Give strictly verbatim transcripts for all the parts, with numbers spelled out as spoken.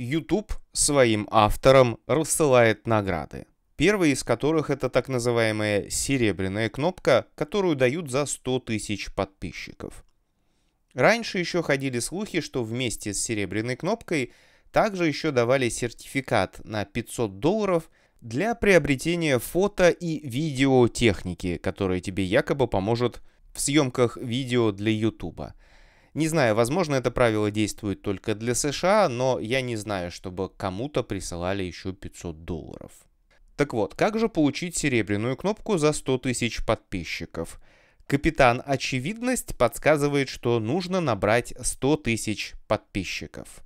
YouTube своим авторам рассылает награды. Первая из которых — это так называемая серебряная кнопка, которую дают за сто тысяч подписчиков. Раньше еще ходили слухи, что вместе с серебряной кнопкой также еще давали сертификат на пятьсот долларов для приобретения фото и видеотехники, которая тебе якобы поможет в съемках видео для YouTube. Не знаю, возможно, это правило действует только для США, но я не знаю, чтобы кому-то присылали еще пятьсот долларов. Так вот, как же получить серебряную кнопку за сто тысяч подписчиков? Капитан Очевидность подсказывает, что нужно набрать сто тысяч подписчиков.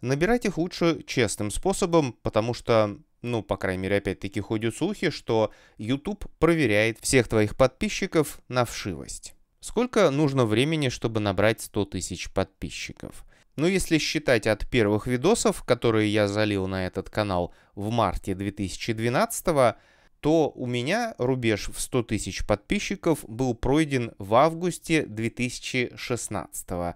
Набирать их лучше честным способом, потому что, ну, по крайней мере, опять-таки ходят слухи, что YouTube проверяет всех твоих подписчиков на вшивость. Сколько нужно времени, чтобы набрать сто тысяч подписчиков? Но если считать от первых видосов, которые я залил на этот канал в марте две тысячи двенадцатого, то у меня рубеж в сто тысяч подписчиков был пройден в августе две тысячи шестнадцатого.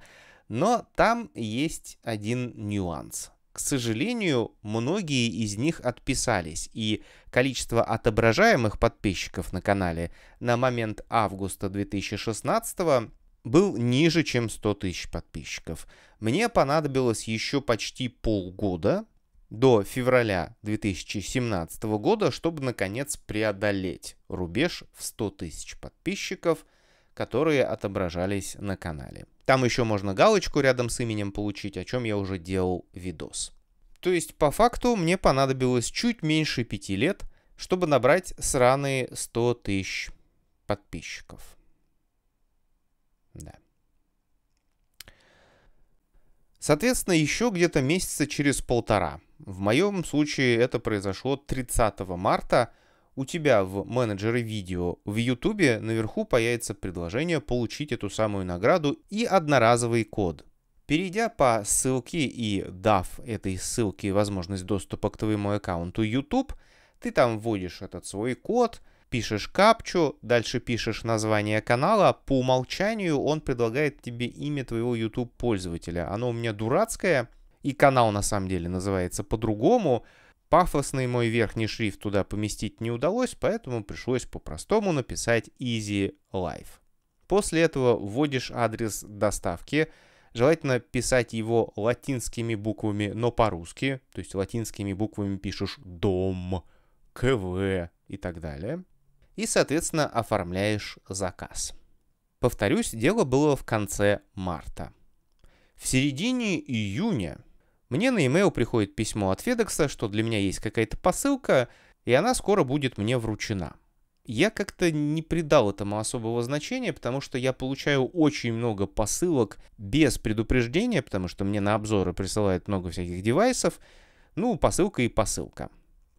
Но там есть один нюанс. К сожалению, многие из них отписались, и количество отображаемых подписчиков на канале на момент августа две тысячи шестнадцатого был ниже, чем сто тысяч подписчиков. Мне понадобилось еще почти полгода до февраля две тысячи семнадцатого года, чтобы наконец преодолеть рубеж в сто тысяч подписчиков, которые отображались на канале. Там еще можно галочку рядом с именем получить, о чем я уже делал видос. То есть по факту мне понадобилось чуть меньше пяти лет, чтобы набрать сраные сто тысяч подписчиков. Да. Соответственно, еще где-то месяца через полтора, в моем случае это произошло тридцатого марта, у тебя в менеджере видео в YouTube наверху появится предложение получить эту самую награду и одноразовый код. Перейдя по ссылке и дав этой ссылке возможность доступа к твоему аккаунту YouTube, ты там вводишь этот свой код, пишешь капчу, дальше пишешь название канала, по умолчанию он предлагает тебе имя твоего YouTube пользователя. Оно у меня дурацкое, и канал на самом деле называется по-другому. Пафосный мой верхний шрифт туда поместить не удалось, поэтому пришлось по-простому написать Easy Life. После этого вводишь адрес доставки, желательно писать его латинскими буквами, но по-русски, то есть латинскими буквами пишешь «дом», «КВ» и так далее. И, соответственно, оформляешь заказ. Повторюсь, дело было в конце марта. В середине июня мне на e-mail приходит письмо от FedEx, что для меня есть какая-то посылка, и она скоро будет мне вручена. Я как-то не придал этому особого значения, потому что я получаю очень много посылок без предупреждения, потому что мне на обзоры присылают много всяких девайсов. Ну, посылка и посылка.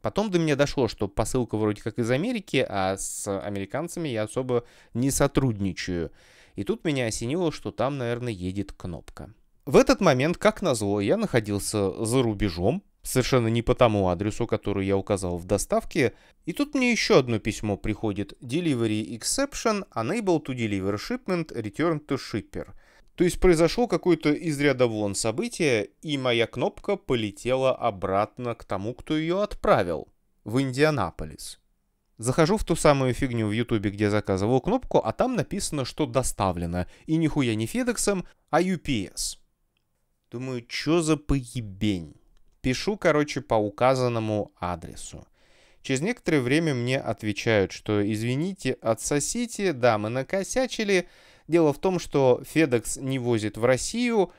Потом до меня дошло, что посылка вроде как из Америки, а с американцами я особо не сотрудничаю. И тут меня осенило, что там, наверное, едет кнопка. В этот момент, как назло, я находился за рубежом, совершенно не по тому адресу, который я указал в доставке. И тут мне еще одно письмо приходит. Delivery exception, unable to deliver shipment, return to shipper. То есть произошло какое-то из ряда вон событие, и моя кнопка полетела обратно к тому, кто ее отправил, в Индианаполис. Захожу в ту самую фигню в Ютубе, где заказывал кнопку, а там написано, что доставлено. И нихуя не FedEx'ом, а ю пи эс. Думаю, что за поебень? Пишу, короче, по указанному адресу. Через некоторое время мне отвечают, что извините, отсосите, да, мы накосячили. Дело в том, что FedEx не возит в Россию,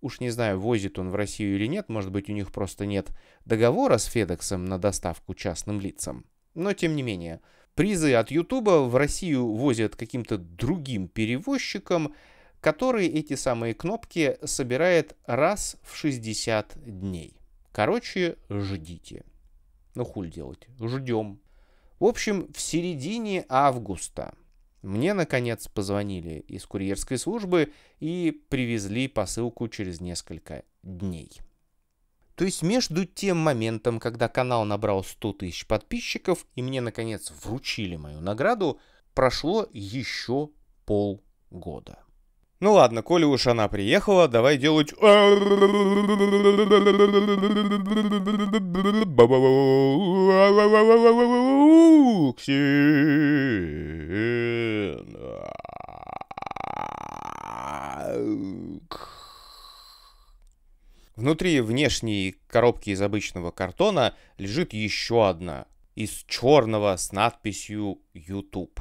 уж не знаю, возит он в Россию или нет, может быть, у них просто нет договора с FedEx на доставку частным лицам. Но тем не менее, призы от YouTube в Россию возят каким-то другим перевозчиком, который эти самые кнопки собирает раз в шестьдесят дней. Короче, ждите. Ну хуй делать, ждем. В общем, в середине августа мне, наконец, позвонили из курьерской службы и привезли посылку через несколько дней. То есть между тем моментом, когда канал набрал сто тысяч подписчиков и мне, наконец, вручили мою награду, прошло еще полгода. Ну ладно, коли уж она приехала, давай делать... Внутри внешней коробки из обычного картона лежит еще одна, из черного с надписью YouTube.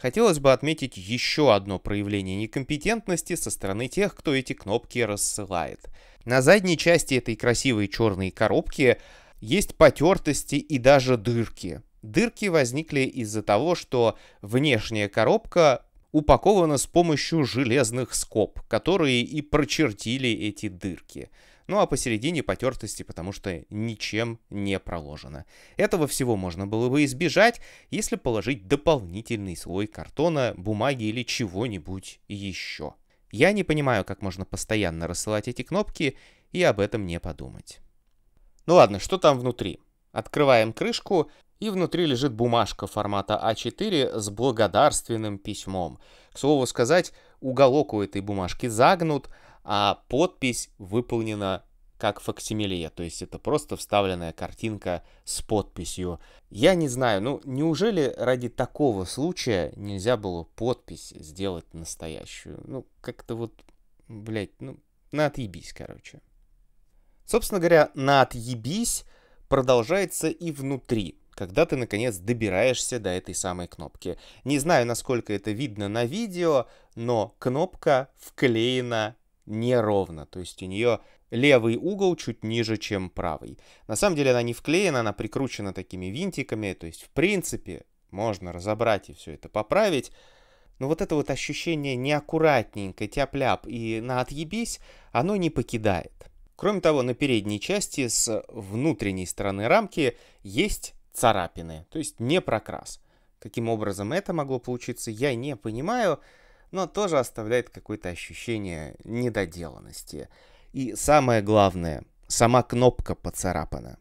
Хотелось бы отметить еще одно проявление некомпетентности со стороны тех, кто эти кнопки рассылает. На задней части этой красивой черной коробки есть потертости и даже дырки. Дырки возникли из-за того, что внешняя коробка упакована с помощью железных скоб, которые и прочертили эти дырки. Ну а посередине потертости, потому что ничем не проложено. Этого всего можно было бы избежать, если положить дополнительный слой картона, бумаги или чего-нибудь еще. Я не понимаю, как можно постоянно рассылать эти кнопки и об этом не подумать. Ну ладно, что там внутри? Открываем крышку, и внутри лежит бумажка формата а четыре с благодарственным письмом. К слову сказать, уголок у этой бумажки загнут, а подпись выполнена как факсимиле, то есть это просто вставленная картинка с подписью. Я не знаю, ну неужели ради такого случая нельзя было подпись сделать настоящую? Ну как-то вот, блять, ну на отъебись, короче. Собственно говоря, на отъебись продолжается и внутри, когда ты наконец добираешься до этой самой кнопки. Не знаю, насколько это видно на видео, но кнопка вклеена неровно, то есть у нее левый угол чуть ниже, чем правый. На самом деле она не вклеена, она прикручена такими винтиками, то есть в принципе можно разобрать и все это поправить. Но вот это вот ощущение неаккуратненько, тяп-ляп и на отъебись, оно не покидает. Кроме того, на передней части с внутренней стороны рамки есть царапины, то есть не прокрас. Каким образом это могло получиться, я не понимаю, но тоже оставляет какое-то ощущение недоделанности. И самое главное, сама кнопка поцарапана.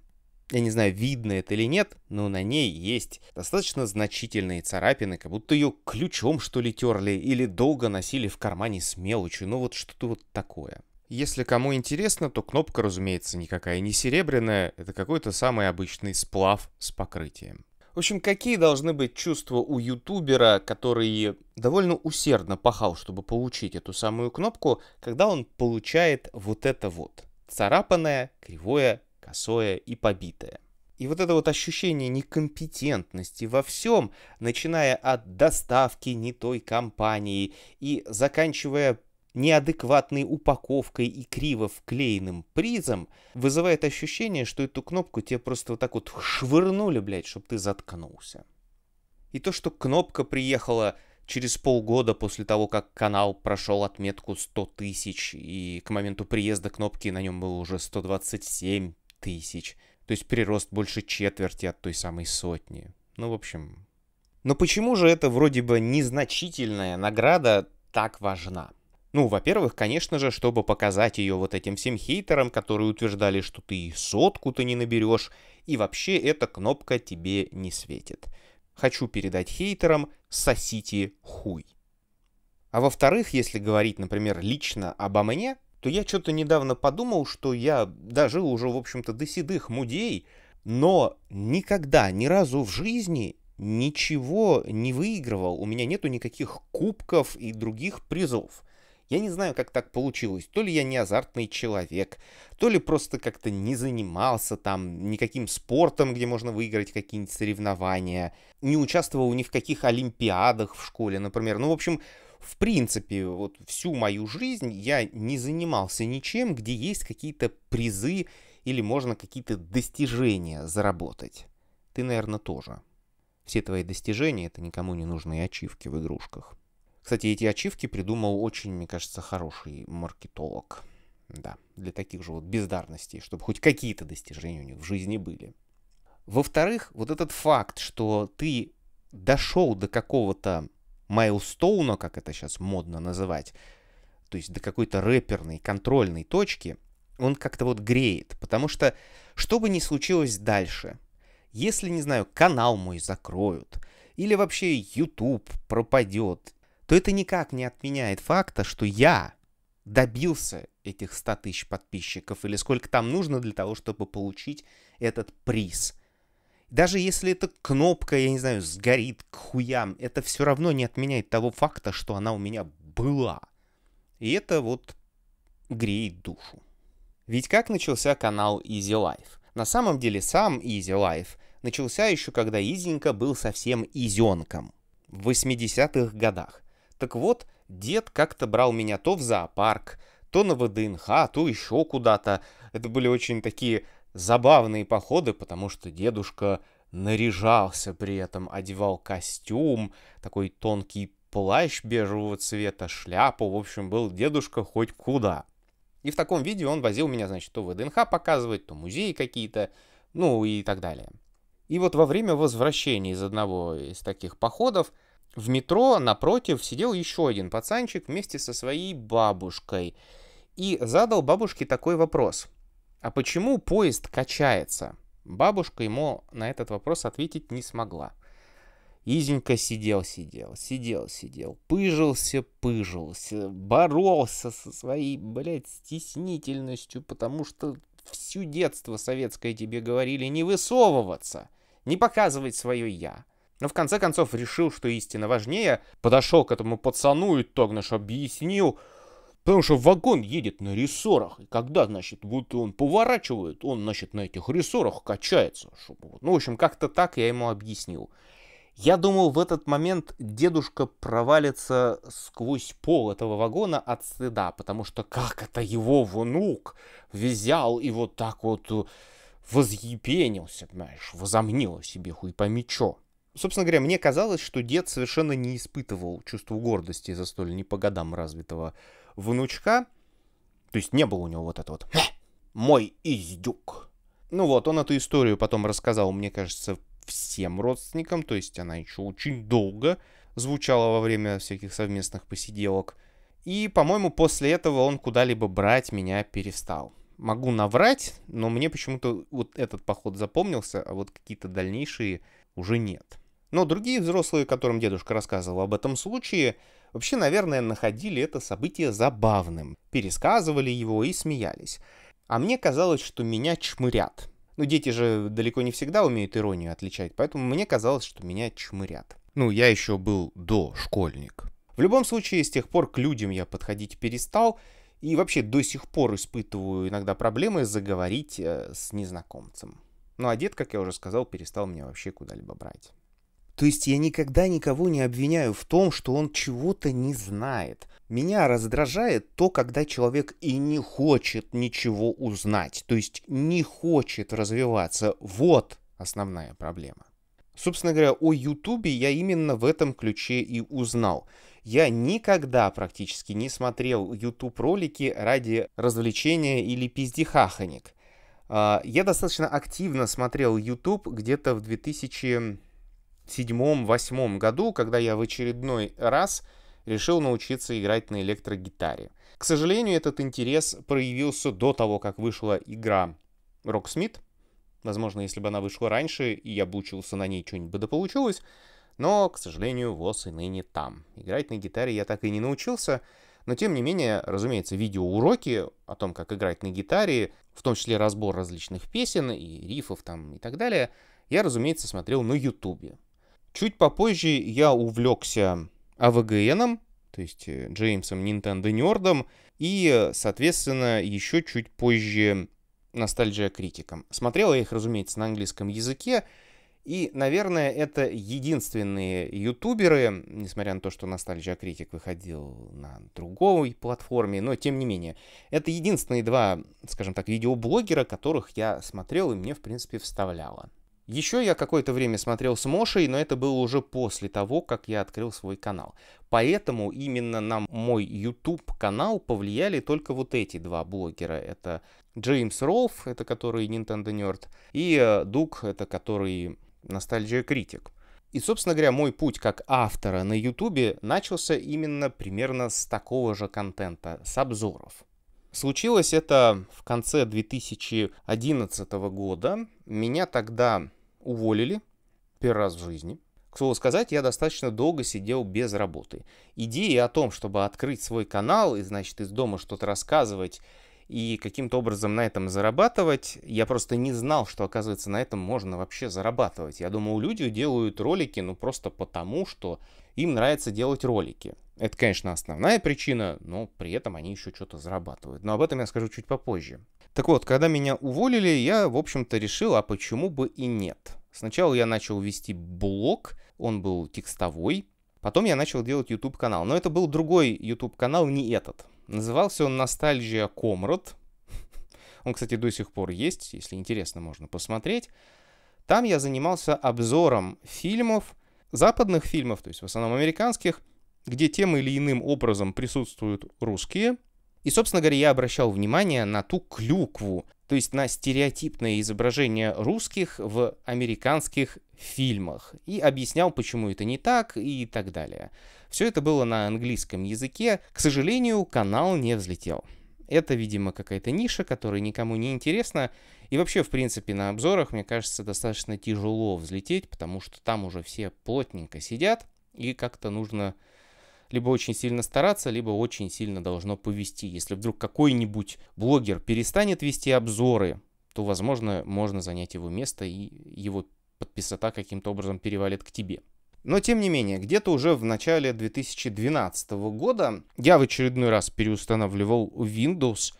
Я не знаю, видно это или нет, но на ней есть достаточно значительные царапины, как будто ее ключом что ли терли или долго носили в кармане с мелочью, ну вот что-то вот такое. Если кому интересно, то кнопка, разумеется, никакая не серебряная, это какой-то самый обычный сплав с покрытием. В общем, какие должны быть чувства у ютубера, который довольно усердно пахал, чтобы получить эту самую кнопку, когда он получает вот это вот. Царапанное, кривое, косое и побитое. И вот это вот ощущение некомпетентности во всем, начиная от доставки не той компании и заканчивая неадекватной упаковкой и криво вклеенным призом, вызывает ощущение, что эту кнопку тебе просто вот так вот швырнули, блядь, чтобы ты заткнулся. И то, что кнопка приехала через полгода после того, как канал прошел отметку сто тысяч, и к моменту приезда кнопки на нем было уже сто двадцать семь тысяч, то есть прирост больше четверти от той самой сотни. Ну, в общем... Но почему же эта вроде бы незначительная награда так важна? Ну, во-первых, конечно же, чтобы показать ее вот этим всем хейтерам, которые утверждали, что ты и сотку-то не наберешь, и вообще эта кнопка тебе не светит. Хочу передать хейтерам: сосите хуй. А во-вторых, если говорить, например, лично обо мне, то я что-то недавно подумал, что я дожил уже, в общем-то, до седых мудей, но никогда, ни разу в жизни... ничего не выигрывал, у меня нету никаких кубков и других призов. Я не знаю, как так получилось, то ли я не азартный человек, то ли просто как-то не занимался там никаким спортом, где можно выиграть какие-нибудь соревнования, не участвовал ни в каких олимпиадах в школе, например. Ну, в общем, в принципе, вот всю мою жизнь я не занимался ничем, где есть какие-то призы или можно какие-то достижения заработать. Ты, наверное, тоже. Все твои достижения — это никому не нужные ачивки в игрушках. Кстати, эти ачивки придумал очень, мне кажется, хороший маркетолог. Да, для таких же вот бездарностей, чтобы хоть какие-то достижения у них в жизни были. Во-вторых, вот этот факт, что ты дошел до какого-то майлстоуна, как это сейчас модно называть, то есть до какой-то рэперной контрольной точки, он как-то вот греет. Потому что, что бы ни случилось дальше... Если, не знаю, канал мой закроют, или вообще YouTube пропадет, то это никак не отменяет факта, что я добился этих ста тысяч подписчиков или сколько там нужно для того, чтобы получить этот приз. Даже если эта кнопка, я не знаю, сгорит к хуям, это все равно не отменяет того факта, что она у меня была. И это вот греет душу. Ведь как начался канал Easy Life? На самом деле сам Easy Life начался еще когда Изенька был совсем изенком. В восьмидесятых годах. Так вот, дед как-то брал меня то в зоопарк, то на вэ дэ эн ха, то еще куда-то. Это были очень такие забавные походы, потому что дедушка наряжался при этом, одевал костюм, такой тонкий плащ бежевого цвета, шляпу. В общем, был дедушка хоть куда. И в таком виде он возил меня, значит, то вэ дэ эн ха показывать, то музеи какие-то, ну и так далее. И вот во время возвращения из одного из таких походов в метро напротив сидел еще один пацанчик вместе со своей бабушкой и задал бабушке такой вопрос: а почему поезд качается? Бабушка ему на этот вопрос ответить не смогла. Изенька сидел, сидел, сидел, сидел, пыжился, пыжился, боролся со своей, блядь, стеснительностью, потому что всю детство советское тебе говорили не высовываться, не показывать свое «я». Но в конце концов решил, что истина важнее, подошел к этому пацану и так, наш, объяснил, потому что вагон едет на рессорах, и когда, значит, вот он поворачивает, он, значит, на этих рессорах качается. Чтобы... Ну, в общем, как-то так я ему объяснил. Я думал, в этот момент дедушка провалится сквозь пол этого вагона от стыда, потому что как это его внук взял и вот так вот возъепенился, понимаешь, возомнил о себе хуй пойми чё. Собственно говоря, мне казалось, что дед совершенно не испытывал чувства гордости за столь не по годам развитого внучка, то есть не было у него вот это вот «мой издюк». Ну вот, он эту историю потом рассказал, мне кажется, всем родственникам, то есть она еще очень долго звучала во время всяких совместных посиделок. И, по-моему, после этого он куда-либо брать меня перестал. Могу наврать, но мне почему-то вот этот поход запомнился, а вот какие-то дальнейшие уже нет. Но другие взрослые, которым дедушка рассказывал об этом случае, вообще, наверное, находили это событие забавным, пересказывали его и смеялись. А мне казалось, что меня чмырят. Ну, дети же далеко не всегда умеют иронию отличать, поэтому мне казалось, что меня чмырят. Ну, я еще был дошкольник. В любом случае, с тех пор к людям я подходить перестал, и вообще до сих пор испытываю иногда проблемы заговорить э, с незнакомцем. Ну, а дед, как я уже сказал, перестал меня вообще куда-либо брать. То есть я никогда никого не обвиняю в том, что он чего-то не знает. Меня раздражает то, когда человек и не хочет ничего узнать, то есть не хочет развиваться. Вот основная проблема. Собственно говоря, о Ютубе я именно в этом ключе и узнал. Я никогда практически не смотрел Ютуб ролики ради развлечения или пиздихаханик. Я достаточно активно смотрел Ютуб где-то в две тысячи седьмом-две тысячи восьмом году, когда я в очередной раз решил научиться играть на электрогитаре. К сожалению, этот интерес проявился до того, как вышла игра Rocksmith. Возможно, если бы она вышла раньше, и я бы учился на ней, что-нибудь бы дополучилось. Но, к сожалению, воз и ныне там. Играть на гитаре я так и не научился. Но, тем не менее, разумеется, видеоуроки о том, как играть на гитаре, в том числе разбор различных песен и рифов там и так далее, я, разумеется, смотрел на Ютубе. Чуть попозже я увлекся а вэ гэ эном, то есть Джеймсом Nintendo Nerd'ом, и, соответственно, еще чуть позже Nostalgia Critic'ом. Смотрел я их, разумеется, на английском языке, и, наверное, это единственные ютуберы, несмотря на то, что Nostalgia Critic выходил на другой платформе, но тем не менее, это единственные два, скажем так, видеоблогера, которых я смотрел и мне, в принципе, вставляло. Еще я какое-то время смотрел с Мошей, но это было уже после того, как я открыл свой канал. Поэтому именно на мой YouTube-канал повлияли только вот эти два блогера. Это Джеймс Ролф, это который Nintendo Nerd, и Дуг, это который Nostalgia Critic. И, собственно говоря, мой путь как автора на YouTube начался именно примерно с такого же контента, с обзоров. Случилось это в конце две тысячи одиннадцатого года. Меня тогда уволили первый раз в жизни. К К слову сказать, я достаточно долго сидел без работы. Идея о том, чтобы открыть свой канал и, значит, из дома что-то рассказывать и каким-то образом на этом зарабатывать, я просто не знал, что, оказывается, на этом можно вообще зарабатывать. Я думал, люди делают ролики, ну, просто потому, что им нравится делать ролики. Это, конечно, основная причина, но при этом они еще что-то зарабатывают. Но об этом я скажу чуть попозже. Так вот, когда меня уволили, я, в общем-то, решил, а почему бы и нет. Сначала я начал вести блог, он был текстовой. Потом я начал делать YouTube-канал. Но это был другой YouTube-канал, не этот. Назывался он «Nostalgia Comrade». Он, кстати, до сих пор есть, если интересно, можно посмотреть. Там я занимался обзором фильмов, западных фильмов, то есть в основном американских, где тем или иным образом присутствуют русские. И, собственно говоря, я обращал внимание на ту клюкву, то есть на стереотипное изображение русских в американских фильмах. И объяснял, почему это не так и так далее. Все это было на английском языке. К сожалению, канал не взлетел. Это, видимо, какая-то ниша, которая никому не интересна. И вообще, в принципе, на обзорах, мне кажется, достаточно тяжело взлететь, потому что там уже все плотненько сидят, и как-то нужно... либо очень сильно стараться, либо очень сильно должно повести. Если вдруг какой-нибудь блогер перестанет вести обзоры, то, возможно, можно занять его место, и его подписота каким-то образом перевалит к тебе. Но, тем не менее, где-то уже в начале две тысячи двенадцатого года я в очередной раз переустанавливал Windows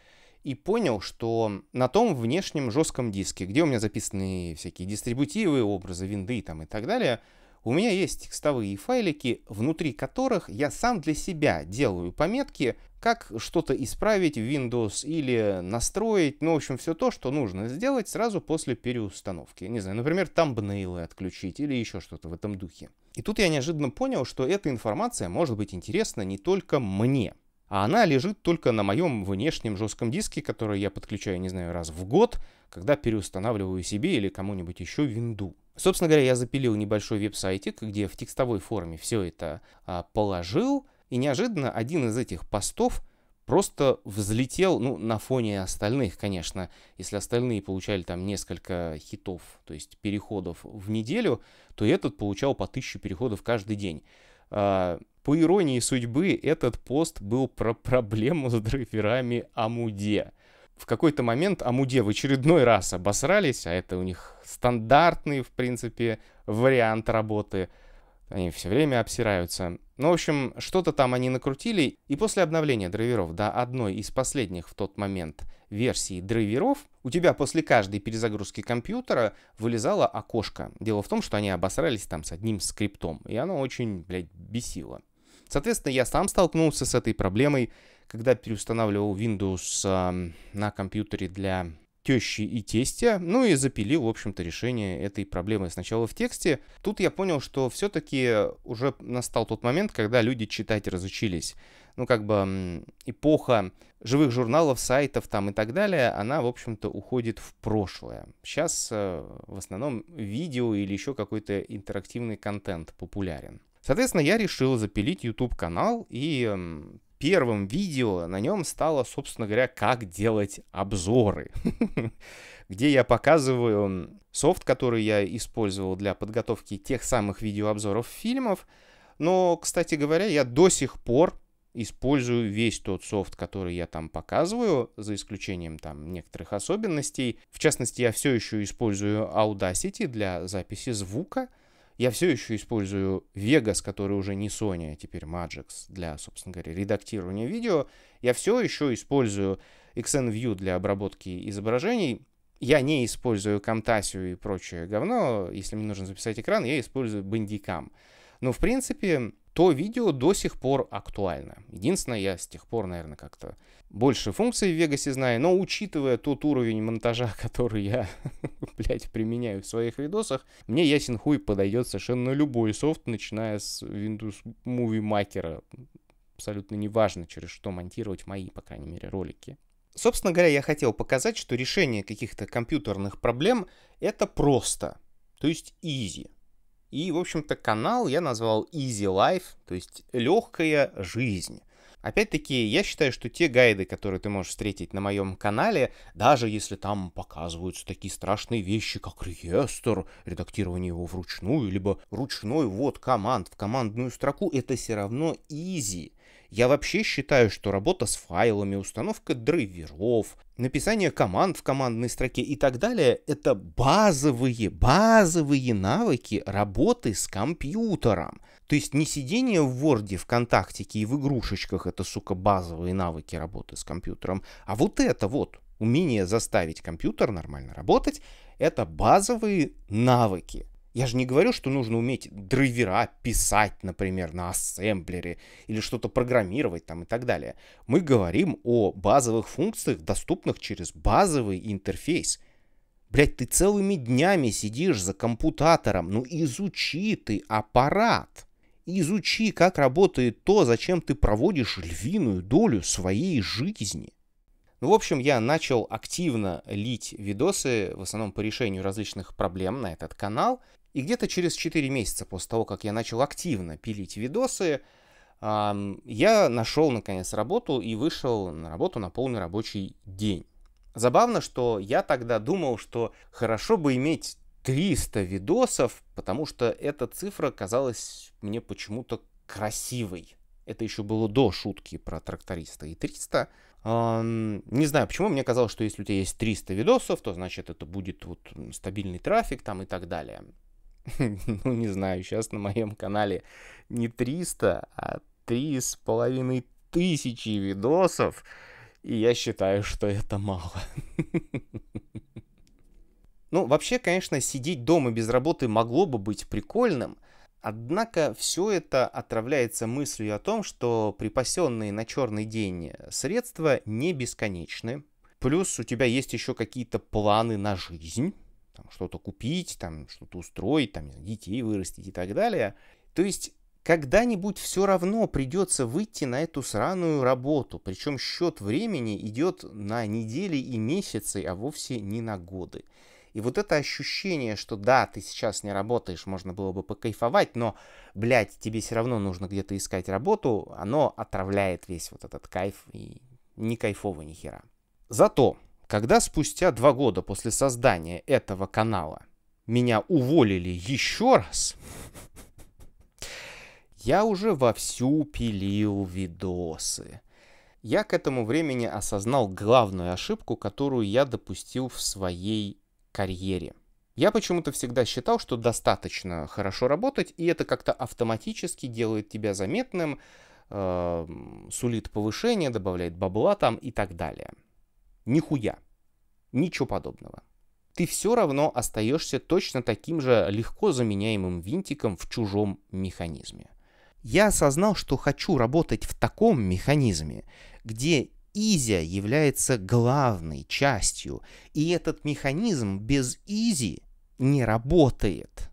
и понял, что на том внешнем жестком диске, где у меня записаны всякие дистрибутивы, образы винды там и так далее, у меня есть текстовые файлики, внутри которых я сам для себя делаю пометки, как что-то исправить в Windows или настроить. Ну, в общем, все то, что нужно сделать сразу после переустановки. Не знаю, например, тамбнейлы отключить или еще что-то в этом духе. И тут я неожиданно понял, что эта информация может быть интересна не только мне. А она лежит только на моем внешнем жестком диске, который я подключаю, не знаю, раз в год, когда переустанавливаю себе или кому-нибудь еще винду. Собственно говоря, я запилил небольшой веб-сайтик, где в текстовой форме все это а, положил, и неожиданно один из этих постов просто взлетел, ну, на фоне остальных, конечно. Если остальные получали там несколько хитов, то есть переходов в неделю, то этот получал по тысяче переходов каждый день. А, по иронии судьбы, этот пост был про проблему с драйверами Амуде. В какой-то момент Амуде в очередной раз обосрались, а это у них стандартный, в принципе, вариант работы. Они все время обсираются. Ну, в общем, что-то там они накрутили. И после обновления драйверов до одной из последних в тот момент версий драйверов, у тебя после каждой перезагрузки компьютера вылезало окошко. Дело в том, что они обосрались там с одним скриптом. И оно очень, блядь, бесило. Соответственно, я сам столкнулся с этой проблемой, когда переустанавливал Windows э, на компьютере для тещи и тестя, ну и запилил, в общем-то, решение этой проблемы сначала в тексте. Тут я понял, что все-таки уже настал тот момент, когда люди читать разучились. Ну, как бы эпоха живых журналов, сайтов там и так далее, она, в общем-то, уходит в прошлое. Сейчас э, в основном видео или еще какой-то интерактивный контент популярен. Соответственно, я решил запилить YouTube-канал, и э, первым видео на нем стало, собственно говоря, как делать обзоры, где я показываю софт, который я использовал для подготовки тех самых видеообзоров фильмов. Но, кстати говоря, я до сих пор использую весь тот софт, который я там показываю, за исключением там некоторых особенностей. В частности, я все еще использую Audacity для записи звука. Я все еще использую Vegas, который уже не Sony, а теперь Magix для, собственно говоря, редактирования видео. Я все еще использую икс эн вью для обработки изображений. Я не использую Camtasia и прочее говно. Если мне нужно записать экран, я использую Bandicam. Но, в принципе, то видео до сих пор актуально. Единственное, я с тех пор, наверное, как-то больше функций в Vegas знаю. Но учитывая тот уровень монтажа, который я, блядь, применяю в своих видосах, мне ясен хуй подойдет совершенно любой софт, начиная с Windows Movie Maker. Абсолютно неважно, через что монтировать мои, по крайней мере, ролики. Собственно говоря, я хотел показать, что решение каких-то компьютерных проблем — это просто, то есть easy. И, в общем-то, канал я назвал Easy Life, то есть легкая жизнь. Опять-таки, я считаю, что те гайды, которые ты можешь встретить на моем канале, даже если там показываются такие страшные вещи, как реестр, редактирование его вручную, либо ручной ввод команд в командную строку, это все равно изи. Я вообще считаю, что работа с файлами, установка драйверов, написание команд в командной строке и так далее — это базовые, базовые навыки работы с компьютером. То есть не сидение в Word, ВКонтактике и в игрушечках — это, сука, базовые навыки работы с компьютером, а вот это вот, умение заставить компьютер нормально работать — это базовые навыки. Я же не говорю, что нужно уметь драйвера писать, например, на ассемблере или что-то программировать там и так далее. Мы говорим о базовых функциях, доступных через базовый интерфейс. Блять, ты целыми днями сидишь за компьютером, ну изучи ты аппарат. Изучи, как работает то, зачем ты проводишь львиную долю своей жизни. Ну, в общем, я начал активно лить видосы, в основном по решению различных проблем на этот канал. И где-то через четыре месяца после того, как я начал активно пилить видосы, эм, я нашел, наконец, работу и вышел на работу на полный рабочий день. Забавно, что я тогда думал, что хорошо бы иметь триста видосов, потому что эта цифра казалась мне почему-то красивой. Это еще было до шутки про тракториста и триста. Эм, не знаю, почему мне казалось, что если у тебя есть триста видосов, то значит это будет вот стабильный трафик там и так далее. Ну, не знаю, сейчас на моем канале не триста, а три с половиной тысячи видосов. И я считаю, что это мало. Ну, вообще, конечно, сидеть дома без работы могло бы быть прикольным. Однако все это отравляется мыслью о том, что припасенные на черный день средства не бесконечны. Плюс у тебя есть еще какие-то планы на жизнь. Что-то купить, там что-то устроить, там, детей вырастить и так далее. То есть когда-нибудь все равно придется выйти на эту сраную работу. Причем счет времени идет на недели и месяцы, а вовсе не на годы. И вот это ощущение, что да, ты сейчас не работаешь, можно было бы покайфовать, но, блядь, тебе все равно нужно где-то искать работу, оно отравляет весь вот этот кайф, и не кайфово ни хера. Зато, когда спустя два года после создания этого канала меня уволили еще раз, я уже вовсю пилил видосы. Я к этому времени осознал главную ошибку, которую я допустил в своей жизни. Карьере. Я почему-то всегда считал, что достаточно хорошо работать, и это как-то автоматически делает тебя заметным, э, сулит повышение, добавляет бабла там и так далее. Нихуя. Ничего подобного. Ты все равно остаешься точно таким же легко заменяемым винтиком в чужом механизме. Я осознал, что хочу работать в таком механизме, где изи является главной частью, и этот механизм без изи не работает.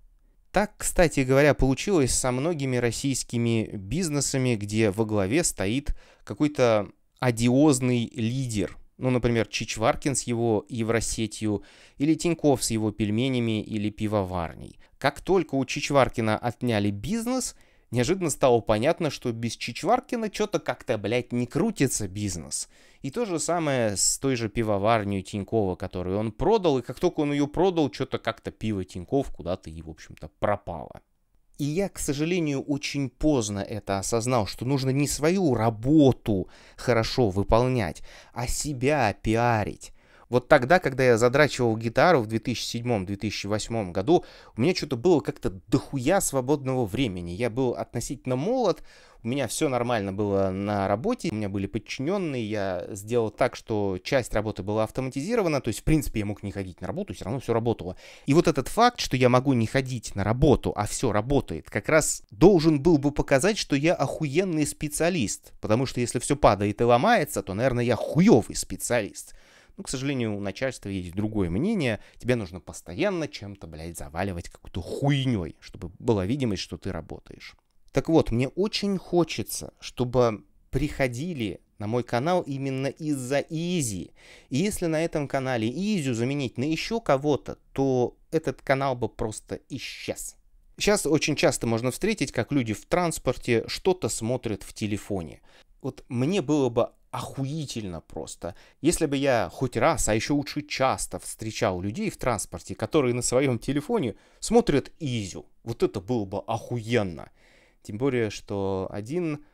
Так, кстати говоря, получилось со многими российскими бизнесами, где во главе стоит какой-то одиозный лидер. Ну, например, Чичваркин с его Евросетью, или Тиньков с его пельменями или пивоварней. Как только у Чичваркина отняли бизнес, неожиданно стало понятно, что без Чичваркина что-то как-то, блядь, не крутится бизнес. И то же самое с той же пивоварней Тинькова, которую он продал. И как только он ее продал, что-то как-то пиво Тиньков куда-то и, в общем-то, пропало. И я, к сожалению, очень поздно это осознал, что нужно не свою работу хорошо выполнять, а себя пиарить. Вот тогда, когда я задрачивал гитару в две тысячи седьмом — две тысячи восьмом году, у меня что-то было как-то дохуя свободного времени. Я был относительно молод, у меня все нормально было на работе, у меня были подчиненные, я сделал так, что часть работы была автоматизирована, то есть, в принципе, я мог не ходить на работу, все равно все работало. И вот этот факт, что я могу не ходить на работу, а все работает, как раз должен был бы показать, что я охуенный специалист, потому что если все падает и ломается, то, наверное, я хуевый специалист. Ну, к сожалению, у начальства есть другое мнение. Тебе нужно постоянно чем-то, блядь, заваливать какой-то хуйней, чтобы была видимость, что ты работаешь. Так вот, мне очень хочется, чтобы приходили на мой канал именно из-за изи. И если на этом канале изю заменить на еще кого-то, то этот канал бы просто исчез. Сейчас очень часто можно встретить, как люди в транспорте что-то смотрят в телефоне. вот мне было бы охуительно просто, если бы я хоть раз, а еще лучше часто встречал людей в транспорте, которые на своем телефоне смотрят Изю. Вот это было бы охуенно. Тем более, что один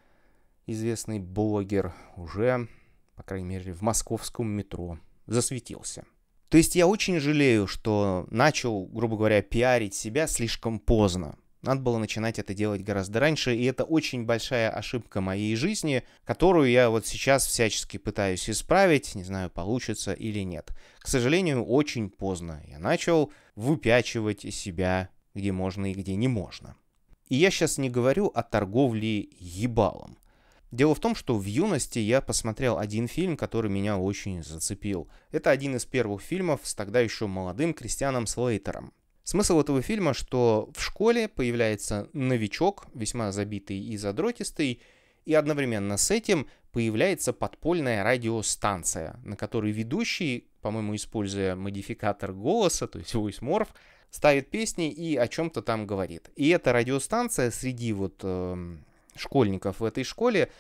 известный блогер уже, по крайней мере, в московском метро засветился. То есть я очень жалею, что начал, грубо говоря, пиарить себя слишком поздно. Надо было начинать это делать гораздо раньше, и это очень большая ошибка моей жизни, которую я вот сейчас всячески пытаюсь исправить, не знаю, получится или нет. К сожалению, очень поздно я начал выпячивать себя где можно и где не можно. И я сейчас не говорю о торговле ебалом. Дело в том, что в юности я посмотрел один фильм, который меня очень зацепил. Это один из первых фильмов с тогда еще молодым Кристианом Слейтером. Смысл этого фильма, что в школе появляется новичок, весьма забитый и задротистый, и одновременно с этим появляется подпольная радиостанция, на которой ведущий, по-моему, используя модификатор голоса, то есть войсморф, ставит песни и о чем-то там говорит. И эта радиостанция среди вот э, школьников в этой школе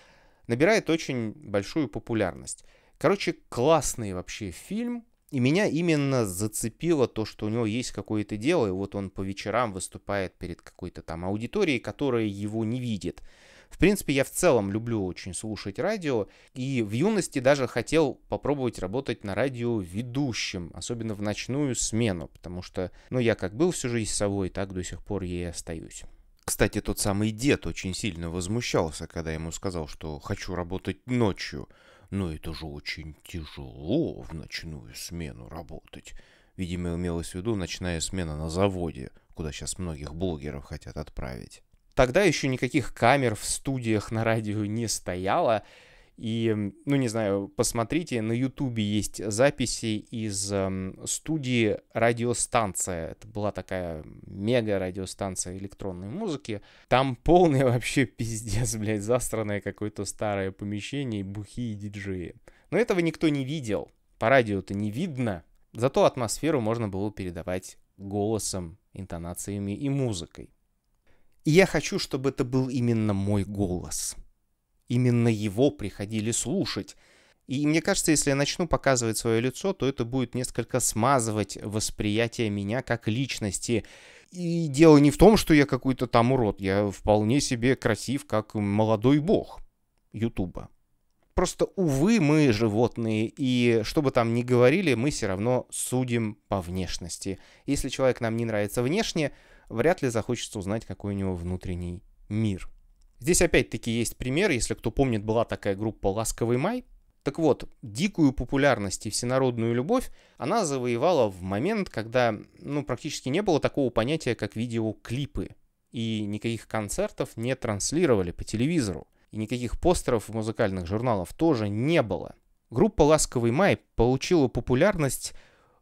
набирает очень большую популярность. Короче, классный вообще фильм. И меня именно зацепило то, что у него есть какое-то дело, и вот он по вечерам выступает перед какой-то там аудиторией, которая его не видит. В принципе, я в целом люблю очень слушать радио, и в юности даже хотел попробовать работать на радио ведущим, особенно в ночную смену, потому что, ну, я как был всю жизнь совой, так до сих пор ей остаюсь. Кстати, тот самый дед очень сильно возмущался, когда ему сказал, что «хочу работать ночью». Но это же очень тяжело в ночную смену работать. Видимо, имелось в виду ночная смена на заводе, куда сейчас многих блогеров хотят отправить. Тогда еще никаких камер в студиях на радио не стояло. И, ну не знаю, посмотрите, на Ютубе есть записи из э, студии «Радиостанция». Это была такая мега-радиостанция электронной музыки. Там полное вообще пиздец, блядь, застранное какое-то старое помещение, бухие диджеи. Но этого никто не видел, по радио-то не видно. Зато атмосферу можно было передавать голосом, интонациями и музыкой. И я хочу, чтобы это был именно мой голос. Именно его приходили слушать. И мне кажется, если я начну показывать свое лицо, то это будет несколько смазывать восприятие меня как личности. И дело не в том, что я какой-то там урод. Я вполне себе красив, как молодой бог Ютуба. Просто, увы, мы животные. И что бы там ни говорили, мы все равно судим по внешности. Если человек нам не нравится внешне, вряд ли захочется узнать, какой у него внутренний мир. Здесь опять-таки есть пример, если кто помнит, была такая группа «Ласковый май». Так вот, дикую популярность и всенародную любовь она завоевала в момент, когда ну, практически не было такого понятия, как видеоклипы. И никаких концертов не транслировали по телевизору. И никаких постеров в музыкальных журналах тоже не было. Группа «Ласковый май» получила популярность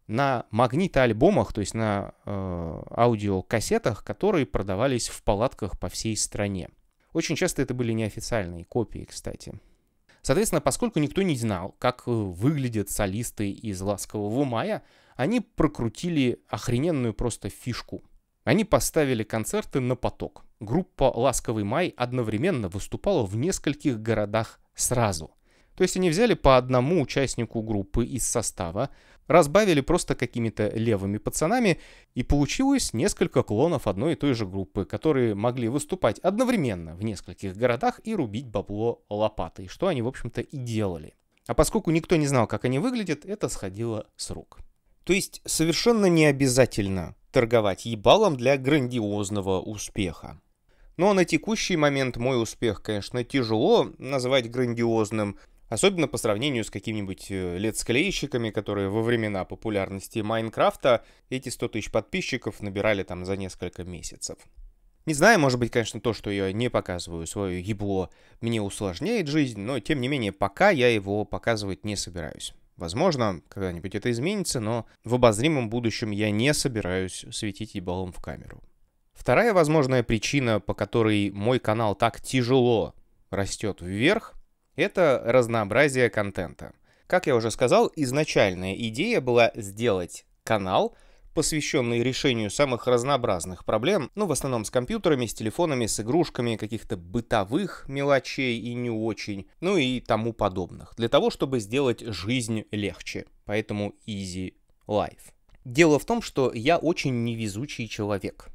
на магнитоальбомах, то есть на э, аудиокассетах, которые продавались в палатках по всей стране. Очень часто это были неофициальные копии, кстати. Соответственно, поскольку никто не знал, как выглядят солисты из «Ласкового мая», они прокрутили охрененную просто фишку. Они поставили концерты на поток. Группа «Ласковый май» одновременно выступала в нескольких городах сразу. То есть они взяли по одному участнику группы из состава, разбавили просто какими-то левыми пацанами, и получилось несколько клонов одной и той же группы, которые могли выступать одновременно в нескольких городах и рубить бабло лопатой, что они, в общем-то, и делали. А поскольку никто не знал, как они выглядят, это сходило с рук. То есть совершенно не обязательно торговать ебалом для грандиозного успеха. Но на текущий момент мой успех, конечно, тяжело называть грандиозным, особенно по сравнению с какими-нибудь летсклейщиками, которые во времена популярности Майнкрафта эти сто тысяч подписчиков набирали там за несколько месяцев. Не знаю, может быть, конечно, то, что я не показываю свое ебло, мне усложняет жизнь, но тем не менее, пока я его показывать не собираюсь. Возможно, когда-нибудь это изменится, но в обозримом будущем я не собираюсь светить ебалом в камеру. Вторая возможная причина, по которой мой канал так тяжело растет вверх, это разнообразие контента. Как я уже сказал, изначальная идея была сделать канал, посвященный решению самых разнообразных проблем, ну, в основном с компьютерами, с телефонами, с игрушками, каких-то бытовых мелочей и не очень, ну и тому подобных, для того, чтобы сделать жизнь легче. Поэтому Easy Life. Дело в том, что я очень невезучий человек.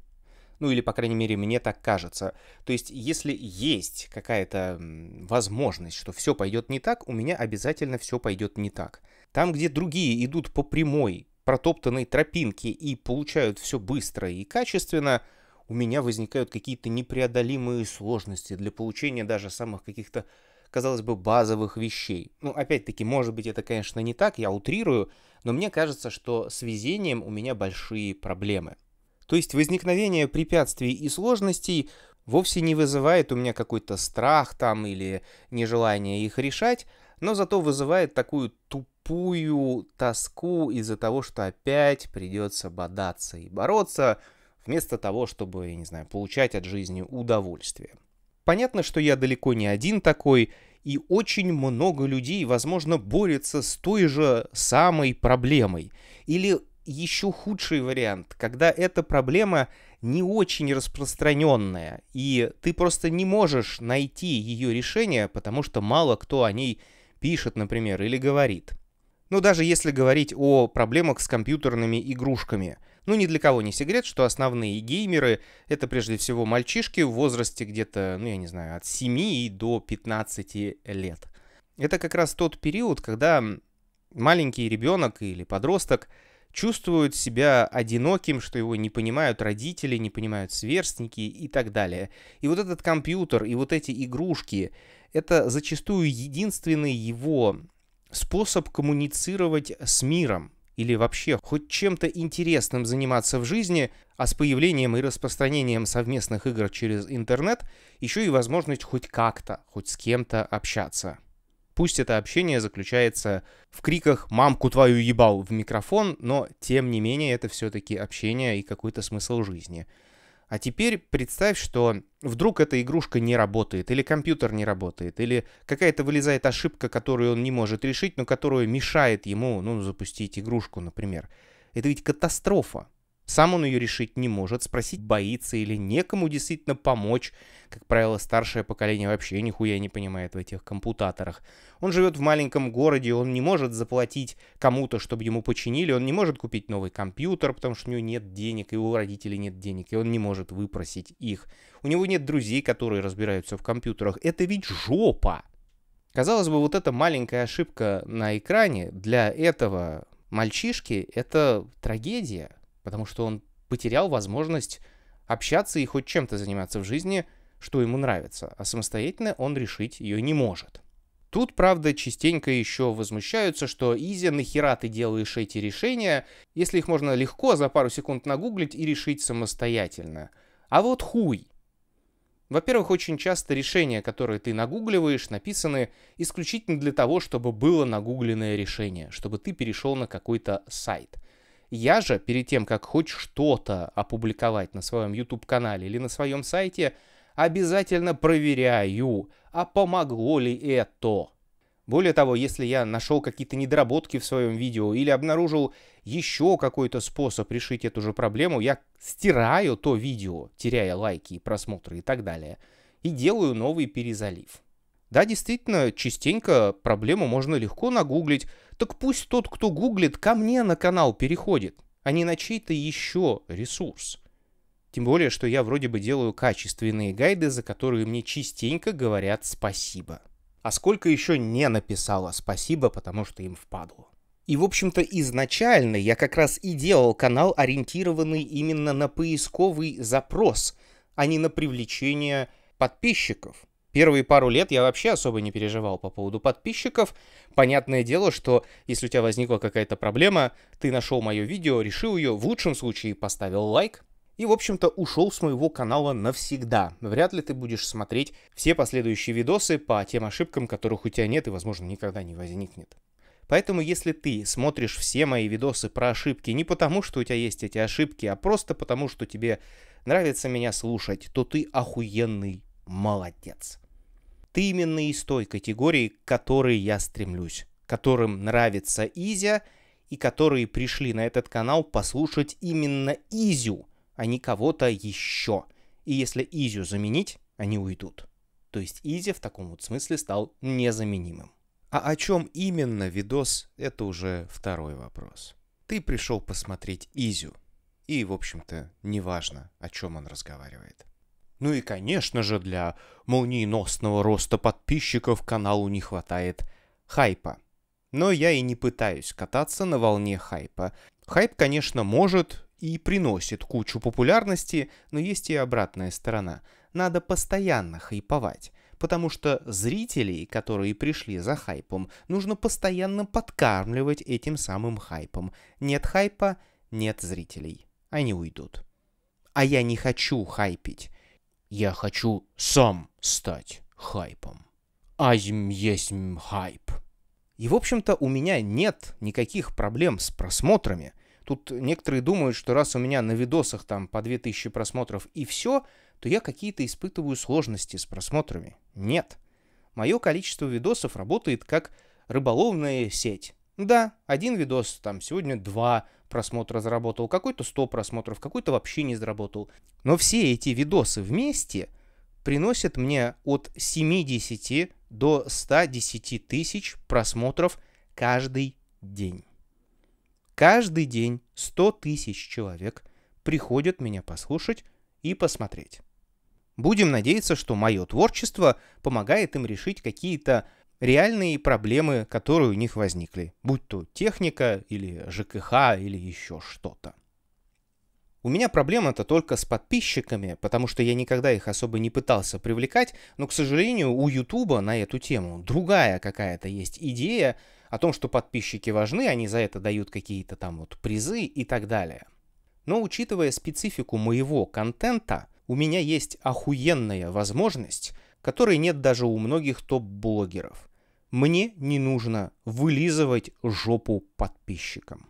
Ну или, по крайней мере, мне так кажется. То есть, если есть какая-то возможность, что все пойдет не так, у меня обязательно все пойдет не так. Там, где другие идут по прямой, протоптанной тропинке и получают все быстро и качественно, у меня возникают какие-то непреодолимые сложности для получения даже самых каких-то, казалось бы, базовых вещей. Ну, опять-таки, может быть, это, конечно, не так, я утрирую, но мне кажется, что с везением у меня большие проблемы. То есть возникновение препятствий и сложностей вовсе не вызывает у меня какой-то страх там или нежелание их решать, но зато вызывает такую тупую тоску из-за того, что опять придется бодаться и бороться, вместо того, чтобы, я не знаю, получать от жизни удовольствие. Понятно, что я далеко не один такой, и очень много людей, возможно, борется с той же самой проблемой. Или еще худший вариант, когда эта проблема не очень распространенная, и ты просто не можешь найти ее решение, потому что мало кто о ней пишет, например, или говорит. Ну, даже если говорить о проблемах с компьютерными игрушками. Ну, ни для кого не секрет, что основные геймеры — это прежде всего мальчишки в возрасте где-то, ну, я не знаю, от семи до пятнадцати лет. Это как раз тот период, когда маленький ребенок или подросток чувствует себя одиноким, что его не понимают родители, не понимают сверстники и так далее. И вот этот компьютер, и вот эти игрушки — это зачастую единственный его способ коммуницировать с миром или вообще хоть чем-то интересным заниматься в жизни, а с появлением и распространением совместных игр через интернет еще и возможность хоть как-то, хоть с кем-то общаться. Пусть это общение заключается в криках «мамку твою ебал» в микрофон, но тем не менее это все-таки общение и какой-то смысл жизни. А теперь представь, что вдруг эта игрушка не работает, или компьютер не работает, или какая-то вылезает ошибка, которую он не может решить, но которая мешает ему, ну, запустить игрушку, например. Это ведь катастрофа. Сам он ее решить не может, спросить боится или некому действительно помочь. Как правило, старшее поколение вообще нихуя не понимает в этих компутаторах. Он живет в маленьком городе, он не может заплатить кому-то, чтобы ему починили, он не может купить новый компьютер, потому что у него нет денег, и у родителей нет денег, и он не может выпросить их. У него нет друзей, которые разбираются в компьютерах. Это ведь жопа! Казалось бы, вот эта маленькая ошибка на экране для этого мальчишки — это трагедия. Потому что он потерял возможность общаться и хоть чем-то заниматься в жизни, что ему нравится, а самостоятельно он решить ее не может. Тут, правда, частенько еще возмущаются, что «Изя, нахера ты делаешь эти решения, если их можно легко за пару секунд нагуглить и решить самостоятельно? А вот хуй!» Во-первых, очень часто решения, которые ты нагугливаешь, написаны исключительно для того, чтобы было нагугленное решение, чтобы ты перешел на какой-то сайт. Я же, перед тем, как хоть что-то опубликовать на своем YouTube-канале или на своем сайте, обязательно проверяю, а помогло ли это. Более того, если я нашел какие-то недоработки в своем видео или обнаружил еще какой-то способ решить эту же проблему, я стираю то видео, теряя лайки и просмотры и так далее, и делаю новый перезалив. Да, действительно, частенько проблему можно легко нагуглить. Так пусть тот, кто гуглит, ко мне на канал переходит, а не на чей-то еще ресурс. Тем более, что я вроде бы делаю качественные гайды, за которые мне частенько говорят спасибо. А сколько еще не написало спасибо, потому что им впадло. И, в общем-то, изначально я как раз и делал канал, ориентированный именно на поисковый запрос, а не на привлечение подписчиков. Первые пару лет я вообще особо не переживал по поводу подписчиков. Понятное дело, что если у тебя возникла какая-то проблема, ты нашел мое видео, решил ее, в лучшем случае поставил лайк и, в общем-то, ушел с моего канала навсегда. Вряд ли ты будешь смотреть все последующие видосы по тем ошибкам, которых у тебя нет и, возможно, никогда не возникнет. Поэтому, если ты смотришь все мои видосы про ошибки не потому, что у тебя есть эти ошибки, а просто потому, что тебе нравится меня слушать, то ты охуенный молодец. Ты именно из той категории, к которой я стремлюсь, которым нравится Изя, и которые пришли на этот канал послушать именно Изю, а не кого-то еще. И если Изю заменить, они уйдут. То есть Изя в таком вот смысле стал незаменимым. А о чем именно видос, это уже второй вопрос. Ты пришел посмотреть Изю, и, в общем-то, неважно, о чем он разговаривает. Ну и, конечно же, для молниеносного роста подписчиков каналу не хватает хайпа. Но я и не пытаюсь кататься на волне хайпа. Хайп, конечно, может и приносит кучу популярности, но есть и обратная сторона. Надо постоянно хайповать, потому что зрителей, которые пришли за хайпом, нужно постоянно подкармливать этим самым хайпом. Нет хайпа, нет зрителей. Они уйдут. А я не хочу хайпить. Я хочу сам стать хайпом. Азим есть хайп. И, в общем-то, у меня нет никаких проблем с просмотрами. Тут некоторые думают, что раз у меня на видосах там по две тысячи просмотров и все, то я какие-то испытываю сложности с просмотрами. Нет. Мое количество видосов работает как рыболовная сеть. Да, один видос, там сегодня два просмотра заработал, какой-то сто просмотров, какой-то вообще не заработал. Но все эти видосы вместе приносят мне от семидесяти до ста десяти тысяч просмотров каждый день. Каждый день сто тысяч человек приходят меня послушать и посмотреть. Будем надеяться, что мое творчество помогает им решить какие-то реальные проблемы, которые у них возникли. Будь то техника, или ЖКХ, или еще что-то. У меня проблема-то только с подписчиками, потому что я никогда их особо не пытался привлекать, но, к сожалению, у Ютуба на эту тему другая какая-то есть идея о том, что подписчики важны, они за это дают какие-то там вот призы и так далее. Но учитывая специфику моего контента, у меня есть охуенная возможность, которой нет даже у многих топ-блогеров. Мне не нужно вылизывать жопу подписчикам.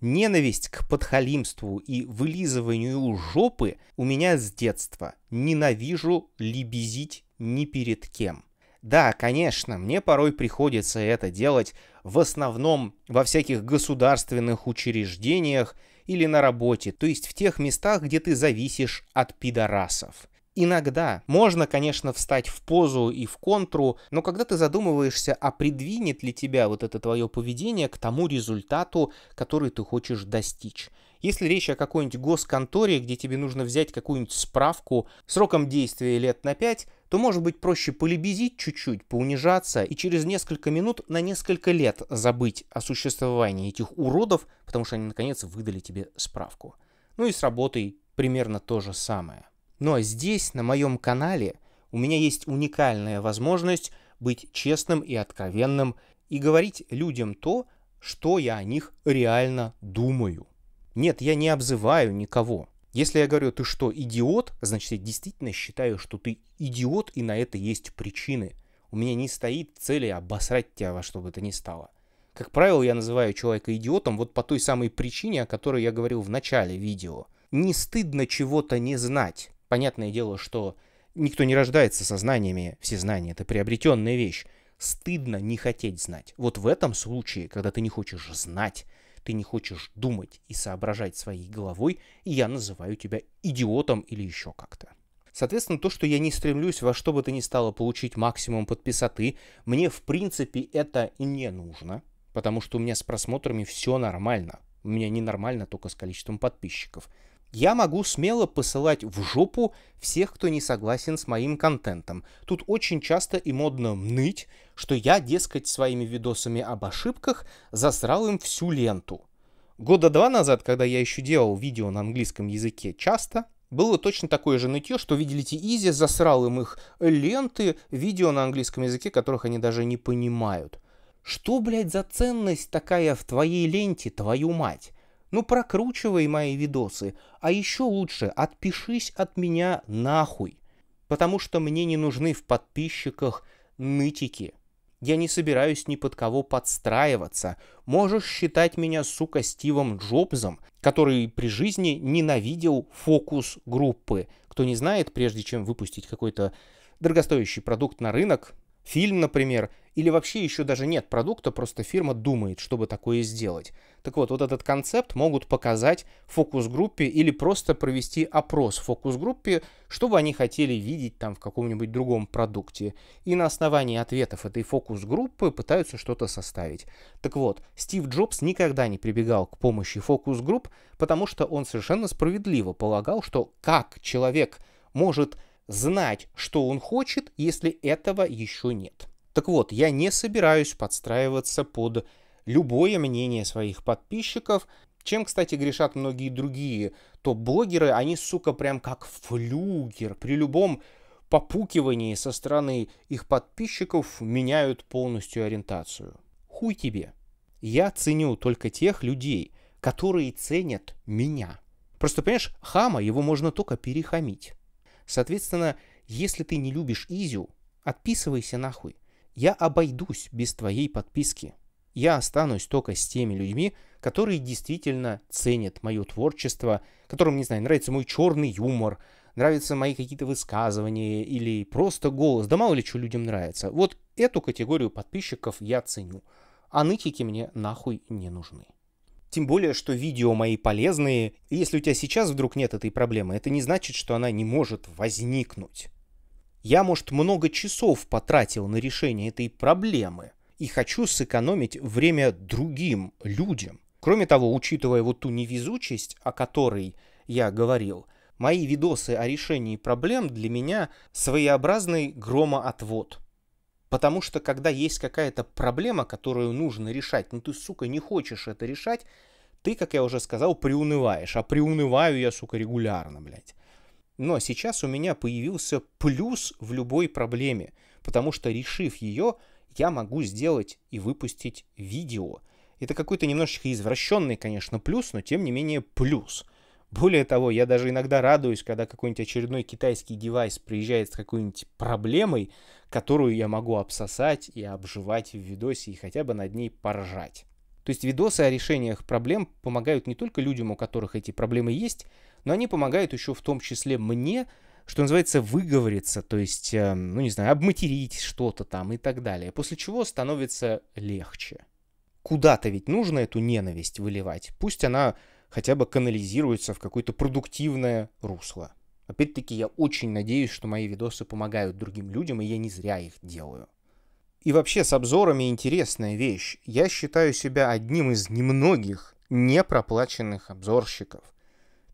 Ненависть к подхалимству и вылизыванию жопы у меня с детства. Ненавижу лебезить ни перед кем. Да, конечно, мне порой приходится это делать в основном во всяких государственных учреждениях или на работе, то есть в тех местах, где ты зависишь от пидорасов. Иногда можно, конечно, встать в позу и в контру, но когда ты задумываешься, а придвинет ли тебя вот это твое поведение к тому результату, который ты хочешь достичь. Если речь о какой-нибудь госконторе, где тебе нужно взять какую-нибудь справку сроком действия лет на пять, то может быть проще полебезить чуть-чуть, поунижаться и через несколько минут на несколько лет забыть о существовании этих уродов, потому что они наконец выдали тебе справку. Ну и с работой примерно то же самое. Но здесь, на моем канале, у меня есть уникальная возможность быть честным и откровенным и говорить людям то, что я о них реально думаю. Нет, я не обзываю никого. Если я говорю, ты что, идиот, значит, я действительно считаю, что ты идиот, и на это есть причины. У меня не стоит цели обосрать тебя во что бы то ни стало. Как правило, я называю человека идиотом вот по той самой причине, о которой я говорил в начале видео. Не стыдно чего-то не знать. Понятное дело, что никто не рождается со знаниями, все знания — это приобретенная вещь. Стыдно не хотеть знать. Вот в этом случае, когда ты не хочешь знать, ты не хочешь думать и соображать своей головой, и я называю тебя идиотом или еще как-то. Соответственно, то, что я не стремлюсь во что бы то ни стало получить максимум подписоты, мне в принципе это не нужно, потому что у меня с просмотрами все нормально. У меня не нормально только с количеством подписчиков. Я могу смело посылать в жопу всех, кто не согласен с моим контентом. Тут очень часто и модно ныть, что я, дескать, своими видосами об ошибках засрал им всю ленту. Года два назад, когда я еще делал видео на английском языке часто, было точно такое же нытье, что, видите, Изи засрал им их ленты, видео на английском языке, которых они даже не понимают. Что, блядь, за ценность такая в твоей ленте, твою мать? Ну прокручивай мои видосы, а еще лучше отпишись от меня нахуй, потому что мне не нужны в подписчиках нытики. Я не собираюсь ни под кого подстраиваться. Можешь считать меня, сука, Стивом Джобсом, который при жизни ненавидел фокус-группы. Кто не знает, прежде чем выпустить какой-то дорогостоящий продукт на рынок, фильм, например, или вообще еще даже нет продукта, просто фирма думает, чтобы такое сделать. Так вот, вот этот концепт могут показать фокус-группе или просто провести опрос в фокус-группе, что бы они хотели видеть там в каком-нибудь другом продукте. И на основании ответов этой фокус-группы пытаются что-то составить. Так вот, Стив Джобс никогда не прибегал к помощи фокус-групп, потому что он совершенно справедливо полагал, что как человек может знать, что он хочет, если этого еще нет. Так вот, я не собираюсь подстраиваться под любое мнение своих подписчиков, чем, кстати, грешат многие другие топ-блогеры. Они, сука, прям как флюгер. При любом попукивании со стороны их подписчиков меняют полностью ориентацию. Хуй тебе. Я ценю только тех людей, которые ценят меня. Просто, понимаешь, хама, его можно только перехамить. Соответственно, если ты не любишь Изю, отписывайся нахуй. Я обойдусь без твоей подписки. Я останусь только с теми людьми, которые действительно ценят мое творчество, которым, не знаю, нравится мой черный юмор, нравятся мои какие-то высказывания или просто голос. Да мало ли что людям нравится. Вот эту категорию подписчиков я ценю. А нытики мне нахуй не нужны. Тем более, что видео мои полезные. И если у тебя сейчас вдруг нет этой проблемы, это не значит, что она не может возникнуть. Я, может, много часов потратил на решение этой проблемы и хочу сэкономить время другим людям. Кроме того, учитывая вот ту невезучесть, о которой я говорил, мои видосы о решении проблем для меня своеобразный громоотвод. Потому что, когда есть какая-то проблема, которую нужно решать, ну ты, сука, не хочешь это решать, ты, как я уже сказал, приунываешь. А приунываю я, сука, регулярно, блядь. Но сейчас у меня появился плюс в любой проблеме, потому что, решив ее, я могу сделать и выпустить видео. Это какой-то немножечко извращенный, конечно, плюс, но тем не менее плюс. Более того, я даже иногда радуюсь, когда какой-нибудь очередной китайский девайс приезжает с какой-нибудь проблемой, которую я могу обсосать и обживать в видосе и хотя бы над ней поржать. То есть видосы о решениях проблем помогают не только людям, у которых эти проблемы есть, но они помогают еще в том числе мне, что называется, выговориться, то есть, ну не знаю, обматерить что-то там и так далее, после чего становится легче. Куда-то ведь нужно эту ненависть выливать, пусть она хотя бы канализируется в какое-то продуктивное русло. Опять-таки, я очень надеюсь, что мои видосы помогают другим людям, и я не зря их делаю. И вообще, с обзорами интересная вещь. Я считаю себя одним из немногих непроплаченных обзорщиков.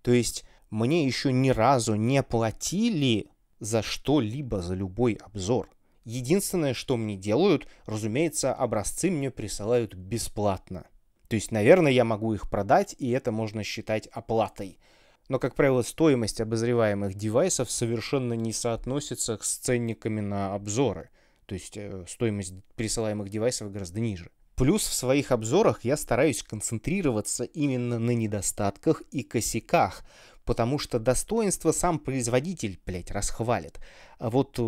То есть, мне еще ни разу не платили за что-либо, за любой обзор. Единственное, что мне делают, разумеется, образцы мне присылают бесплатно. То есть, наверное, я могу их продать, и это можно считать оплатой. Но, как правило, стоимость обозреваемых девайсов совершенно не соотносится с ценниками на обзоры. То есть, стоимость присылаемых девайсов гораздо ниже. Плюс в своих обзорах я стараюсь концентрироваться именно на недостатках и косяках, потому что достоинство сам производитель, блядь, расхвалит. А вот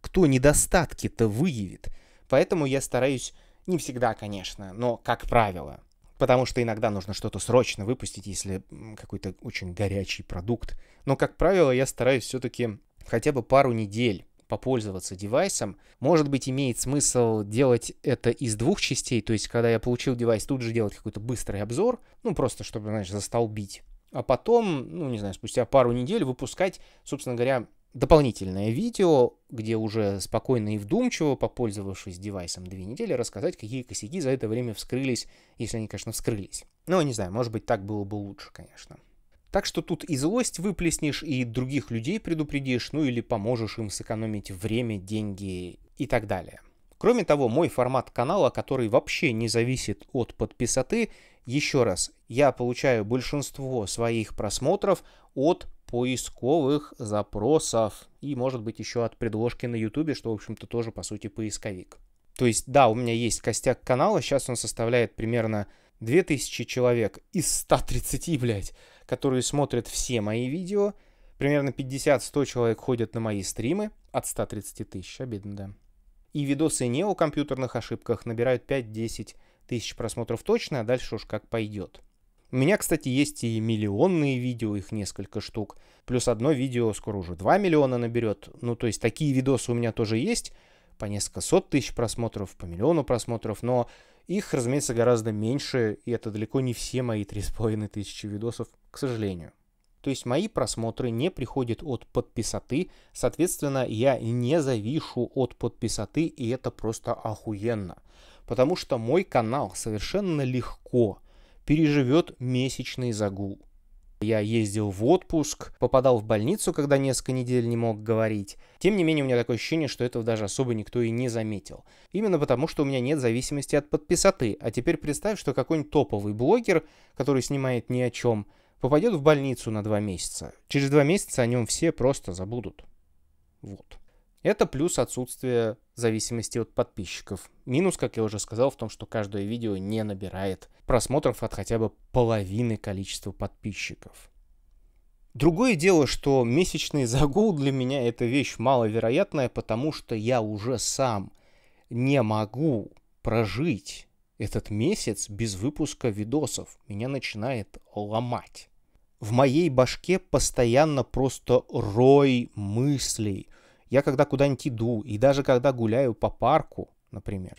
кто недостатки-то выявит? Поэтому я стараюсь... Не всегда, конечно, но как правило. Потому что иногда нужно что-то срочно выпустить, если какой-то очень горячий продукт. Но, как правило, я стараюсь все-таки хотя бы пару недель попользоваться девайсом. Может быть, имеет смысл делать это из двух частей. То есть, когда я получил девайс, тут же делать какой-то быстрый обзор. Ну, просто, чтобы, знаешь, застолбить. А потом, ну, не знаю, спустя пару недель выпускать, собственно говоря, дополнительное видео, где уже спокойно и вдумчиво, попользовавшись девайсом две недели, рассказать, какие косяки за это время вскрылись, если они, конечно, вскрылись. Но, не знаю, может быть, так было бы лучше, конечно. Так что тут и злость выплеснешь, и других людей предупредишь, ну или поможешь им сэкономить время, деньги и так далее. Кроме того, мой формат канала, который вообще не зависит от подписоты, еще раз, я получаю большинство своих просмотров от поисковых запросов и, может быть, еще от предложки на ютубе, что, в общем-то, тоже, по сути, поисковик. То есть, да, у меня есть костяк канала, сейчас он составляет примерно две тысячи человек из ста тридцати, блядь, которые смотрят все мои видео. Примерно пятьдесят-сто человек ходят на мои стримы от ста тридцати тысяч, обидно, да. И видосы не о компьютерных ошибках набирают пять-десять тысяч просмотров точно, а дальше уж как пойдет. У меня, кстати, есть и миллионные видео, их несколько штук. Плюс одно видео скоро уже два миллиона наберет. Ну, то есть такие видосы у меня тоже есть. по несколько сот тысяч просмотров, по миллиону просмотров, но их, разумеется, гораздо меньше, и это далеко не все мои три с половиной тысячи видосов, к сожалению. То есть мои просмотры не приходят от подписоты, соответственно, я не завишу от подписоты, и это просто охуенно. Потому что мой канал совершенно легко переживет месячный загул. Я ездил в отпуск, попадал в больницу, когда несколько недель не мог говорить. Тем не менее, у меня такое ощущение, что этого даже особо никто и не заметил. Именно потому, что у меня нет зависимости от подписоты. А теперь представь, что какой-нибудь топовый блогер, который снимает ни о чем, попадет в больницу на два месяца. Через два месяца о нем все просто забудут. Вот. Это плюс отсутствие зависимости от подписчиков. Минус, как я уже сказал, в том, что каждое видео не набирает просмотров от хотя бы половины количества подписчиков. Другое дело, что месячный загул для меня это вещь маловероятная, потому что я уже сам не могу прожить этот месяц без выпуска видосов. Меня начинает ломать. В моей башке постоянно просто рой мыслей. Я когда куда-нибудь иду, и даже когда гуляю по парку, например,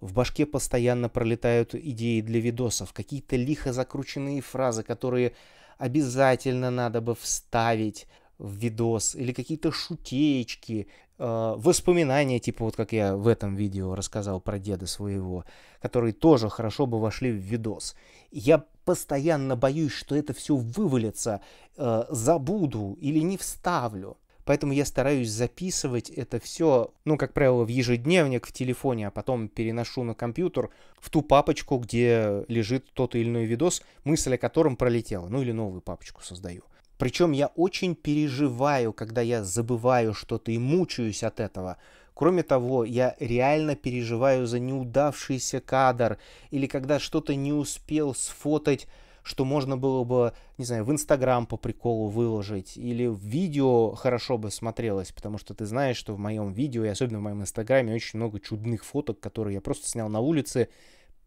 в башке постоянно пролетают идеи для видосов, какие-то лихо закрученные фразы, которые обязательно надо бы вставить в видос, или какие-то шутеечки, э, воспоминания, типа вот как я в этом видео рассказал про деда своего, которые тоже хорошо бы вошли в видос. Я постоянно боюсь, что это все вывалится, э, забуду или не вставлю. Поэтому я стараюсь записывать это все, ну, как правило, в ежедневник в телефоне, а потом переношу на компьютер в ту папочку, где лежит тот или иной видос, мысль о котором пролетела, ну или новую папочку создаю. Причем я очень переживаю, когда я забываю что-то и мучаюсь от этого. Кроме того, я реально переживаю за неудавшийся кадр или когда что-то не успел сфотать, что можно было бы, не знаю, в Инстаграм по приколу выложить, или в видео хорошо бы смотрелось, потому что ты знаешь, что в моем видео, и особенно в моем Инстаграме, очень много чудных фоток, которые я просто снял на улице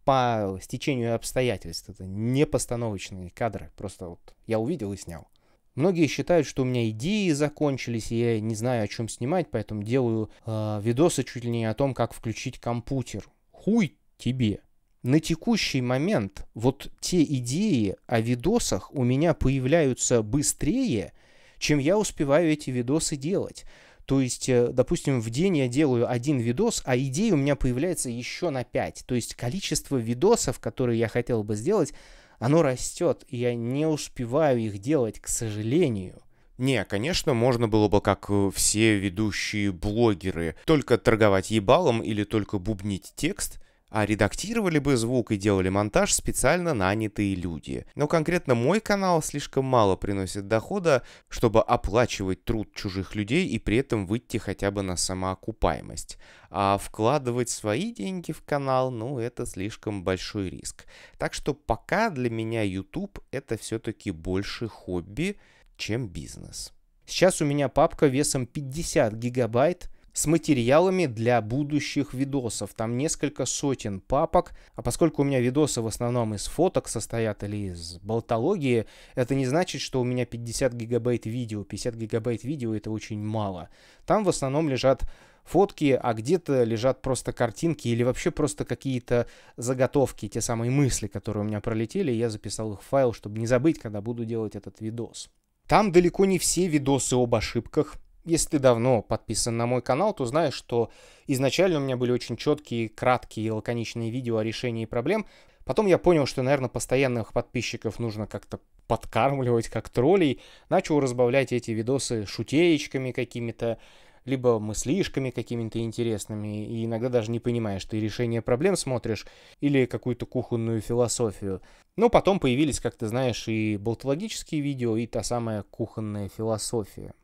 по стечению обстоятельств. Это не постановочные кадры, просто вот я увидел и снял. Многие считают, что у меня идеи закончились, и я не знаю, о чем снимать, поэтому делаю э, видосы чуть ли не о том, как включить компьютер. Хуй тебе! На текущий момент вот те идеи о видосах у меня появляются быстрее, чем я успеваю эти видосы делать. То есть, допустим, в день я делаю один видос, а идей у меня появляется еще на пять. То есть количество видосов, которые я хотел бы сделать, оно растет, и я не успеваю их делать, к сожалению. Не, конечно, можно было бы, как все ведущие блогеры, только торговать ебалом или только бубнить текст, а редактировали бы звук и делали монтаж специально нанятые люди. Но конкретно мой канал слишком мало приносит дохода, чтобы оплачивать труд чужих людей и при этом выйти хотя бы на самоокупаемость. А вкладывать свои деньги в канал, ну, это слишком большой риск. Так что пока для меня YouTube это все-таки больше хобби, чем бизнес. Сейчас у меня папка весом пятьдесят гигабайт, с материалами для будущих видосов. Там несколько сотен папок. А поскольку у меня видосы в основном из фоток состоят или из болтологии, это не значит, что у меня пятьдесят гигабайт видео. пятьдесят гигабайт видео это очень мало. Там в основном лежат фотки, а где-то лежат просто картинки или вообще просто какие-то заготовки, те самые мысли, которые у меня пролетели. Я записал их в файл, чтобы не забыть, когда буду делать этот видос. Там далеко не все видосы об ошибках. Если ты давно подписан на мой канал, то знаешь, что изначально у меня были очень четкие, краткие и лаконичные видео о решении проблем. Потом я понял, что, наверное, постоянных подписчиков нужно как-то подкармливать, как троллей. Начал разбавлять эти видосы шутеечками какими-то, либо мыслишками какими-то интересными. И иногда даже не понимаешь, ты решение проблем смотришь или какую-то кухонную философию. Но потом появились, как ты знаешь, и болтологические видео, и та самая кухонная философия.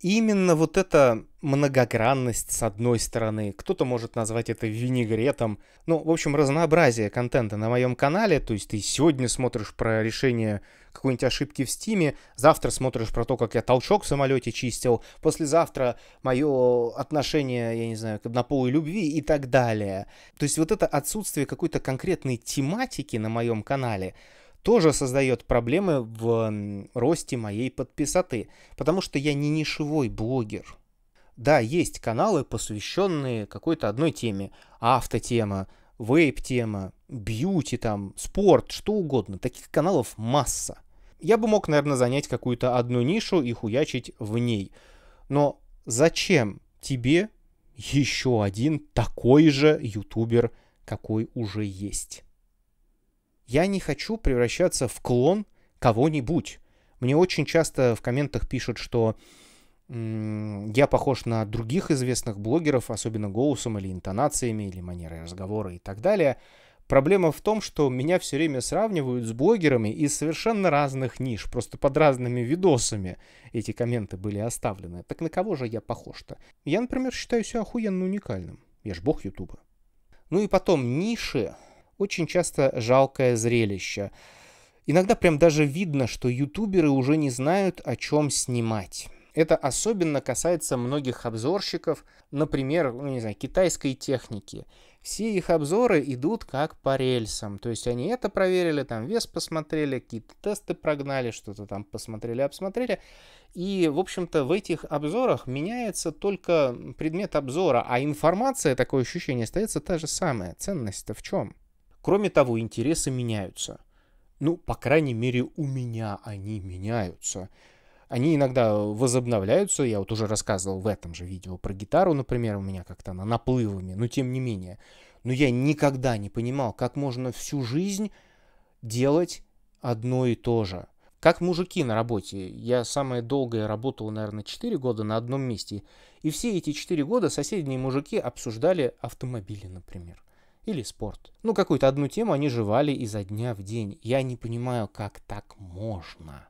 Именно вот эта многогранность с одной стороны, кто-то может назвать это винегретом, ну, в общем, разнообразие контента на моем канале, то есть ты сегодня смотришь про решение какой-нибудь ошибки в Стиме, завтра смотришь про то, как я толчок в самолете чистил, послезавтра мое отношение, я не знаю, к однополой любви и так далее. То есть вот это отсутствие какой-то конкретной тематики на моем канале тоже создает проблемы в росте моей подписоты, потому что я не нишевой блогер. Да, есть каналы, посвященные какой-то одной теме. Автотема, вейп-тема, бьюти, там, спорт, что угодно. Таких каналов масса. Я бы мог, наверное, занять какую-то одну нишу и хуячить в ней. Но зачем тебе еще один такой же ютубер, какой уже есть? Я не хочу превращаться в клон кого-нибудь. Мне очень часто в комментах пишут, что м-м, я похож на других известных блогеров, особенно голосом или интонациями, или манерой разговора и так далее. Проблема в том, что меня все время сравнивают с блогерами из совершенно разных ниш, просто под разными видосами эти комменты были оставлены. Так на кого же я похож-то? Я, например, считаю себя охуенно уникальным. Я ж бог ютуба. Ну и потом, ниши очень часто жалкое зрелище. Иногда прям даже видно, что ютуберы уже не знают, о чем снимать. Это особенно касается многих обзорщиков, например, ну, не знаю, китайской техники. Все их обзоры идут как по рельсам. То есть они это проверили, там вес посмотрели, какие-то тесты прогнали, что-то там посмотрели, обсмотрели. И, в общем-то, в этих обзорах меняется только предмет обзора, а информация, такое ощущение, остается та же самая. Ценность-то в чем? Кроме того, интересы меняются. Ну, по крайней мере, у меня они меняются. Они иногда возобновляются, я вот уже рассказывал в этом же видео про гитару, например, у меня как-то она наплывами, но тем не менее. Но я никогда не понимал, как можно всю жизнь делать одно и то же. Как мужики на работе. Я самое долгое работал, наверное, четыре года на одном месте. И все эти четыре года соседние мужики обсуждали автомобили, например. Или спорт. Ну, какую-то одну тему они жевали изо дня в день. Я не понимаю, как так можно.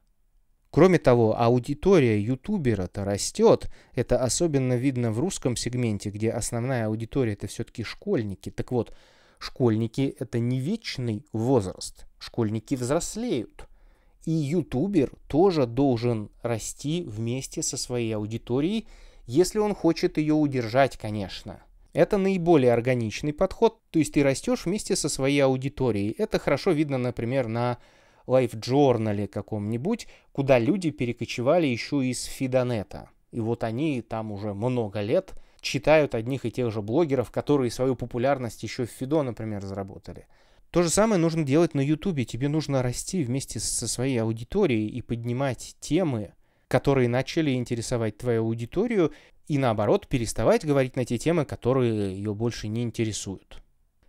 Кроме того, аудитория ютубера-то растет. Это особенно видно в русском сегменте, где основная аудитория — это все-таки школьники. Так вот, школьники — это не вечный возраст. Школьники взрослеют. И ютубер тоже должен расти вместе со своей аудиторией, если он хочет ее удержать, конечно. Это наиболее органичный подход. То есть ты растешь вместе со своей аудиторией. Это хорошо видно, например, на лайф-джорнале каком-нибудь, куда люди перекочевали еще из фидонета. И вот они там уже много лет читают одних и тех же блогеров, которые свою популярность еще в фидо, например, заработали. То же самое нужно делать на ютубе. Тебе нужно расти вместе со своей аудиторией и поднимать темы, которые начали интересовать твою аудиторию, и наоборот переставать говорить на те темы, которые ее больше не интересуют.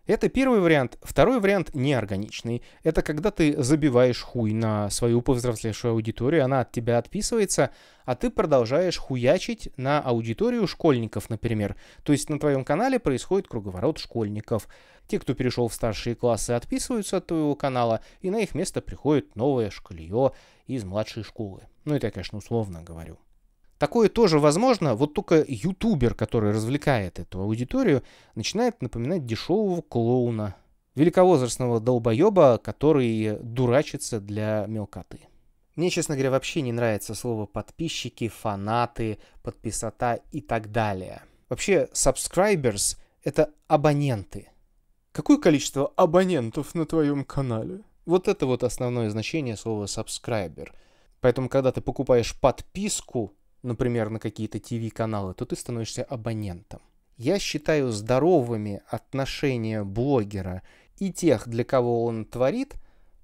Это первый вариант. Второй вариант неорганичный. Это когда ты забиваешь хуй на свою повзрослевшую аудиторию, она от тебя отписывается, а ты продолжаешь хуячить на аудиторию школьников, например. То есть на твоем канале происходит круговорот школьников. Те, кто перешел в старшие классы, отписываются от твоего канала, и на их место приходит новое школье из младшей школы. Ну это я, конечно, условно говорю. Такое тоже возможно, вот только ютубер, который развлекает эту аудиторию, начинает напоминать дешевого клоуна, великовозрастного долбоеба, который дурачится для мелкоты. Мне, честно говоря, вообще не нравится слово подписчики, фанаты, подписота и так далее. Вообще, subscribers — это абоненты. Какое количество абонентов на твоем канале? Вот это вот основное значение слова subscriber. Поэтому, когда ты покупаешь подписку, например, на какие-то ТВ-каналы, то ты становишься абонентом. Я считаю здоровыми отношения блогера и тех, для кого он творит,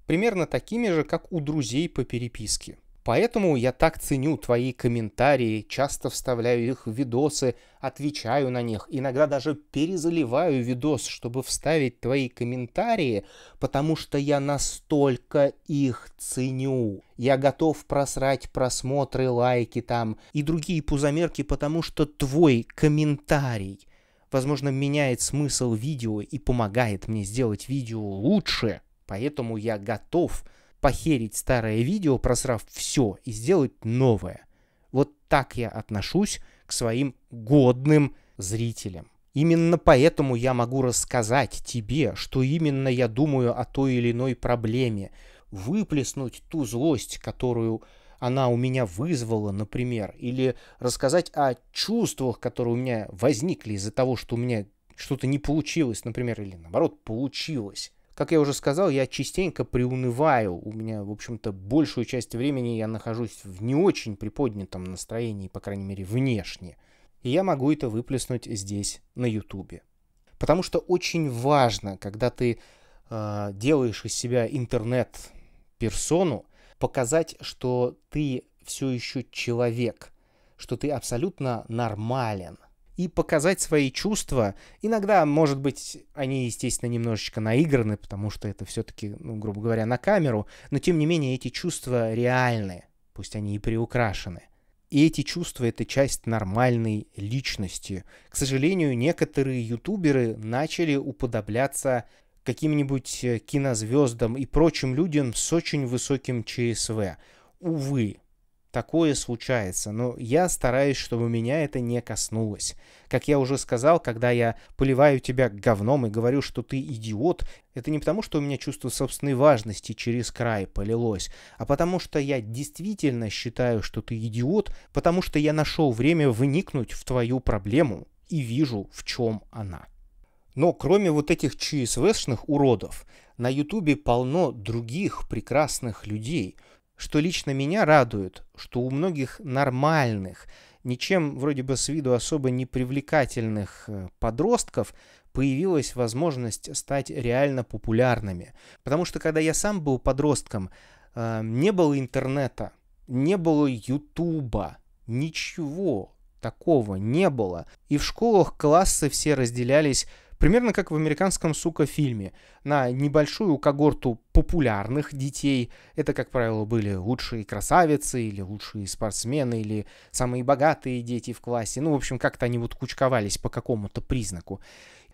примерно такими же, как у друзей по переписке. Поэтому я так ценю твои комментарии, часто вставляю их в видосы, отвечаю на них, иногда даже перезаливаю видос, чтобы вставить твои комментарии, потому что я настолько их ценю. Я готов просрать просмотры, лайки там и другие пузомерки, потому что твой комментарий, возможно, меняет смысл видео и помогает мне сделать видео лучше, поэтому я готов похерить старое видео, просрав все, и сделать новое. Вот так я отношусь к своим годным зрителям. Именно поэтому я могу рассказать тебе, что именно я думаю о той или иной проблеме, выплеснуть ту злость, которую она у меня вызвала, например, или рассказать о чувствах, которые у меня возникли из-за того, что у меня что-то не получилось, например, или наоборот, получилось. Как я уже сказал, я частенько приунываю. У меня, в общем-то, большую часть времени я нахожусь в не очень приподнятом настроении, по крайней мере, внешне. и я могу это выплеснуть здесь, на YouTube. Потому что очень важно, когда ты э, делаешь из себя интернет-персону, показать, что ты все еще человек, что ты абсолютно нормален. И показать свои чувства. Иногда, может быть, они, естественно, немножечко наиграны, потому что это все-таки, ну, грубо говоря, на камеру. Но, тем не менее, эти чувства реальны, пусть они и приукрашены. И эти чувства — это часть нормальной личности. К сожалению, некоторые ютуберы начали уподобляться каким-нибудь кинозвездам и прочим людям с очень высоким ЧСВ. Увы. Такое случается, но я стараюсь, чтобы меня это не коснулось. Как я уже сказал, когда я поливаю тебя говном и говорю, что ты идиот, это не потому, что у меня чувство собственной важности через край полилось, а потому что я действительно считаю, что ты идиот, потому что я нашел время вникнуть в твою проблему и вижу, в чем она. Но кроме вот этих ЧСВшных уродов, на Ютубе полно других прекрасных людей. Что лично меня радует, что у многих нормальных, ничем вроде бы с виду особо не привлекательных подростков появилась возможность стать реально популярными. Потому что когда я сам был подростком, не было интернета, не было ютуба, ничего такого не было. И в школах классы все разделялись примерно как в американском, сука, фильме. На небольшую когорту популярных детей. Это, как правило, были лучшие красавицы, или лучшие спортсмены, или самые богатые дети в классе. Ну, в общем, как-то они вот кучковались по какому-то признаку.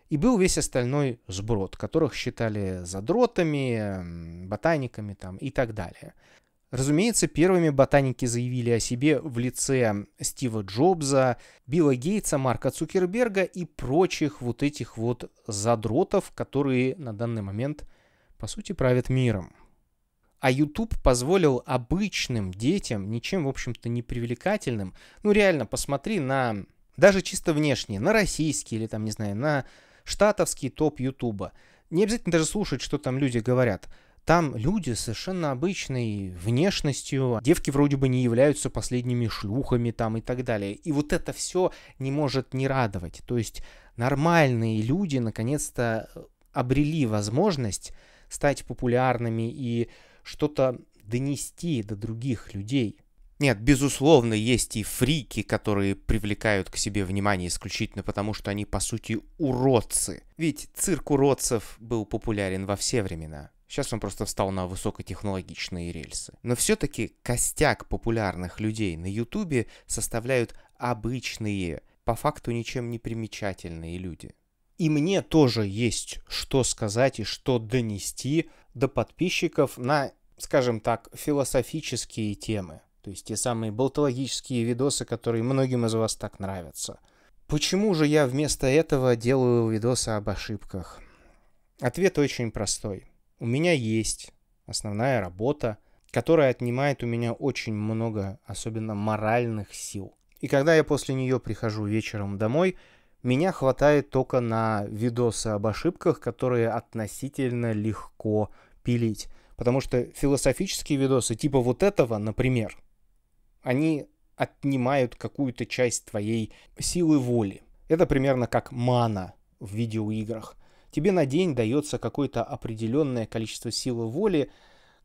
И был весь остальной сброд, которых считали задротами, ботаниками там и так далее. Разумеется, первыми ботаники заявили о себе в лице Стива Джобса, Билла Гейтса, Марка Цукерберга и прочих вот этих вот задротов, которые на данный момент, по сути, правят миром. А YouTube позволил обычным детям, ничем, в общем-то, не привлекательным, ну реально, посмотри на, даже чисто внешне, на российский или там, не знаю, на штатовский топ Ютуба. Не обязательно даже слушать, что там люди говорят. Там люди с совершенно обычной внешностью, девки вроде бы не являются последними шлюхами там и так далее. И вот это все не может не радовать. То есть нормальные люди наконец-то обрели возможность стать популярными и что-то донести до других людей. Нет, безусловно, есть и фрики, которые привлекают к себе внимание исключительно потому, что они, по сути, уродцы. Ведь цирк уродцев был популярен во все времена. Сейчас он просто встал на высокотехнологичные рельсы. Но все-таки костяк популярных людей на Ютубе составляют обычные, по факту ничем не примечательные люди. И мне тоже есть что сказать и что донести до подписчиков на, скажем так, философические темы. То есть те самые болтологические видосы, которые многим из вас так нравятся. Почему же я вместо этого делаю видосы об ошибках? Ответ очень простой. У меня есть основная работа, которая отнимает у меня очень много, особенно моральных сил. И когда я после нее прихожу вечером домой, меня хватает только на видосы об ошибках, которые относительно легко пилить. Потому что философические видосы типа вот этого, например, они отнимают какую-то часть твоей силы воли. Это примерно как мана в видеоиграх. Тебе на день дается какое-то определенное количество силы воли,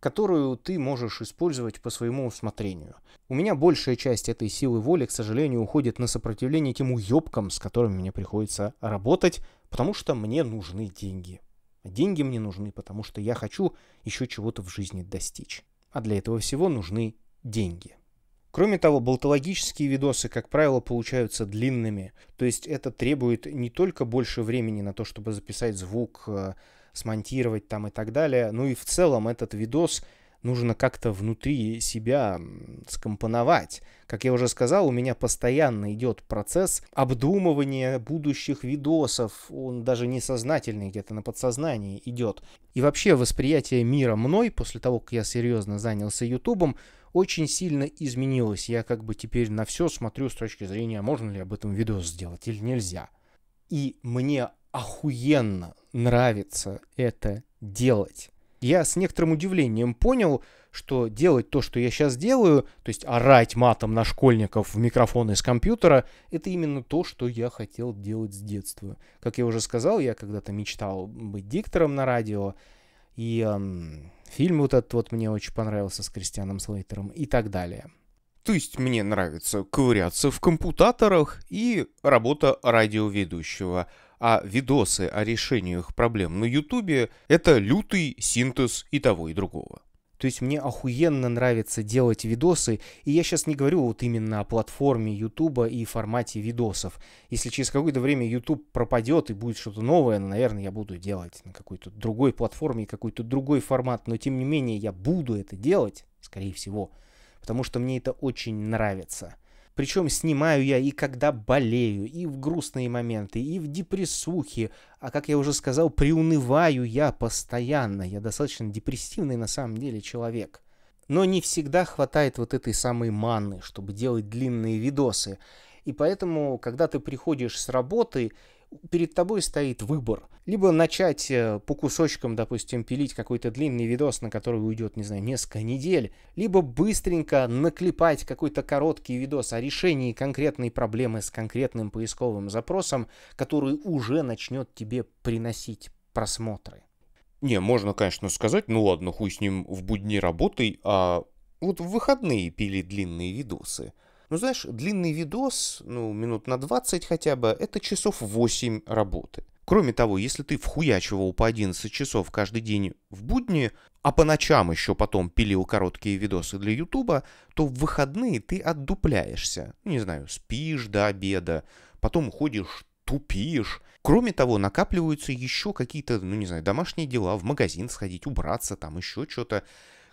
которую ты можешь использовать по своему усмотрению. У меня большая часть этой силы воли, к сожалению, уходит на сопротивление тем уёбкам, с которыми мне приходится работать, потому что мне нужны деньги. Деньги мне нужны, потому что я хочу еще чего-то в жизни достичь. А для этого всего нужны деньги. Кроме того, болтологические видосы, как правило, получаются длинными. То есть это требует не только больше времени на то, чтобы записать звук, смонтировать там и так далее, но и в целом этот видос нужно как-то внутри себя скомпоновать. Как я уже сказал, у меня постоянно идет процесс обдумывания будущих видосов. Он даже несознательный, где-то на подсознании идет. И вообще восприятие мира мной, после того, как я серьезно занялся Ютубом, очень сильно изменилось. Я как бы теперь на все смотрю с точки зрения, можно ли об этом видос сделать или нельзя. И мне охуенно нравится это делать. Я с некоторым удивлением понял, что делать то, что я сейчас делаю, то есть орать матом на школьников в микрофон из компьютера, это именно то, что я хотел делать с детства. Как я уже сказал, я когда-то мечтал быть диктором на радио, и эм, фильм вот этот вот мне очень понравился с Кристианом Слейтером и так далее. То есть мне нравится ковыряться в компутаторах и работа радиоведущего. А видосы о решениях проблем на Ютубе — это лютый синтез и того, и другого. То есть мне охуенно нравится делать видосы, и я сейчас не говорю вот именно о платформе Ютуба и формате видосов. Если через какое-то время Ютуб пропадет и будет что-то новое, наверное, я буду делать на какой-то другой платформе, какой-то другой формат, но тем не менее я буду это делать, скорее всего, потому что мне это очень нравится. Причем снимаю я и когда болею, и в грустные моменты, и в депрессухе. А как я уже сказал, приунываю я постоянно. Я достаточно депрессивный на самом деле человек. Но не всегда хватает вот этой самой маны, чтобы делать длинные видосы. И поэтому, когда ты приходишь с работы, перед тобой стоит выбор. Либо начать по кусочкам, допустим, пилить какой-то длинный видос, на который уйдет, не знаю, несколько недель. Либо быстренько наклепать какой-то короткий видос о решении конкретной проблемы с конкретным поисковым запросом, который уже начнет тебе приносить просмотры. Не, можно, конечно, сказать, ну ладно, хуй с ним, в будни работай, а вот в выходные пили длинные видосы. Ну, знаешь, длинный видос, ну, минут на двадцать хотя бы, это часов восемь работы. Кроме того, если ты вхуячивал по одиннадцать часов каждый день в будни, а по ночам еще потом пилил короткие видосы для Ютуба, то в выходные ты отдупляешься. Не знаю, спишь до обеда, потом ходишь, тупишь. Кроме того, накапливаются еще какие-то, ну, не знаю, домашние дела, в магазин сходить, убраться, там еще что-то.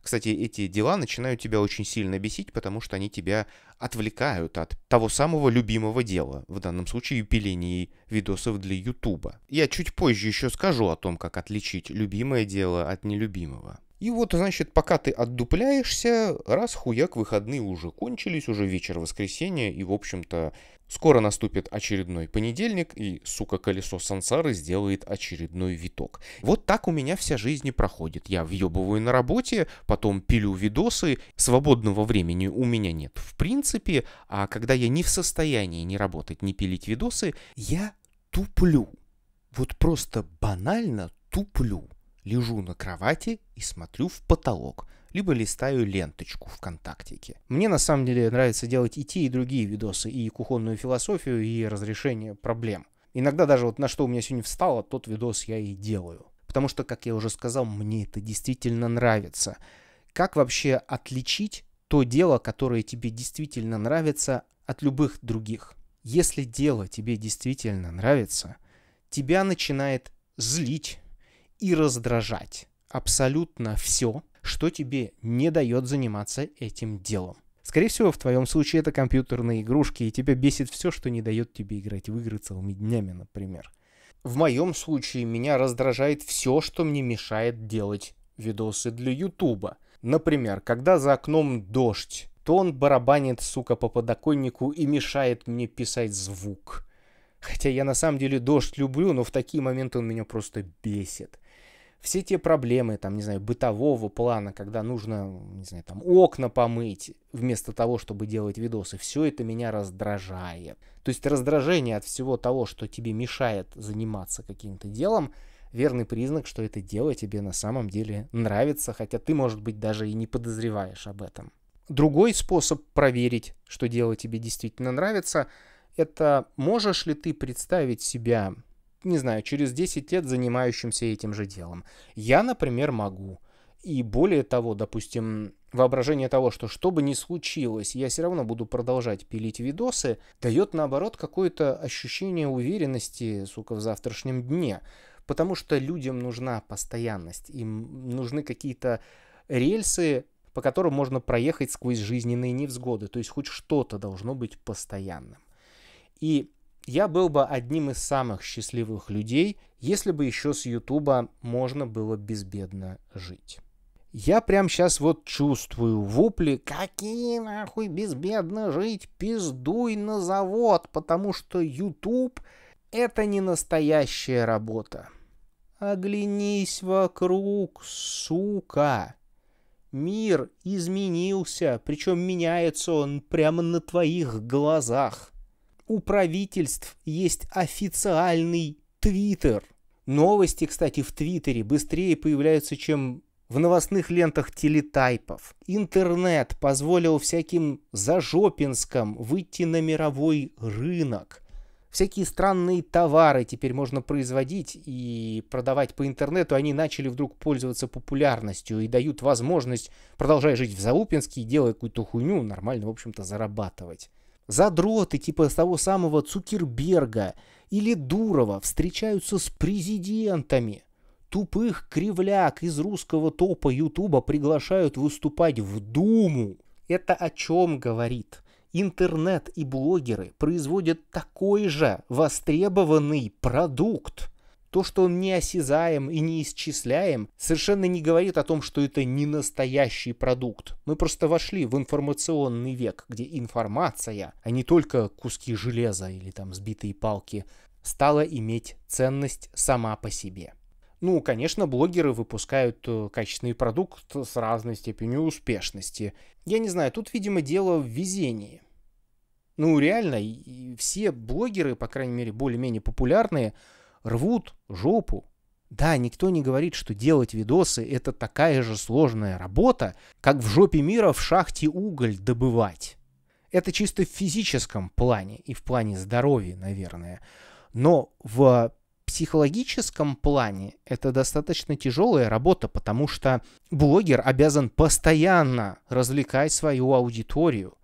Кстати, эти дела начинают тебя очень сильно бесить, потому что они тебя отвлекают от того самого любимого дела, в данном случае пиления видосов для Ютуба. Я чуть позже еще скажу о том, как отличить любимое дело от нелюбимого. И вот, значит, пока ты отдупляешься, раз хуяк, выходные уже кончились, уже вечер воскресенья, и, в общем-то, скоро наступит очередной понедельник, и, сука, колесо сансары сделает очередной виток. Вот так у меня вся жизнь и проходит. Я въебываю на работе, потом пилю видосы, свободного времени у меня нет в принципе, а когда я не в состоянии ни работать, ни пилить видосы, я туплю. Вот просто банально туплю. Лежу на кровати и смотрю в потолок, либо листаю ленточку ВКонтактике. Мне на самом деле нравится делать и те, и другие видосы, и кухонную философию, и разрешение проблем. Иногда даже вот на что у меня сегодня встало, тот видос я и делаю. Потому что, как я уже сказал, мне это действительно нравится. Как вообще отличить то дело, которое тебе действительно нравится, от любых других? Если дело тебе действительно нравится, тебя начинает злить и раздражать абсолютно все, что тебе не дает заниматься этим делом. Скорее всего, в твоем случае это компьютерные игрушки, и тебя бесит все, что не дает тебе играть в игры целыми днями, например. В моем случае меня раздражает все, что мне мешает делать видосы для Ютуба. Например, когда за окном дождь, то он барабанит, сука, по подоконнику и мешает мне писать звук. Хотя я на самом деле дождь люблю, но в такие моменты он меня просто бесит. Все те проблемы, там, не знаю, бытового плана, когда нужно, не знаю, там, окна помыть, вместо того, чтобы делать видосы, все это меня раздражает. То есть раздражение от всего того, что тебе мешает заниматься каким-то делом, верный признак, что это дело тебе на самом деле нравится, хотя ты, может быть, даже и не подозреваешь об этом. Другой способ проверить, что дело тебе действительно нравится, это можешь ли ты представить себя, не знаю, через десять лет занимающимся этим же делом. Я, например, могу. И более того, допустим, воображение того, что что бы ни случилось, я все равно буду продолжать пилить видосы, дает, наоборот, какое-то ощущение уверенности, сука, в завтрашнем дне. Потому что людям нужна постоянность, им нужны какие-то рельсы, по которым можно проехать сквозь жизненные невзгоды. То есть хоть что-то должно быть постоянным. И я был бы одним из самых счастливых людей, если бы еще с Ютуба можно было безбедно жить. Я прям сейчас вот чувствую вопли, какие нахуй безбедно жить, пиздуй на завод, потому что Ютуб — это не настоящая работа. Оглянись вокруг, сука. Мир изменился, причем меняется он прямо на твоих глазах. У правительств есть официальный Твиттер. Новости, кстати, в Твиттере быстрее появляются, чем в новостных лентах телетайпов. Интернет позволил всяким зажопинскам выйти на мировой рынок. Всякие странные товары теперь можно производить и продавать по интернету. Они начали вдруг пользоваться популярностью и дают возможность, продолжая жить в Залупинске и делая какую-то хуйню, нормально, в общем-то, зарабатывать. Задроты типа того самого Цукерберга или Дурова встречаются с президентами. Тупых кривляк из русского топа Ютуба приглашают выступать в Думу. Это о чем говорит? Интернет и блогеры производят такой же востребованный продукт. То, что он неосязаем и неисчисляем, совершенно не говорит о том, что это не настоящий продукт. Мы просто вошли в информационный век, где информация, а не только куски железа или там сбитые палки, стала иметь ценность сама по себе. Ну, конечно, блогеры выпускают качественный продукт с разной степенью успешности. Я не знаю, тут, видимо, дело в везении. Ну, реально, и все блогеры, по крайней мере, более-менее популярные, рвут жопу. Да, никто не говорит, что делать видосы — это такая же сложная работа, как в жопе мира в шахте уголь добывать. Это чисто в физическом плане и в плане здоровья, наверное. Но в психологическом плане это достаточно тяжелая работа, потому что блогер обязан постоянно развлекать свою аудиторию.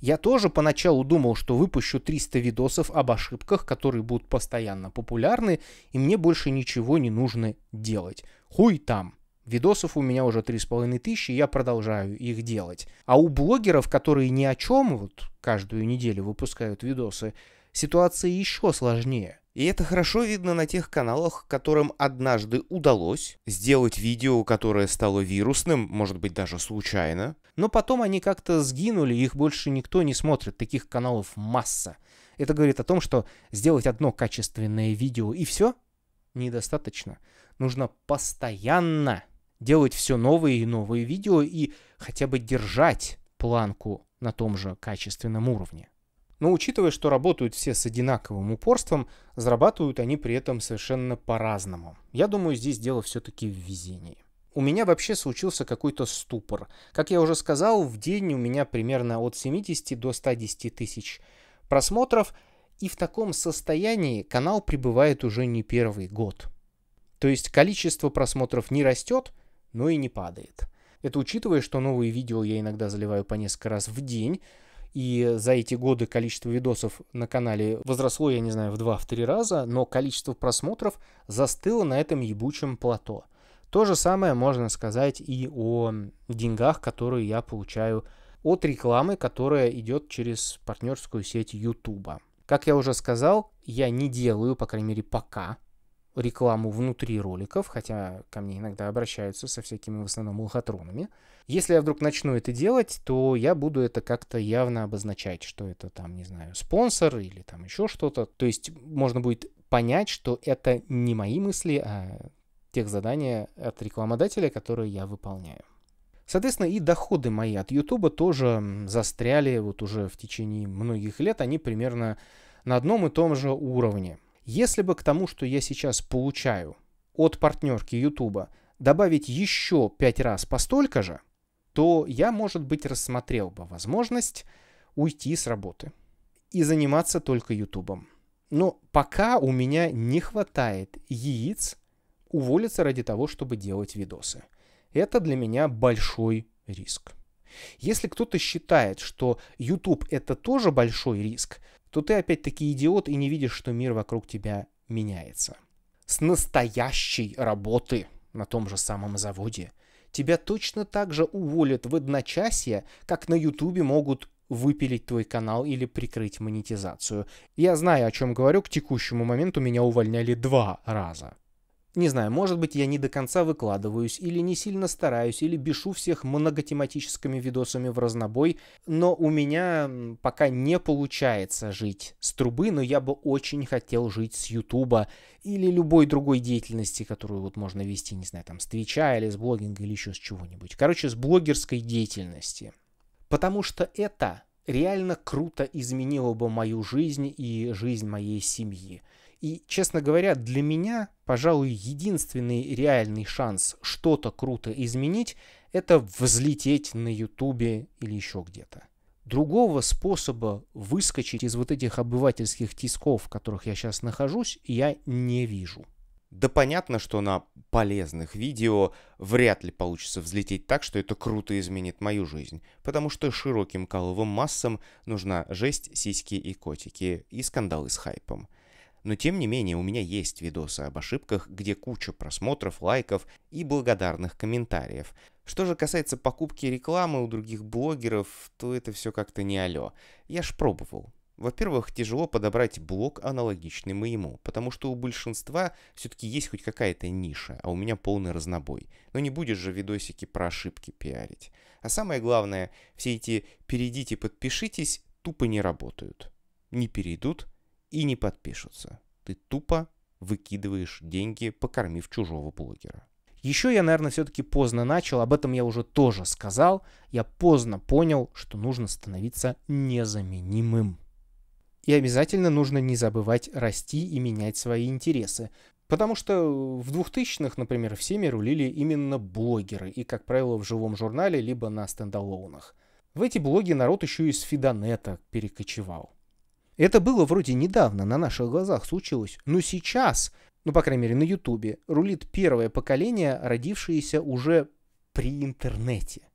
Я тоже поначалу думал, что выпущу триста видосов об ошибках, которые будут постоянно популярны, и мне больше ничего не нужно делать. Хуй там. Видосов у меня уже три с половиной тысячи, я продолжаю их делать. А у блогеров, которые ни о чем, вот каждую неделю выпускают видосы, ситуация еще сложнее. И это хорошо видно на тех каналах, которым однажды удалось сделать видео, которое стало вирусным, может быть, даже случайно. Но потом они как-то сгинули, их больше никто не смотрит. Таких каналов масса. Это говорит о том, что сделать одно качественное видео и все недостаточно. Нужно постоянно делать все новые и новые видео и хотя бы держать планку на том же качественном уровне. Но учитывая, что работают все с одинаковым упорством, зарабатывают они при этом совершенно по-разному. Я думаю, здесь дело все-таки в везении. У меня вообще случился какой-то ступор. Как я уже сказал, в день у меня примерно от семидесяти до ста десяти тысяч просмотров. И в таком состоянии канал пребывает уже не первый год. То есть количество просмотров не растет, но и не падает. Это учитывая, что новые видео я иногда заливаю по несколько раз в день. И за эти годы количество видосов на канале возросло, я не знаю, в два-три раза, но количество просмотров застыло на этом ебучем плато. То же самое можно сказать и о деньгах, которые я получаю от рекламы, которая идет через партнерскую сеть YouTube. Как я уже сказал, я не делаю, по крайней мере, пока рекламу внутри роликов, хотя ко мне иногда обращаются со всякими в основном лохотронами. Если я вдруг начну это делать, то я буду это как-то явно обозначать, что это там, не знаю, спонсор или там еще что-то. То есть можно будет понять, что это не мои мысли, а тех задания от рекламодателя, которые я выполняю. Соответственно, и доходы мои от YouTube тоже застряли вот уже в течение многих лет, они примерно на одном и том же уровне. Если бы к тому, что я сейчас получаю от партнерки Ютуба, добавить еще пять раз по столько же, то я, может быть, рассмотрел бы возможность уйти с работы и заниматься только Ютубом. Но пока у меня не хватает яиц уволиться ради того, чтобы делать видосы. Это для меня большой риск. Если кто-то считает, что YouTube это тоже большой риск, то ты опять-таки идиот и не видишь, что мир вокруг тебя меняется. С настоящей работы на том же самом заводе тебя точно так же уволят в одночасье, как на Ютубе могут выпилить твой канал или прикрыть монетизацию. Я знаю, о чем говорю, к текущему моменту меня увольняли два раза. Не знаю, может быть, я не до конца выкладываюсь, или не сильно стараюсь, или бешу всех многотематическими видосами в разнобой, но у меня пока не получается жить с трубы, но я бы очень хотел жить с Ютуба или любой другой деятельности, которую вот можно вести, не знаю, там, с Твича или с блогинга или еще с чего-нибудь. Короче, с блогерской деятельности. Потому что это реально круто изменило бы мою жизнь и жизнь моей семьи. И, честно говоря, для меня, пожалуй, единственный реальный шанс что-то круто изменить – это взлететь на Ютубе или еще где-то. Другого способа выскочить из вот этих обывательских тисков, в которых я сейчас нахожусь, я не вижу. Да понятно, что на полезных видео вряд ли получится взлететь так, что это круто изменит мою жизнь, потому что широким каловым массам нужна жесть, сиськи и котики, и скандалы с хайпом. Но тем не менее, у меня есть видосы об ошибках, где куча просмотров, лайков и благодарных комментариев. Что же касается покупки рекламы у других блогеров, то это все как-то не алё. Я ж пробовал. Во-первых, тяжело подобрать блог, аналогичный моему, потому что у большинства все-таки есть хоть какая-то ниша, а у меня полный разнобой. Но не будешь же видосики про ошибки пиарить. А самое главное, все эти «перейдите, подпишитесь» тупо не работают. Не перейдут и не подпишутся. Ты тупо выкидываешь деньги, покормив чужого блогера. Еще я, наверное, все-таки поздно начал, об этом я уже тоже сказал. Я поздно понял, что нужно становиться незаменимым. И обязательно нужно не забывать расти и менять свои интересы. Потому что в двухтысячных, например, всеми рулили именно блогеры. И, как правило, в живом журнале, либо на стендалонах. В эти блоги народ еще и с фидонета перекочевал. Это было вроде недавно, на наших глазах случилось, но сейчас, ну, по крайней мере, на Ютубе, рулит первое поколение, родившееся уже при интернете.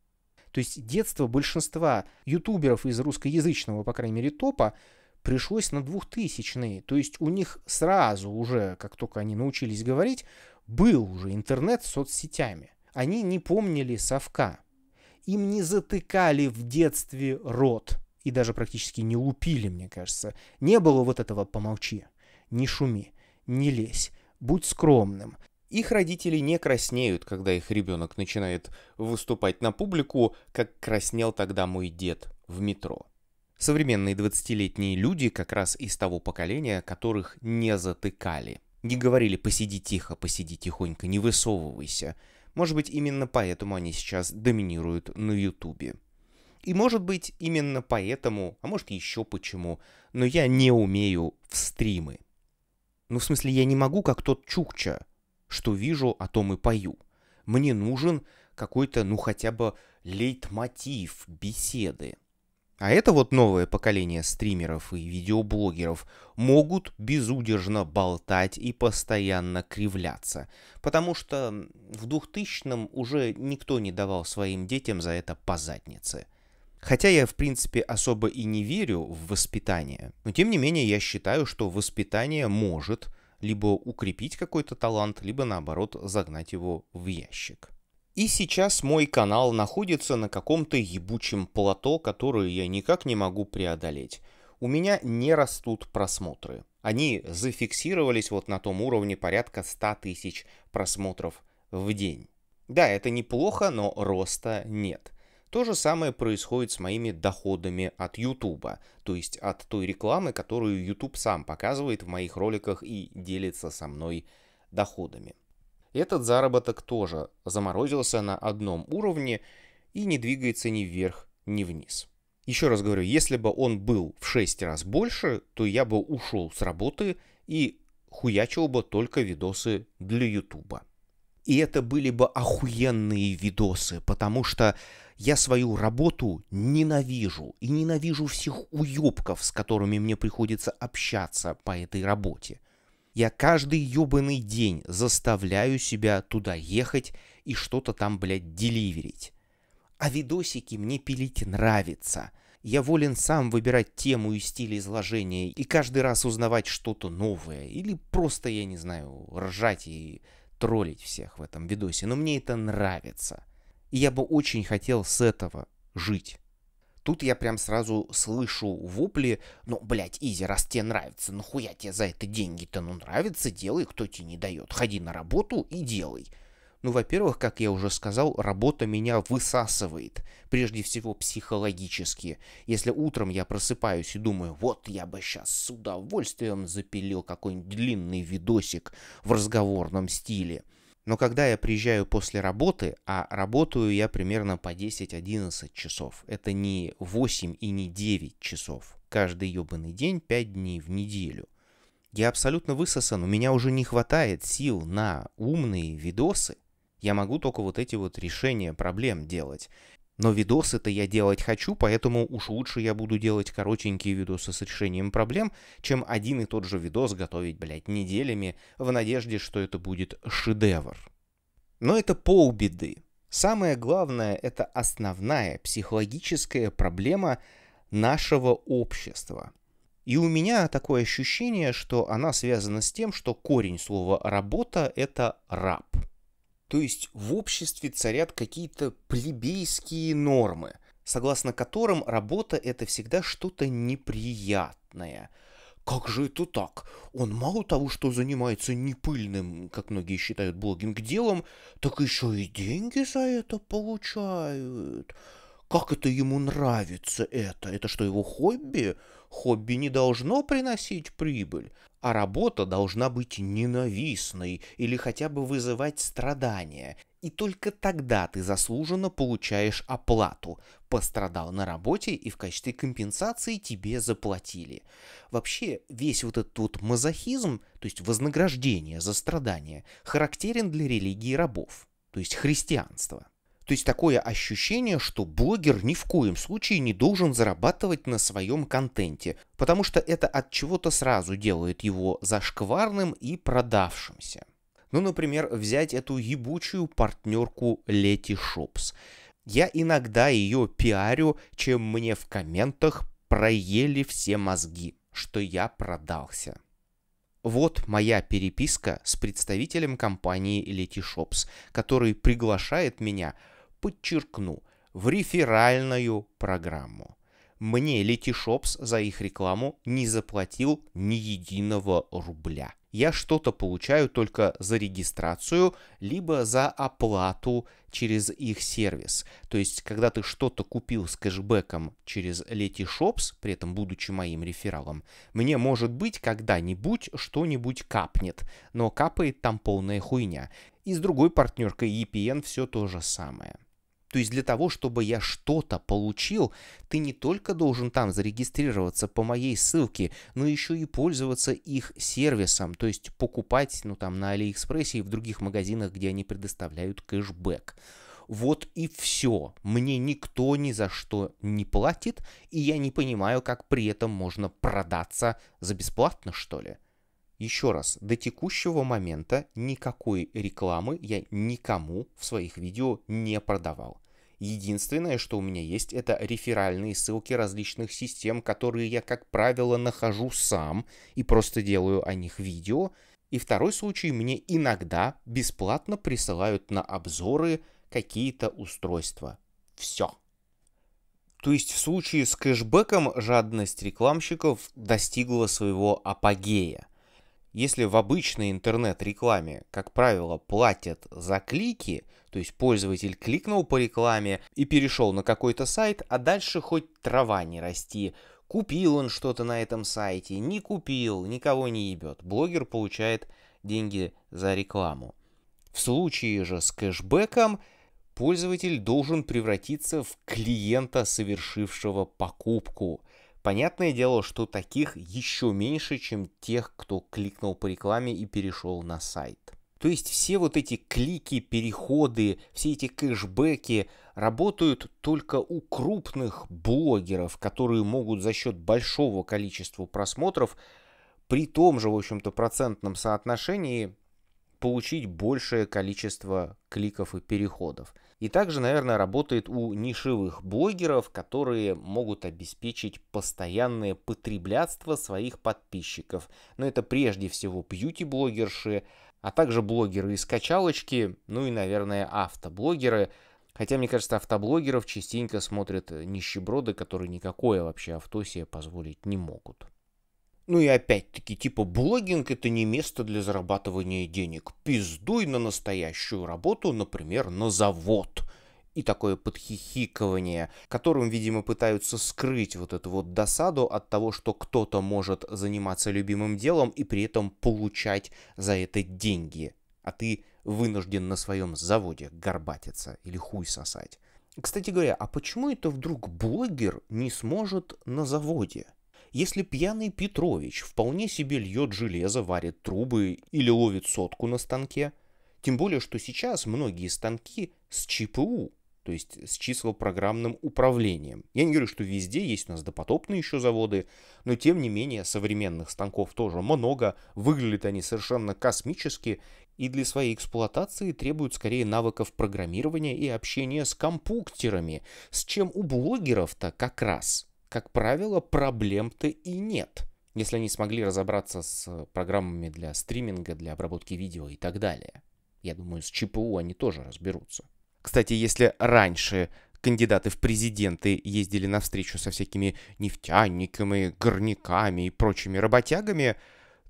То есть детство большинства ютуберов из русскоязычного, по крайней мере, топа, пришлось на двухтысячные. То есть у них сразу уже, как только они научились говорить, был уже интернет с соцсетями. Они не помнили совка. Им не затыкали в детстве рот. И даже практически не лупили, мне кажется. Не было вот этого «помолчи», «не шуми», «не лезь», «будь скромным». Их родители не краснеют, когда их ребенок начинает выступать на публику, как краснел тогда мой дед в метро. Современные двадцатилетние люди как раз из того поколения, которых не затыкали. Не говорили «посиди тихо, посиди тихонько, не высовывайся». Может быть, именно поэтому они сейчас доминируют на Ютубе. И может быть именно поэтому, а может еще почему, но я не умею в стримы. Ну в смысле я не могу как тот Чукча, что вижу, о том и пою. Мне нужен какой-то, ну хотя бы лейтмотив беседы. А это вот новое поколение стримеров и видеоблогеров могут безудержно болтать и постоянно кривляться. Потому что в двухтысячном уже никто не давал своим детям за это по заднице. Хотя я, в принципе, особо и не верю в воспитание, но тем не менее я считаю, что воспитание может либо укрепить какой-то талант, либо наоборот загнать его в ящик. И сейчас мой канал находится на каком-то ебучем плато, которое я никак не могу преодолеть. У меня не растут просмотры. Они зафиксировались вот на том уровне порядка ста тысяч просмотров в день. Да, это неплохо, но роста нет. То же самое происходит с моими доходами от YouTube, то есть от той рекламы, которую YouTube сам показывает в моих роликах и делится со мной доходами. Этот заработок тоже заморозился на одном уровне и не двигается ни вверх, ни вниз. Еще раз говорю, если бы он был в шесть раз больше, то я бы ушел с работы и хуячил бы только видосы для YouTube. И это были бы охуенные видосы, потому что я свою работу ненавижу. И ненавижу всех уёбков, с которыми мне приходится общаться по этой работе. Я каждый ёбаный день заставляю себя туда ехать и что-то там, блядь, деливерить. А видосики мне пилить нравится. Я волен сам выбирать тему и стиль изложения, и каждый раз узнавать что-то новое. Или просто, я не знаю, ржать и... троллить всех в этом видосе, но мне это нравится. И я бы очень хотел с этого жить. Тут я прям сразу слышу вопли: ну, блядь, Изи, раз тебе нравится, ну хуя тебе за это деньги-то, ну нравится, делай, кто тебе не дает. Ходи на работу и делай. Ну, во-первых, как я уже сказал, работа меня высасывает, прежде всего психологически. Если утром я просыпаюсь и думаю, вот я бы сейчас с удовольствием запилил какой-нибудь длинный видосик в разговорном стиле. Но когда я приезжаю после работы, а работаю я примерно по десять-одиннадцать часов, это не восемь и не девять часов, каждый ебаный день, пять дней в неделю. Я абсолютно высосан, у меня уже не хватает сил на умные видосы. Я могу только вот эти вот решения проблем делать. Но видосы-то я делать хочу, поэтому уж лучше я буду делать коротенькие видосы с решением проблем, чем один и тот же видос готовить, блядь, неделями в надежде, что это будет шедевр. Но это полбеды. Самое главное, это основная психологическая проблема нашего общества. И у меня такое ощущение, что она связана с тем, что корень слова «работа» — это «раб». То есть в обществе царят какие-то плебейские нормы, согласно которым работа — это всегда что-то неприятное. Как же это так? Он мало того, что занимается непыльным, как многие считают, блогинг-делом, так еще и деньги за это получают. Как это ему нравится это? Это что, его хобби? Хобби не должно приносить прибыль, а работа должна быть ненавистной или хотя бы вызывать страдания. И только тогда ты заслуженно получаешь оплату. Пострадал на работе и в качестве компенсации тебе заплатили. Вообще весь вот этот вот мазохизм, то есть вознаграждение за страдания, характерен для религии рабов, то есть христианства. То есть такое ощущение, что блогер ни в коем случае не должен зарабатывать на своем контенте, потому что это от чего-то сразу делает его зашкварным и продавшимся. Ну, например, взять эту ебучую партнерку Лети Шопс. Я иногда ее пиарю, чем мне в комментах проели все мозги, что я продался. Вот моя переписка с представителем компании Лети Шопс, который приглашает меня, подчеркну, в реферальную программу. Мне Лети Шопс за их рекламу не заплатил ни единого рубля. Я что-то получаю только за регистрацию, либо за оплату через их сервис. То есть, когда ты что-то купил с кэшбэком через Лети Шопс, при этом будучи моим рефералом, мне, может быть, когда-нибудь что-нибудь капнет, но капает там полная хуйня. И с другой партнеркой и пи эн все то же самое. То есть для того, чтобы я что-то получил, ты не только должен там зарегистрироваться по моей ссылке, но еще и пользоваться их сервисом, то есть покупать, ну там на Алиэкспрессе и в других магазинах, где они предоставляют кэшбэк. Вот и все. Мне никто ни за что не платит, и я не понимаю, как при этом можно продаться за бесплатно, что ли. Еще раз, до текущего момента никакой рекламы я никому в своих видео не продавал. Единственное, что у меня есть, это реферальные ссылки различных систем, которые я, как правило, нахожу сам и просто делаю о них видео. И второй случай, мне иногда бесплатно присылают на обзоры какие-то устройства. Все. То есть в случае с кэшбэком жадность рекламщиков достигла своего апогея. Если в обычной интернет-рекламе, как правило, платят за клики, то есть пользователь кликнул по рекламе и перешел на какой-то сайт, а дальше хоть трава не расти. Купил он что-то на этом сайте, не купил, никого не ебет. Блогер получает деньги за рекламу. В случае же с кэшбэком пользователь должен превратиться в клиента, совершившего покупку. Понятное дело, что таких еще меньше, чем тех, кто кликнул по рекламе и перешел на сайт. То есть все вот эти клики, переходы, все эти кэшбэки работают только у крупных блогеров, которые могут за счет большого количества просмотров при том же, в общем-то, процентном соотношении получить большее количество кликов и переходов. И также, наверное, работает у нишевых блогеров, которые могут обеспечить постоянное потреблятство своих подписчиков. Но это прежде всего бьюти-блогерши, а также блогеры из качалочки, ну и, наверное, автоблогеры. Хотя, мне кажется, автоблогеров частенько смотрят нищеброды, которые никакое вообще авто себе позволить не могут. Ну и опять-таки, типа, блогинг — это не место для зарабатывания денег. Пиздуй на настоящую работу, например, на завод. И такое подхихикывание, которым, видимо, пытаются скрыть вот эту вот досаду от того, что кто-то может заниматься любимым делом и при этом получать за это деньги, а ты вынужден на своем заводе горбатиться или хуй сосать. Кстати говоря, а почему это вдруг блогер не сможет на заводе? Если пьяный Петрович вполне себе льет железо, варит трубы или ловит сотку на станке, тем более, что сейчас многие станки с Ч П У, то есть с числопрограммным управлением. Я не говорю, что везде есть у нас допотопные еще заводы, но тем не менее современных станков тоже много, выглядят они совершенно космически и для своей эксплуатации требуют скорее навыков программирования и общения с компьютерами, с чем у блогеров-то как раз, как правило, проблем-то и нет, если они смогли разобраться с программами для стриминга, для обработки видео и так далее. Я думаю, с Ч П У они тоже разберутся. Кстати, если раньше кандидаты в президенты ездили на встречу со всякими нефтяниками, горняками и прочими работягами,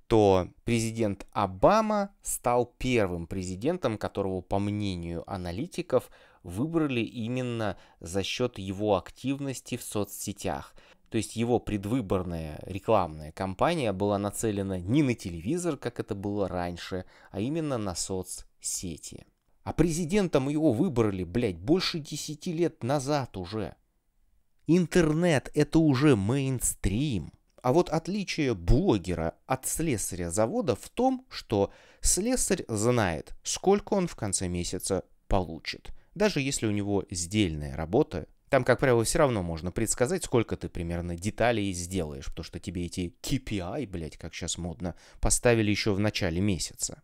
то президент Обама стал первым президентом, которого, по мнению аналитиков, выбрали именно за счет его активности в соцсетях. То есть его предвыборная рекламная кампания была нацелена не на телевизор, как это было раньше, а именно на соцсети. А президентом его выбрали, блядь, больше десяти лет назад уже. Интернет — это уже мейнстрим. А вот отличие блогера от слесаря завода в том, что слесарь знает, сколько он в конце месяца получит. Даже если у него сдельная работа, там, как правило, все равно можно предсказать, сколько ты примерно деталей сделаешь, потому что тебе эти К П И, блядь, как сейчас модно, поставили еще в начале месяца.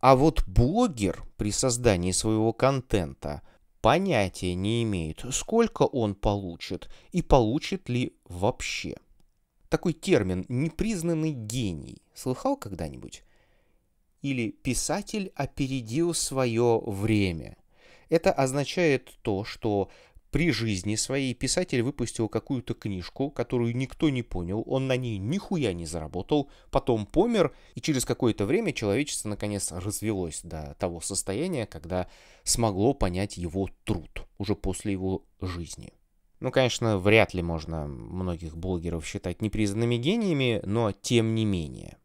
А вот блогер при создании своего контента понятия не имеет, сколько он получит и получит ли вообще. Такой термин «непризнанный гений» слыхал когда-нибудь? Или «писатель опередил свое время». Это означает то, что при жизни своей писатель выпустил какую-то книжку, которую никто не понял, он на ней нихуя не заработал, потом помер, и через какое-то время человечество наконец развелось до того состояния, когда смогло понять его труд уже после его жизни. Ну, конечно, вряд ли можно многих блогеров считать непризнанными гениями, но тем не менее.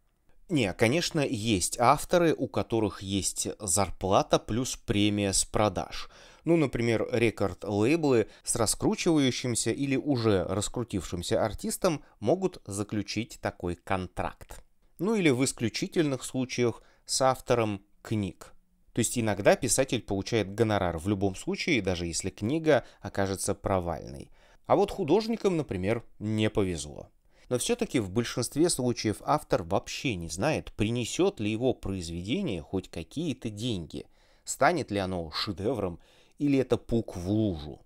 Не, конечно, есть авторы, у которых есть зарплата плюс премия с продаж. Ну, например, рекорд-лейблы с раскручивающимся или уже раскрутившимся артистом могут заключить такой контракт. Ну или в исключительных случаях с автором книг. То есть иногда писатель получает гонорар в любом случае, даже если книга окажется провальной. А вот художникам, например, не повезло. Но все-таки в большинстве случаев автор вообще не знает, принесет ли его произведение хоть какие-то деньги, станет ли оно шедевром или это пук в лужу.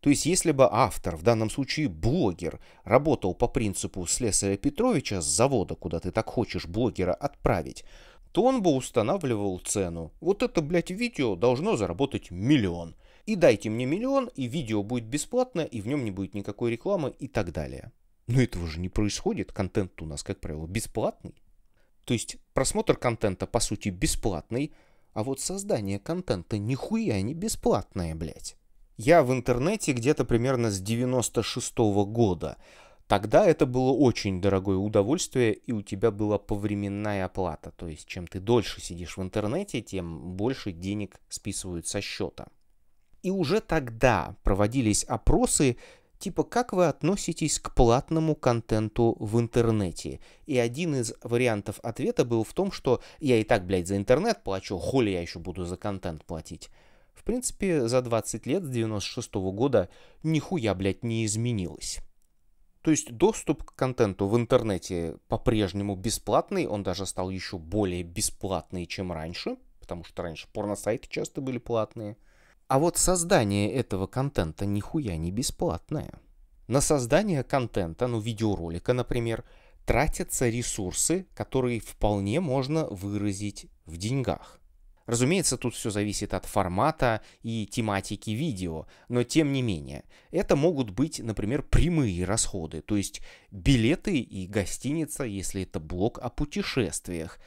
То есть если бы автор, в данном случае блогер, работал по принципу слесаря Петровича с завода, куда ты так хочешь блогера отправить, то он бы устанавливал цену. Вот это, блядь, видео должно заработать миллион. И дайте мне миллион, и видео будет бесплатно, и в нем не будет никакой рекламы и так далее. Но этого же не происходит, контент у нас, как правило, бесплатный. То есть просмотр контента, по сути, бесплатный, а вот создание контента нихуя не бесплатное, блядь. Я в интернете где-то примерно с девяносто шестого года. Тогда это было очень дорогое удовольствие, и у тебя была повременная оплата. То есть чем ты дольше сидишь в интернете, тем больше денег списывают со счета. И уже тогда проводились опросы, типа, как вы относитесь к платному контенту в интернете? И один из вариантов ответа был в том, что я и так, блядь, за интернет плачу, хули я еще буду за контент платить. В принципе, за двадцать лет с девяносто шестого года нихуя, блядь, не изменилось. То есть доступ к контенту в интернете по-прежнему бесплатный, он даже стал еще более бесплатный, чем раньше, потому что раньше порносайты часто были платные. А вот создание этого контента нихуя не бесплатное. На создание контента, ну видеоролика, например, тратятся ресурсы, которые вполне можно выразить в деньгах. Разумеется, тут все зависит от формата и тематики видео, но тем не менее, это могут быть, например, прямые расходы, то есть билеты и гостиница, если это блог о путешествиях.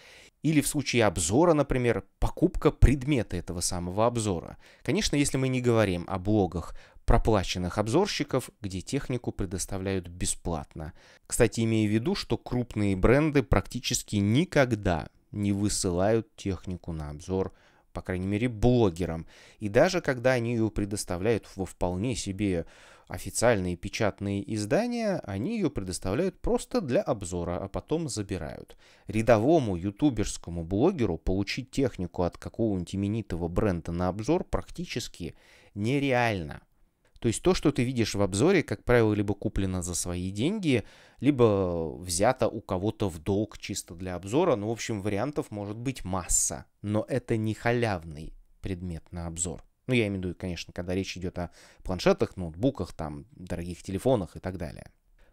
Или в случае обзора, например, покупка предмета этого самого обзора. Конечно, если мы не говорим о блогах проплаченных обзорщиков, где технику предоставляют бесплатно. Кстати, имея в виду, что крупные бренды практически никогда не высылают технику на обзор, по крайней мере, блогерам. И даже когда они ее предоставляют во вполне себе официальные печатные издания, они ее предоставляют просто для обзора, а потом забирают. Рядовому ютуберскому блогеру получить технику от какого-нибудь именитого бренда на обзор практически нереально. То есть то, что ты видишь в обзоре, как правило, либо куплено за свои деньги, либо взято у кого-то в долг чисто для обзора. Ну, в общем, вариантов может быть масса, но это не халявный предмет на обзор. Ну, я имею в виду, конечно, когда речь идет о планшетах, ноутбуках, там, дорогих телефонах и так далее.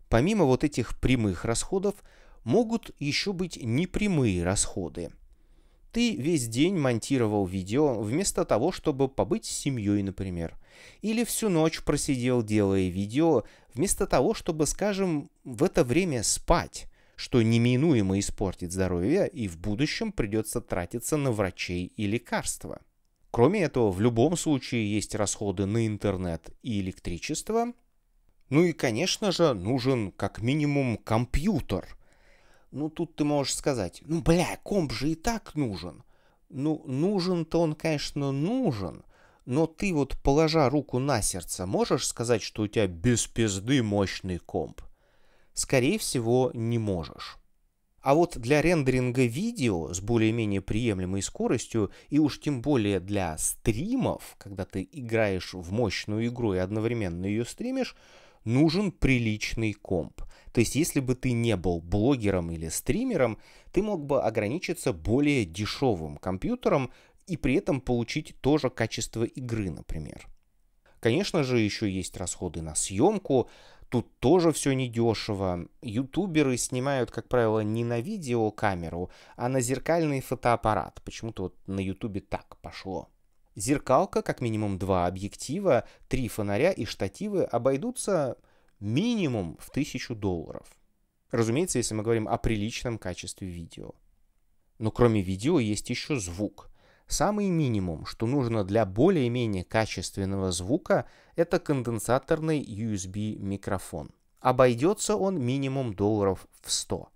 Помимо вот этих прямых расходов, могут еще быть непрямые расходы. Ты весь день монтировал видео вместо того, чтобы побыть с семьей, например. Или всю ночь просидел, делая видео, вместо того, чтобы, скажем, в это время спать, что неминуемо испортит здоровье и в будущем придется тратиться на врачей и лекарства. Кроме этого, в любом случае есть расходы на интернет и электричество. Ну и, конечно же, нужен как минимум компьютер. Ну, тут ты можешь сказать, ну, бля, комп же и так нужен. Ну, нужен-то он, конечно, нужен, но ты вот, положа руку на сердце, можешь сказать, что у тебя без пизды мощный комп? Скорее всего, не можешь. А вот для рендеринга видео с более-менее приемлемой скоростью, и уж тем более для стримов, когда ты играешь в мощную игру и одновременно ее стримишь, нужен приличный комп. То есть, если бы ты не был блогером или стримером, ты мог бы ограничиться более дешевым компьютером и при этом получить то же качество игры, например. Конечно же, еще есть расходы на съемку. Тут тоже все недешево. Ютуберы снимают, как правило, не на видеокамеру, а на зеркальный фотоаппарат. Почему-то вот на Ютубе так пошло. Зеркалка, как минимум два объектива, три фонаря и штативы обойдутся минимум в тысячу долларов. Разумеется, если мы говорим о приличном качестве видео. Но кроме видео есть еще звук. Самый минимум, что нужно для более-менее качественного звука, это конденсаторный ю эс би микрофон. Обойдется он минимум долларов в сто.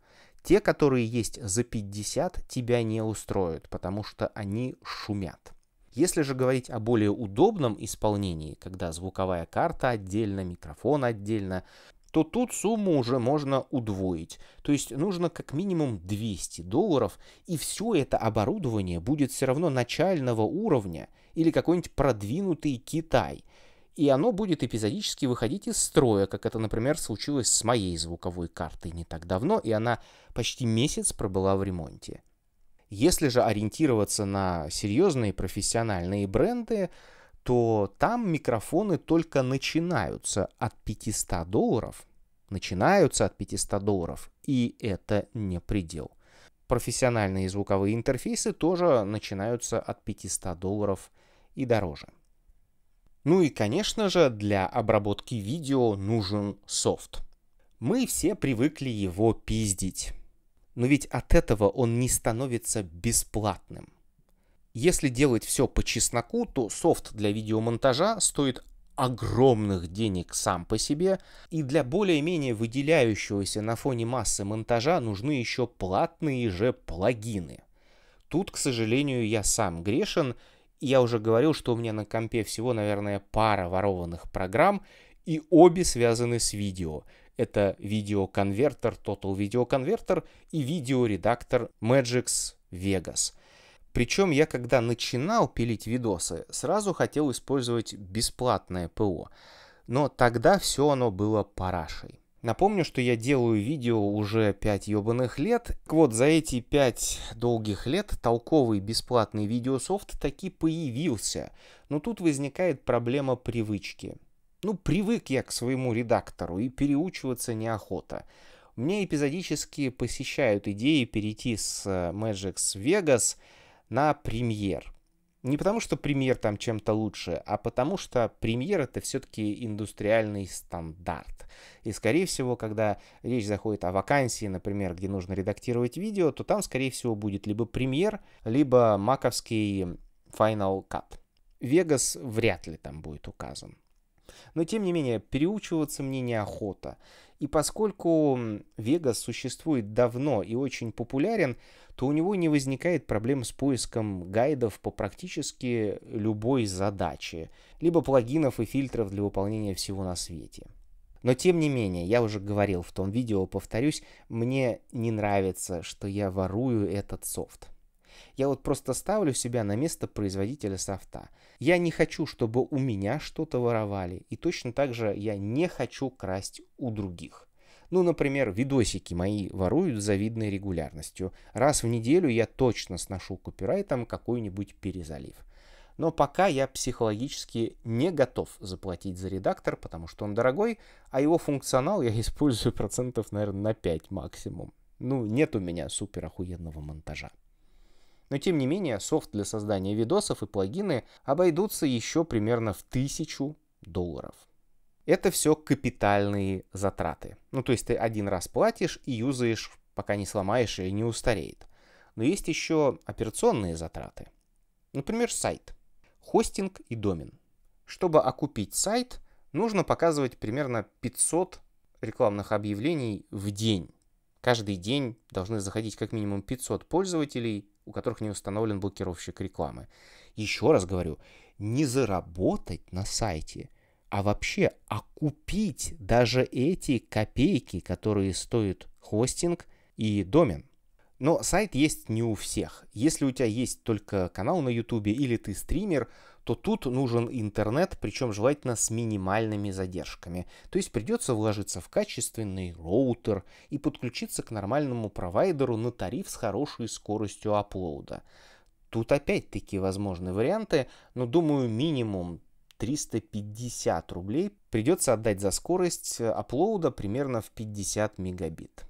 Те, которые есть за пятьдесят, тебя не устроят, потому что они шумят. Если же говорить о более удобном исполнении, когда звуковая карта отдельно, микрофон отдельно, то тут сумму уже можно удвоить. То есть нужно как минимум двести долларов, и все это оборудование будет все равно начального уровня или какой-нибудь продвинутый Китай. И оно будет эпизодически выходить из строя, как это, например, случилось с моей звуковой картой не так давно, и она почти месяц пробыла в ремонте. Если же ориентироваться на серьезные профессиональные бренды, то там микрофоны только начинаются от пятисот долларов. Начинаются от пятисот долларов, и это не предел. Профессиональные звуковые интерфейсы тоже начинаются от пятисот долларов и дороже. Ну и, конечно же, для обработки видео нужен софт. Мы все привыкли его пиздить. Но ведь от этого он не становится бесплатным. Если делать все по чесноку, то софт для видеомонтажа стоит огромных денег сам по себе, и для более-менее выделяющегося на фоне массы монтажа нужны еще платные же плагины. Тут, к сожалению, я сам грешен, и я уже говорил, что у меня на компе всего, наверное, пара ворованных программ, и обе связаны с видео. Это видеоконвертер Total Video Converter и видеоредактор Magix Vegas. Причем я, когда начинал пилить видосы, сразу хотел использовать бесплатное ПО. Но тогда все оно было парашей. Напомню, что я делаю видео уже пять ебаных лет. Так вот, за эти пять долгих лет толковый бесплатный видеософт таки появился. Но тут возникает проблема привычки. Ну, привык я к своему редактору, и переучиваться неохота. Мне эпизодически посещают идеи перейти с Magix Vegas на Premiere. Не потому, что премьер там чем-то лучше, а потому, что премьер — это все-таки индустриальный стандарт. И, скорее всего, когда речь заходит о вакансии, например, где нужно редактировать видео, то там, скорее всего, будет либо премьер, либо маковский Final Cut. Vegas вряд ли там будет указан. Но, тем не менее, переучиваться мне неохота. И поскольку Vegas существует давно и очень популярен, то у него не возникает проблем с поиском гайдов по практически любой задаче, либо плагинов и фильтров для выполнения всего на свете. Но, тем не менее, я уже говорил в том видео, повторюсь, мне не нравится, что я ворую этот софт. Я вот просто ставлю себя на место производителя софта. Я не хочу, чтобы у меня что-то воровали. И точно так же я не хочу красть у других. Ну, например, видосики мои воруют с завидной регулярностью. Раз в неделю я точно сношу копирайтом какой-нибудь перезалив. Но пока я психологически не готов заплатить за редактор, потому что он дорогой, а его функционал я использую процентов, наверное, на пять максимум. Ну, нет у меня супер охуенного монтажа. Но, тем не менее, софт для создания видосов и плагины обойдутся еще примерно в тысячу долларов. Это все капитальные затраты. Ну, то есть ты один раз платишь и юзаешь, пока не сломаешь и не устареет. Но есть еще операционные затраты. Например, сайт, хостинг и домен. Чтобы окупить сайт, нужно показывать примерно пятьсот рекламных объявлений в день. Каждый день должны заходить как минимум пятьсот пользователей, у которых не установлен блокировщик рекламы. Еще раз говорю, не заработать на сайте, а вообще окупить даже эти копейки, которые стоят хостинг и домен. Но сайт есть не у всех. Если у тебя есть только канал на ютубе или ты стример, то тут нужен интернет, причем желательно с минимальными задержками. То есть придется вложиться в качественный роутер и подключиться к нормальному провайдеру на тариф с хорошей скоростью апплоуда. Тут опять-таки возможны варианты, но думаю, минимум триста пятьдесят рублей придется отдать за скорость апплоуда примерно в пятьдесят мегабит.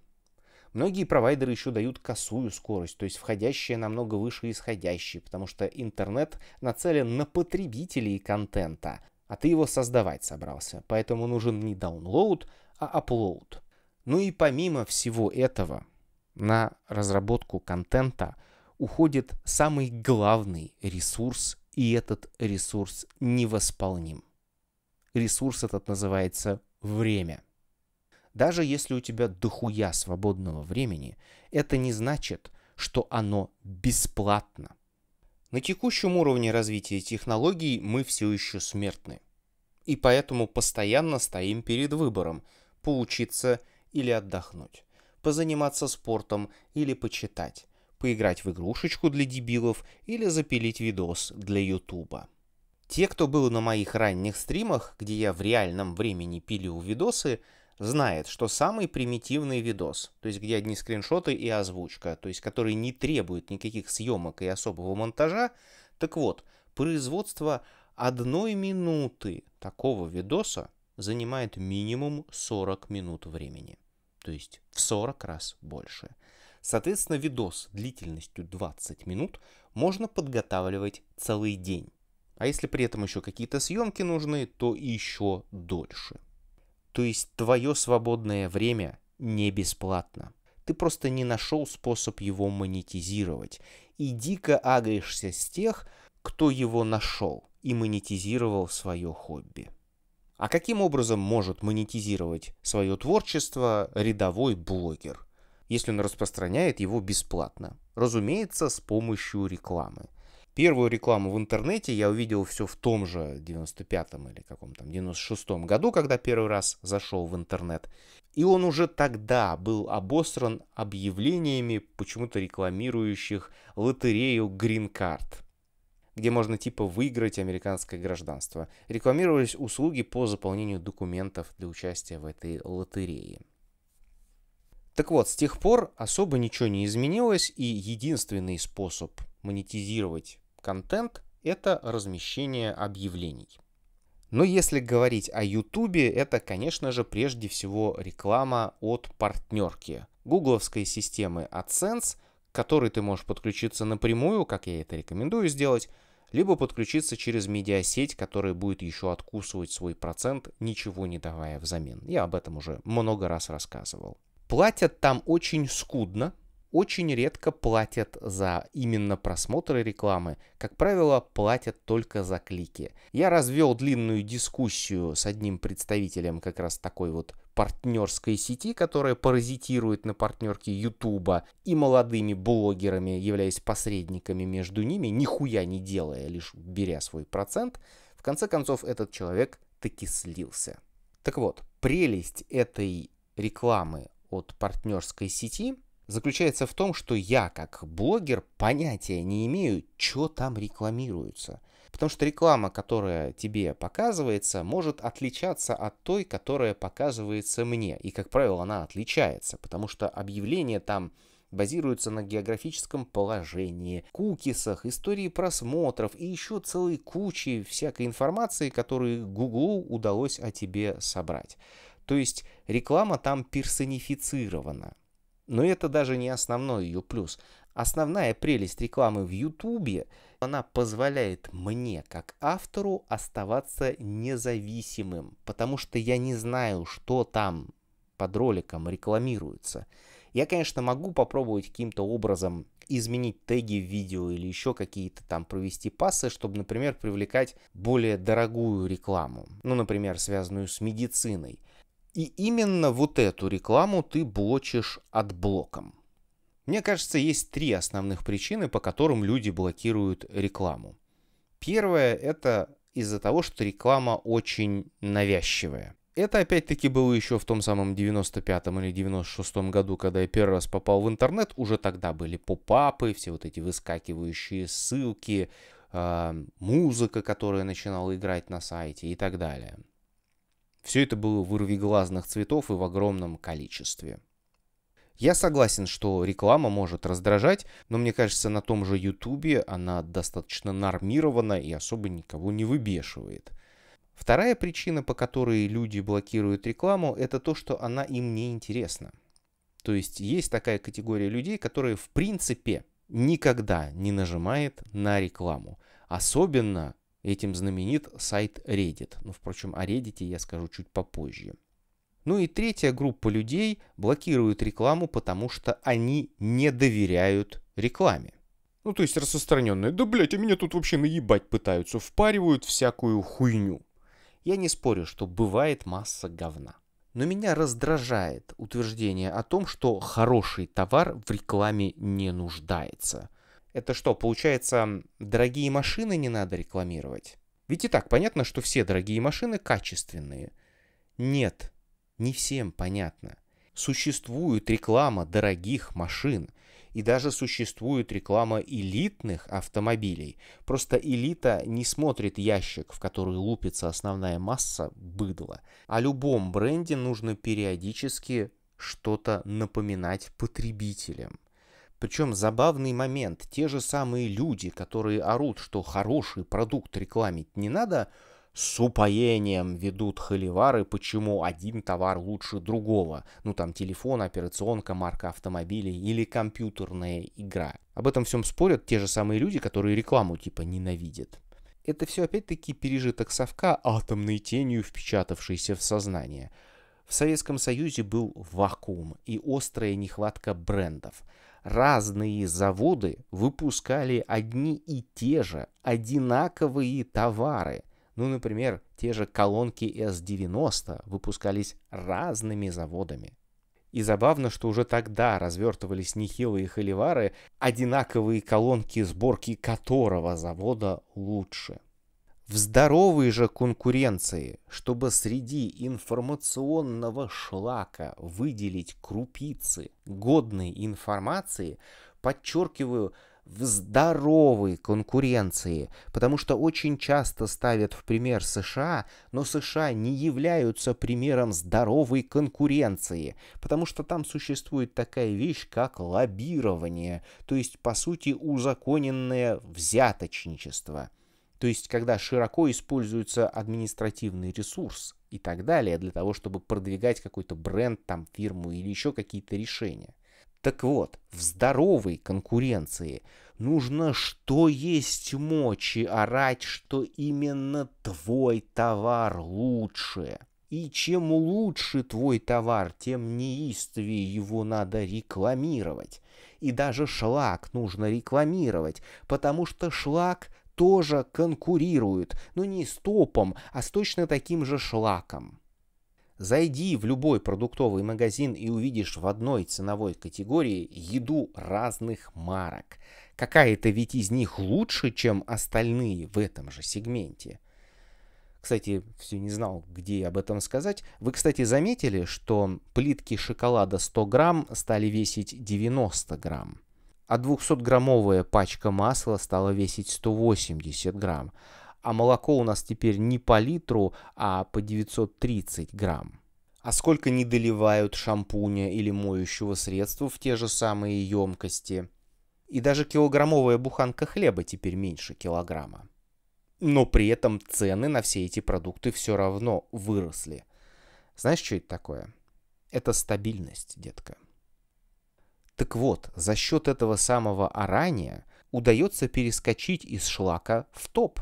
Многие провайдеры еще дают косую скорость, то есть входящая намного выше исходящей, потому что интернет нацелен на потребителей контента, а ты его создавать собрался, поэтому нужен не download, а upload. Ну и помимо всего этого, на разработку контента уходит самый главный ресурс, и этот ресурс невосполним. Ресурс этот называется время. Даже если у тебя дохуя свободного времени, это не значит, что оно бесплатно. На текущем уровне развития технологий мы все еще смертны. И поэтому постоянно стоим перед выбором – поучиться или отдохнуть, позаниматься спортом или почитать, поиграть в игрушечку для дебилов или запилить видос для ютуба. Те, кто был на моих ранних стримах, где я в реальном времени пилил видосы, знает, что самый примитивный видос, то есть где одни скриншоты и озвучка, то есть который не требует никаких съемок и особого монтажа, так вот, производство одной минуты такого видоса занимает минимум сорок минут времени, то есть в сорок раз больше. Соответственно, видос длительностью двадцать минут можно подготавливать целый день, а если при этом еще какие-то съемки нужны, то еще дольше. То есть твое свободное время не бесплатно. Ты просто не нашел способ его монетизировать. И дико агришься с тех, кто его нашел и монетизировал свое хобби. А каким образом может монетизировать свое творчество рядовой блогер, если он распространяет его бесплатно? Разумеется, с помощью рекламы. Первую рекламу в интернете я увидел все в том же девяносто пятом или каком-то девяносто шестом году, когда первый раз зашел в интернет. И он уже тогда был обосран объявлениями, почему-то рекламирующих лотерею Green Card, где можно типа выиграть американское гражданство. Рекламировались услуги по заполнению документов для участия в этой лотерее. Так вот, с тех пор особо ничего не изменилось, и единственный способ монетизировать контент — это размещение объявлений. Но если говорить о ютубе, это, конечно же, прежде всего реклама от партнерки гугловской системы адсенс, к которой ты можешь подключиться напрямую, как я это рекомендую сделать, либо подключиться через медиасеть, которая будет еще откусывать свой процент, ничего не давая взамен. Я об этом уже много раз рассказывал. Платят там очень скудно, очень редко платят за именно просмотры рекламы. Как правило, платят только за клики. Я развел длинную дискуссию с одним представителем как раз такой вот партнерской сети, которая паразитирует на партнерке Ютуба, и молодыми блогерами, являясь посредниками между ними, нихуя не делая, лишь беря свой процент. В конце концов, этот человек таки слился. Так вот, прелесть этой рекламы от партнерской сети заключается в том, что я, как блогер, понятия не имею, что там рекламируется. Потому что реклама, которая тебе показывается, может отличаться от той, которая показывается мне. И, как правило, она отличается, потому что объявление там базируется на географическом положении, кукисах, истории просмотров и еще целой куче всякой информации, которую Гуглу удалось о тебе собрать. То есть реклама там персонифицирована. Но это даже не основной ее плюс. Основная прелесть рекламы в Ютубе, она позволяет мне, как автору, оставаться независимым, потому что я не знаю, что там под роликом рекламируется. Я, конечно, могу попробовать каким-то образом изменить теги в видео или еще какие-то там провести пассы, чтобы, например, привлекать более дорогую рекламу, ну, например, связанную с медициной. И именно вот эту рекламу ты блочишь отблоком. Мне кажется, есть три основных причины, по которым люди блокируют рекламу. Первое — это из-за того, что реклама очень навязчивая. Это опять-таки было еще в том самом девяносто пятом или девяносто шестом году, когда я первый раз попал в интернет. Уже тогда были поп-апы, все вот эти выскакивающие ссылки, музыка, которая начинала играть на сайте и так далее. Все это было вырвиглазных цветов и в огромном количестве. Я согласен, что реклама может раздражать, но мне кажется, на том же Ютубе она достаточно нормирована и особо никого не выбешивает. Вторая причина, по которой люди блокируют рекламу, это то, что она им не интересна. То есть есть такая категория людей, которые в принципе никогда не нажимает на рекламу. Особенно этим знаменит сайт Reddit. Ну, впрочем, о Reddit я скажу чуть попозже. Ну и третья группа людей блокирует рекламу, потому что они не доверяют рекламе. Ну, то есть распространенные. Да, блядь, а меня тут вообще наебать пытаются, впаривают всякую хуйню. Я не спорю, что бывает масса говна. Но меня раздражает утверждение о том, что хороший товар в рекламе не нуждается. Это что, получается, дорогие машины не надо рекламировать? Ведь и так понятно, что все дорогие машины качественные. Нет, не всем понятно. Существует реклама дорогих машин. И даже существует реклама элитных автомобилей. Просто элита не смотрит ящик, в который лупится основная масса быдла. О любом бренде нужно периодически что-то напоминать потребителям. Причем забавный момент, те же самые люди, которые орут, что хороший продукт рекламить не надо, с упоением ведут холивары, почему один товар лучше другого. Ну там телефон, операционка, марка автомобиля или компьютерная игра. Об этом всем спорят те же самые люди, которые рекламу типа ненавидят. Это все опять-таки пережиток совка, атомной тенью впечатавшейся в сознание. В Советском Союзе был вакуум и острая нехватка брендов. Разные заводы выпускали одни и те же одинаковые товары. Ну, например, те же колонки эс девяносто выпускались разными заводами. И забавно, что уже тогда развертывались нехилые холивары, одинаковые колонки, сборки которого завода лучше. В здоровой же конкуренции, чтобы среди информационного шлака выделить крупицы годной информации, подчеркиваю, в здоровой конкуренции, потому что очень часто ставят в пример США, но США не являются примером здоровой конкуренции, потому что там существует такая вещь, как лоббирование, то есть, по сути, узаконенное взяточничество. То есть, когда широко используется административный ресурс и так далее для того, чтобы продвигать какой-то бренд, там, фирму или еще какие-то решения. Так вот, в здоровой конкуренции нужно что есть мочи орать, что именно твой товар лучше. И чем лучше твой товар, тем неистовее его надо рекламировать. И даже шлак нужно рекламировать, потому что шлак тоже конкурирует, но не с топом, а с точно таким же шлаком. Зайди в любой продуктовый магазин и увидишь в одной ценовой категории еду разных марок. Какая-то ведь из них лучше, чем остальные в этом же сегменте. Кстати, все не знал, где об этом сказать. Вы, кстати, заметили, что плитки шоколада сто грамм стали весить девяносто грамм, а двухсотграммовая пачка масла стала весить сто восемьдесят грамм, а молоко у нас теперь не по литру, а по девятьсот тридцать грамм. А сколько не доливают шампуня или моющего средства в те же самые емкости. И даже килограммовая буханка хлеба теперь меньше килограмма. Но при этом цены на все эти продукты все равно выросли. Знаешь, что это такое? Это стабильность, детка. Так вот, за счет этого самого орания удается перескочить из шлака в топ.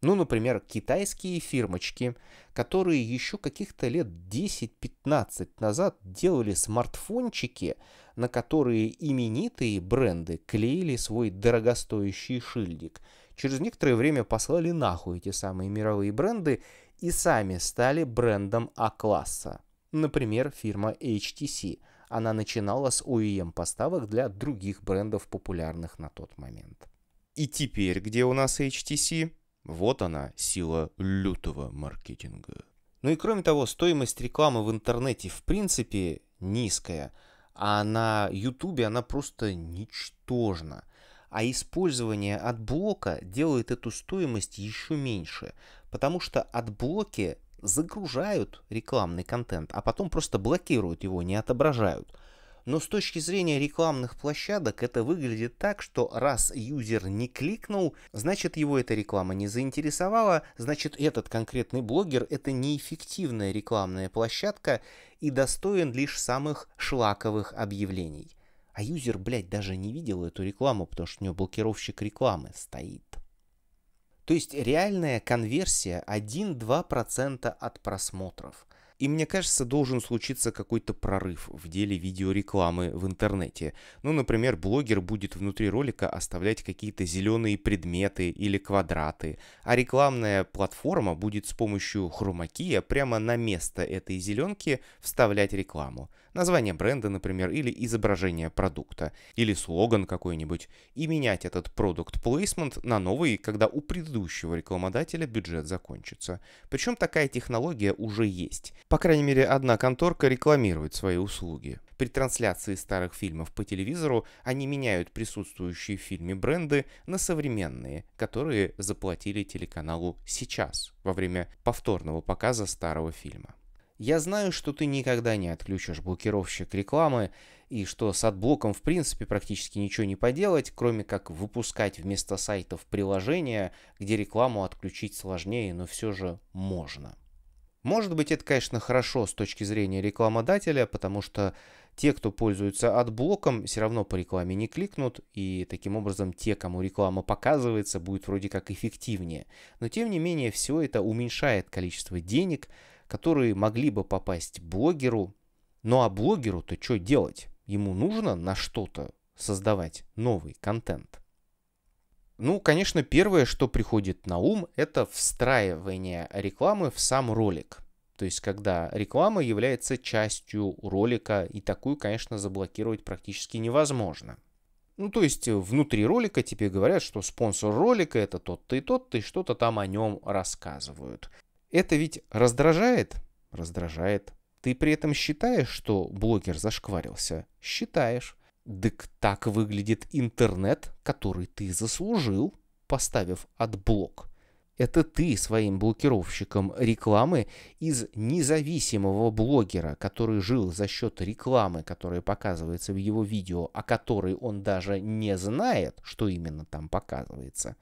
Ну, например, китайские фирмочки, которые еще каких-то лет десять-пятнадцать назад делали смартфончики, на которые именитые бренды клеили свой дорогостоящий шильдик. Через некоторое время послали нахуй эти самые мировые бренды и сами стали брендом А-класса. Например, фирма эйч ти си. Она начинала с о и эм поставок для других брендов, популярных на тот момент. И теперь где у нас эйч ти си? Вот она, сила лютого маркетинга. Ну и кроме того, стоимость рекламы в интернете в принципе низкая, а на ютубе она просто ничтожна. А использование адблока делает эту стоимость еще меньше, потому что адблоки загружают рекламный контент, а потом просто блокируют его, не отображают. Но с точки зрения рекламных площадок это выглядит так, что раз юзер не кликнул, значит его эта реклама не заинтересовала, значит этот конкретный блогер — это неэффективная рекламная площадка и достоин лишь самых шлаковых объявлений. А юзер, блядь, даже не видел эту рекламу, потому что у него блокировщик рекламы стоит. То есть реальная конверсия один-два процента от просмотров. И мне кажется, должен случиться какой-то прорыв в деле видеорекламы в интернете. Ну, например, блогер будет внутри ролика оставлять какие-то зеленые предметы или квадраты, а рекламная платформа будет с помощью хромакия прямо на место этой зеленки вставлять рекламу. Название бренда, например, или изображение продукта, или слоган какой-нибудь, и менять этот продукт-плейсмент на новый, когда у предыдущего рекламодателя бюджет закончится. Причем такая технология уже есть. По крайней мере, одна конторка рекламирует свои услуги. При трансляции старых фильмов по телевизору они меняют присутствующие в фильме бренды на современные, которые заплатили телеканалу сейчас, во время повторного показа старого фильма. Я знаю, что ты никогда не отключишь блокировщик рекламы, и что с адблоком в принципе практически ничего не поделать, кроме как выпускать вместо сайтов приложения, где рекламу отключить сложнее, но все же можно. Может быть, это, конечно, хорошо с точки зрения рекламодателя, потому что те, кто пользуется адблоком, все равно по рекламе не кликнут, и таким образом те, кому реклама показывается, будет вроде как эффективнее. Но тем не менее, все это уменьшает количество денег, которые могли бы попасть блогеру. Ну а блогеру-то что делать? Ему нужно на что-то создавать новый контент. Ну, конечно, первое, что приходит на ум, это встраивание рекламы в сам ролик. То есть, когда реклама является частью ролика, и такую, конечно, заблокировать практически невозможно. Ну, то есть, внутри ролика тебе говорят, что спонсор ролика — это тот-то и тот-то, и что-то там о нем рассказывают. Это ведь раздражает? Раздражает. Ты при этом считаешь, что блогер зашкварился? Считаешь. Дык так выглядит интернет, который ты заслужил, поставив адблок. Это ты своим блокировщиком рекламы из независимого блогера, который жил за счет рекламы, которая показывается в его видео, о которой он даже не знает, что именно там показывается.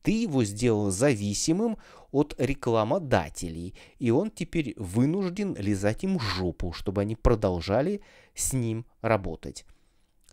Ты его сделал зависимым от рекламодателей, и он теперь вынужден лизать им жопу, чтобы они продолжали с ним работать.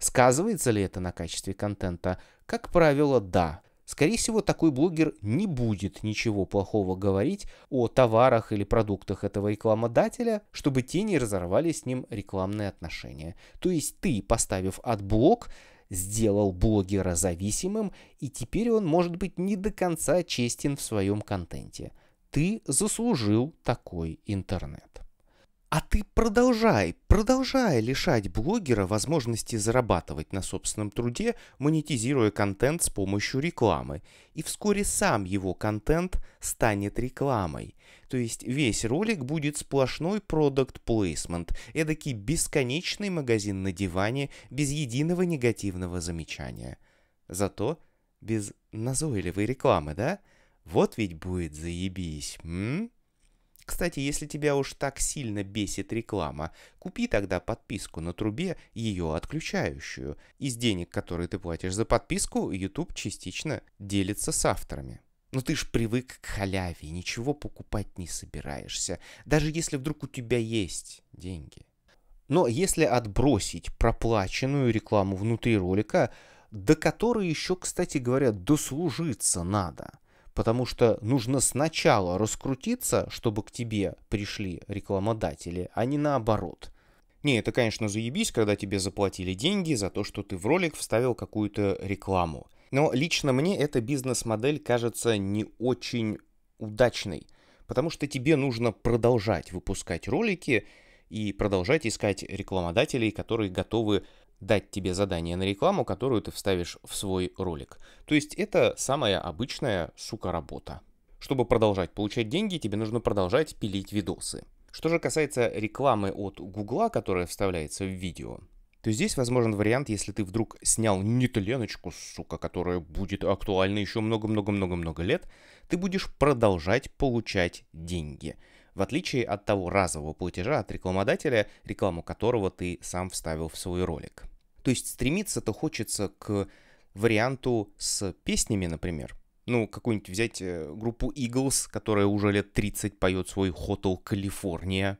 Сказывается ли это на качестве контента? Как правило, да. Скорее всего, такой блогер не будет ничего плохого говорить о товарах или продуктах этого рекламодателя, чтобы те не разорвали с ним рекламные отношения. То есть ты, поставив отблок, сделал блогера зависимым, и теперь он может быть не до конца честен в своем контенте. Ты заслужил такой интернет. А ты продолжай, продолжай лишать блогера возможности зарабатывать на собственном труде, монетизируя контент с помощью рекламы. И вскоре сам его контент станет рекламой. То есть весь ролик будет сплошной product placement, эдакий бесконечный магазин на диване без единого негативного замечания. Зато без назойливой рекламы, да? Вот ведь будет заебись, м? Кстати, если тебя уж так сильно бесит реклама, купи тогда подписку на трубе, ее отключающую. Из денег, которые ты платишь за подписку, YouTube частично делится с авторами. Но ты ж привык к халяве, ничего покупать не собираешься, даже если вдруг у тебя есть деньги. Но если отбросить проплаченную рекламу внутри ролика, до которой еще, кстати говоря, дослужиться надо, потому что нужно сначала раскрутиться, чтобы к тебе пришли рекламодатели, а не наоборот. Не, это, конечно, заебись, когда тебе заплатили деньги за то, что ты в ролик вставил какую-то рекламу. Но лично мне эта бизнес-модель кажется не очень удачной, потому что тебе нужно продолжать выпускать ролики и продолжать искать рекламодателей, которые готовы дать тебе задание на рекламу, которую ты вставишь в свой ролик. То есть это самая обычная, сука, работа. Чтобы продолжать получать деньги, тебе нужно продолжать пилить видосы. Что же касается рекламы от Гугла, которая вставляется в видео, то здесь возможен вариант, если ты вдруг снял нетленочку, сука, которая будет актуальна еще много-много-много-много лет, ты будешь продолжать получать деньги. В отличие от того разового платежа от рекламодателя, рекламу которого ты сам вставил в свой ролик. То есть стремиться-то хочется к варианту с песнями, например. Ну, какую-нибудь взять группу Eagles, которая уже лет тридцать поет свой Hotel California.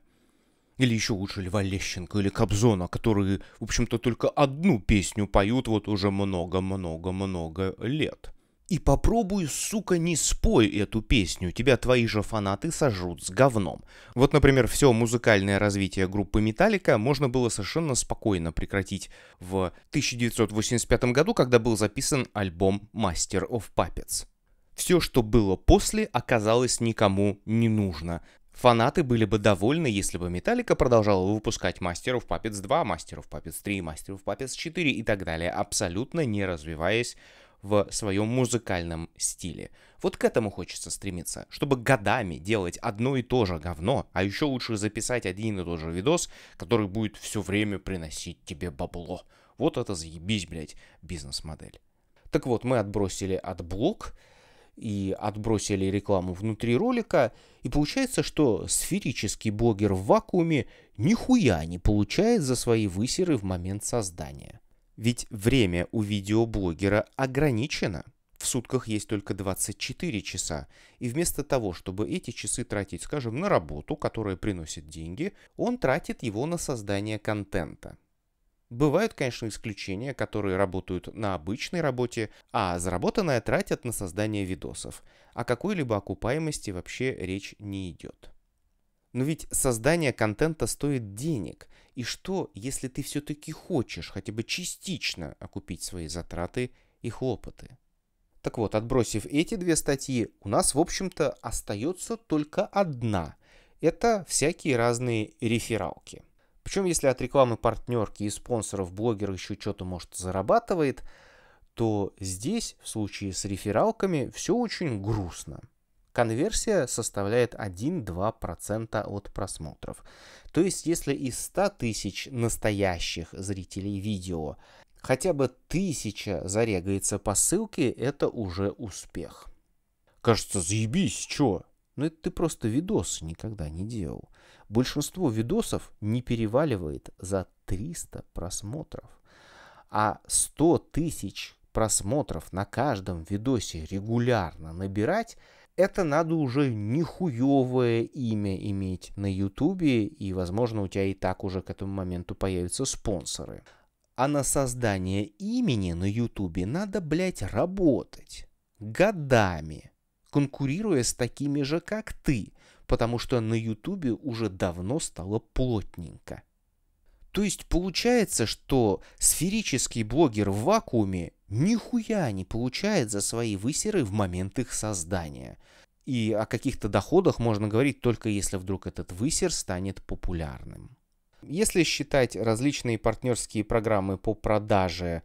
Или еще лучше Льва Лещенко или Кобзона, которые, в общем-то, только одну песню поют вот уже много-много-много лет. И попробуй, сука, не спой эту песню, тебя твои же фанаты сожрут с говном. Вот, например, все музыкальное развитие группы Metallica можно было совершенно спокойно прекратить в тысяча девятьсот восемьдесят пятом году, когда был записан альбом Master of Puppets. Все, что было после, оказалось никому не нужно. Фанаты были бы довольны, если бы Metallica продолжала выпускать Master of Puppets два, Master of Puppets три, Master of Puppets четыре и так далее, абсолютно не развиваясь в своем музыкальном стиле. Вот к этому хочется стремиться, чтобы годами делать одно и то же говно, а еще лучше записать один и тот же видос, который будет все время приносить тебе бабло. Вот это заебись, блядь, бизнес-модель. Так вот, мы отбросили отблок и отбросили рекламу внутри ролика, и получается, что сферический блогер в вакууме нихуя не получает за свои высеры в момент создания. Ведь время у видеоблогера ограничено. В сутках есть только двадцать четыре часа. И вместо того, чтобы эти часы тратить, скажем, на работу, которая приносит деньги, он тратит его на создание контента. Бывают, конечно, исключения, которые работают на обычной работе, а заработанное тратят на создание видосов. О какой-либо окупаемости вообще речь не идет. Но ведь создание контента стоит денег. И что, если ты все-таки хочешь хотя бы частично окупить свои затраты и хлопоты? Так вот, отбросив эти две статьи, у нас, в общем-то, остается только одна. Это всякие разные рефералки. Причем, если от рекламы партнерки и спонсоров блогер еще что-то, может, зарабатывает, то здесь, в случае с рефералками, все очень грустно. Конверсия составляет один-два процента от просмотров. То есть, если из ста тысяч настоящих зрителей видео хотя бы тысяча зарегается по ссылке, это уже успех. Кажется, заебись, чё? Но это ты просто видосы никогда не делал. Большинство видосов не переваливает за триста просмотров. А сто тысяч просмотров на каждом видосе регулярно набирать – это надо уже нихуевое имя иметь на Ютубе, и, возможно, у тебя и так уже к этому моменту появятся спонсоры. А на создание имени на Ютубе надо, блядь, работать. Годами. Конкурируя с такими же, как ты. Потому что на Ютубе уже давно стало плотненько. То есть получается, что сферический блогер в вакууме нихуя не получает за свои высеры в момент их создания. И о каких-то доходах можно говорить только если вдруг этот высер станет популярным. Если считать различные партнерские программы по продаже,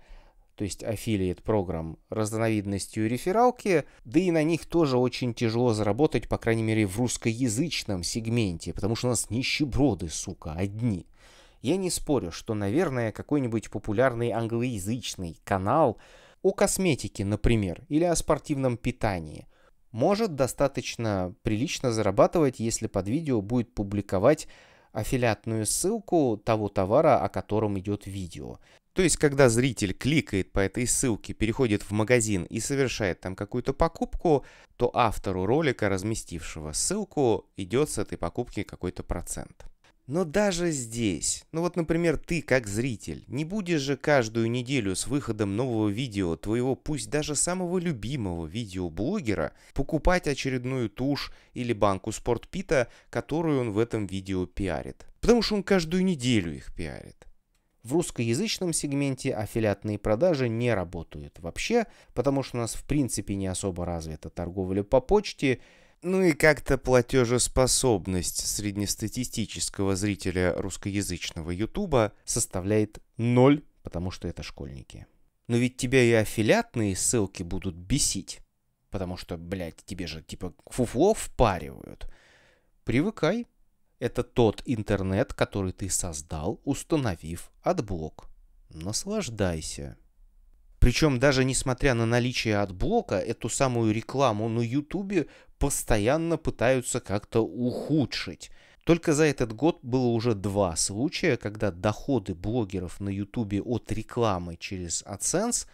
то есть affiliate программ, разновидностью рефералки, да и на них тоже очень тяжело заработать, по крайней мере в русскоязычном сегменте, потому что у нас нищеброды, сука, одни. Я не спорю, что, наверное, какой-нибудь популярный англоязычный канал о косметике, например, или о спортивном питании может достаточно прилично зарабатывать, если под видео будет публиковать аффилиатную ссылку того товара, о котором идет видео. То есть, когда зритель кликает по этой ссылке, переходит в магазин и совершает там какую-то покупку, то автору ролика, разместившего ссылку, идет с этой покупки какой-то процент. Но даже здесь, ну вот, например, ты как зритель, не будешь же каждую неделю с выходом нового видео твоего, пусть даже самого любимого видеоблогера, покупать очередную тушь или банку спортпита, которую он в этом видео пиарит. Потому что он каждую неделю их пиарит. В русскоязычном сегменте аффилиатные продажи не работают вообще, потому что у нас в принципе не особо развита торговля по почте. Ну и как-то платежеспособность среднестатистического зрителя русскоязычного Ютуба составляет ноль, потому что это школьники. Но ведь тебя и аффилиатные ссылки будут бесить, потому что, блядь, тебе же типа фуфло впаривают. Привыкай. Это тот интернет, который ты создал, установив отблок. Наслаждайся. Причем даже несмотря на наличие отблока, эту самую рекламу на Ютубе постоянно пытаются как-то ухудшить. Только за этот год было уже два случая, когда доходы блогеров на Ютубе от рекламы через адсенс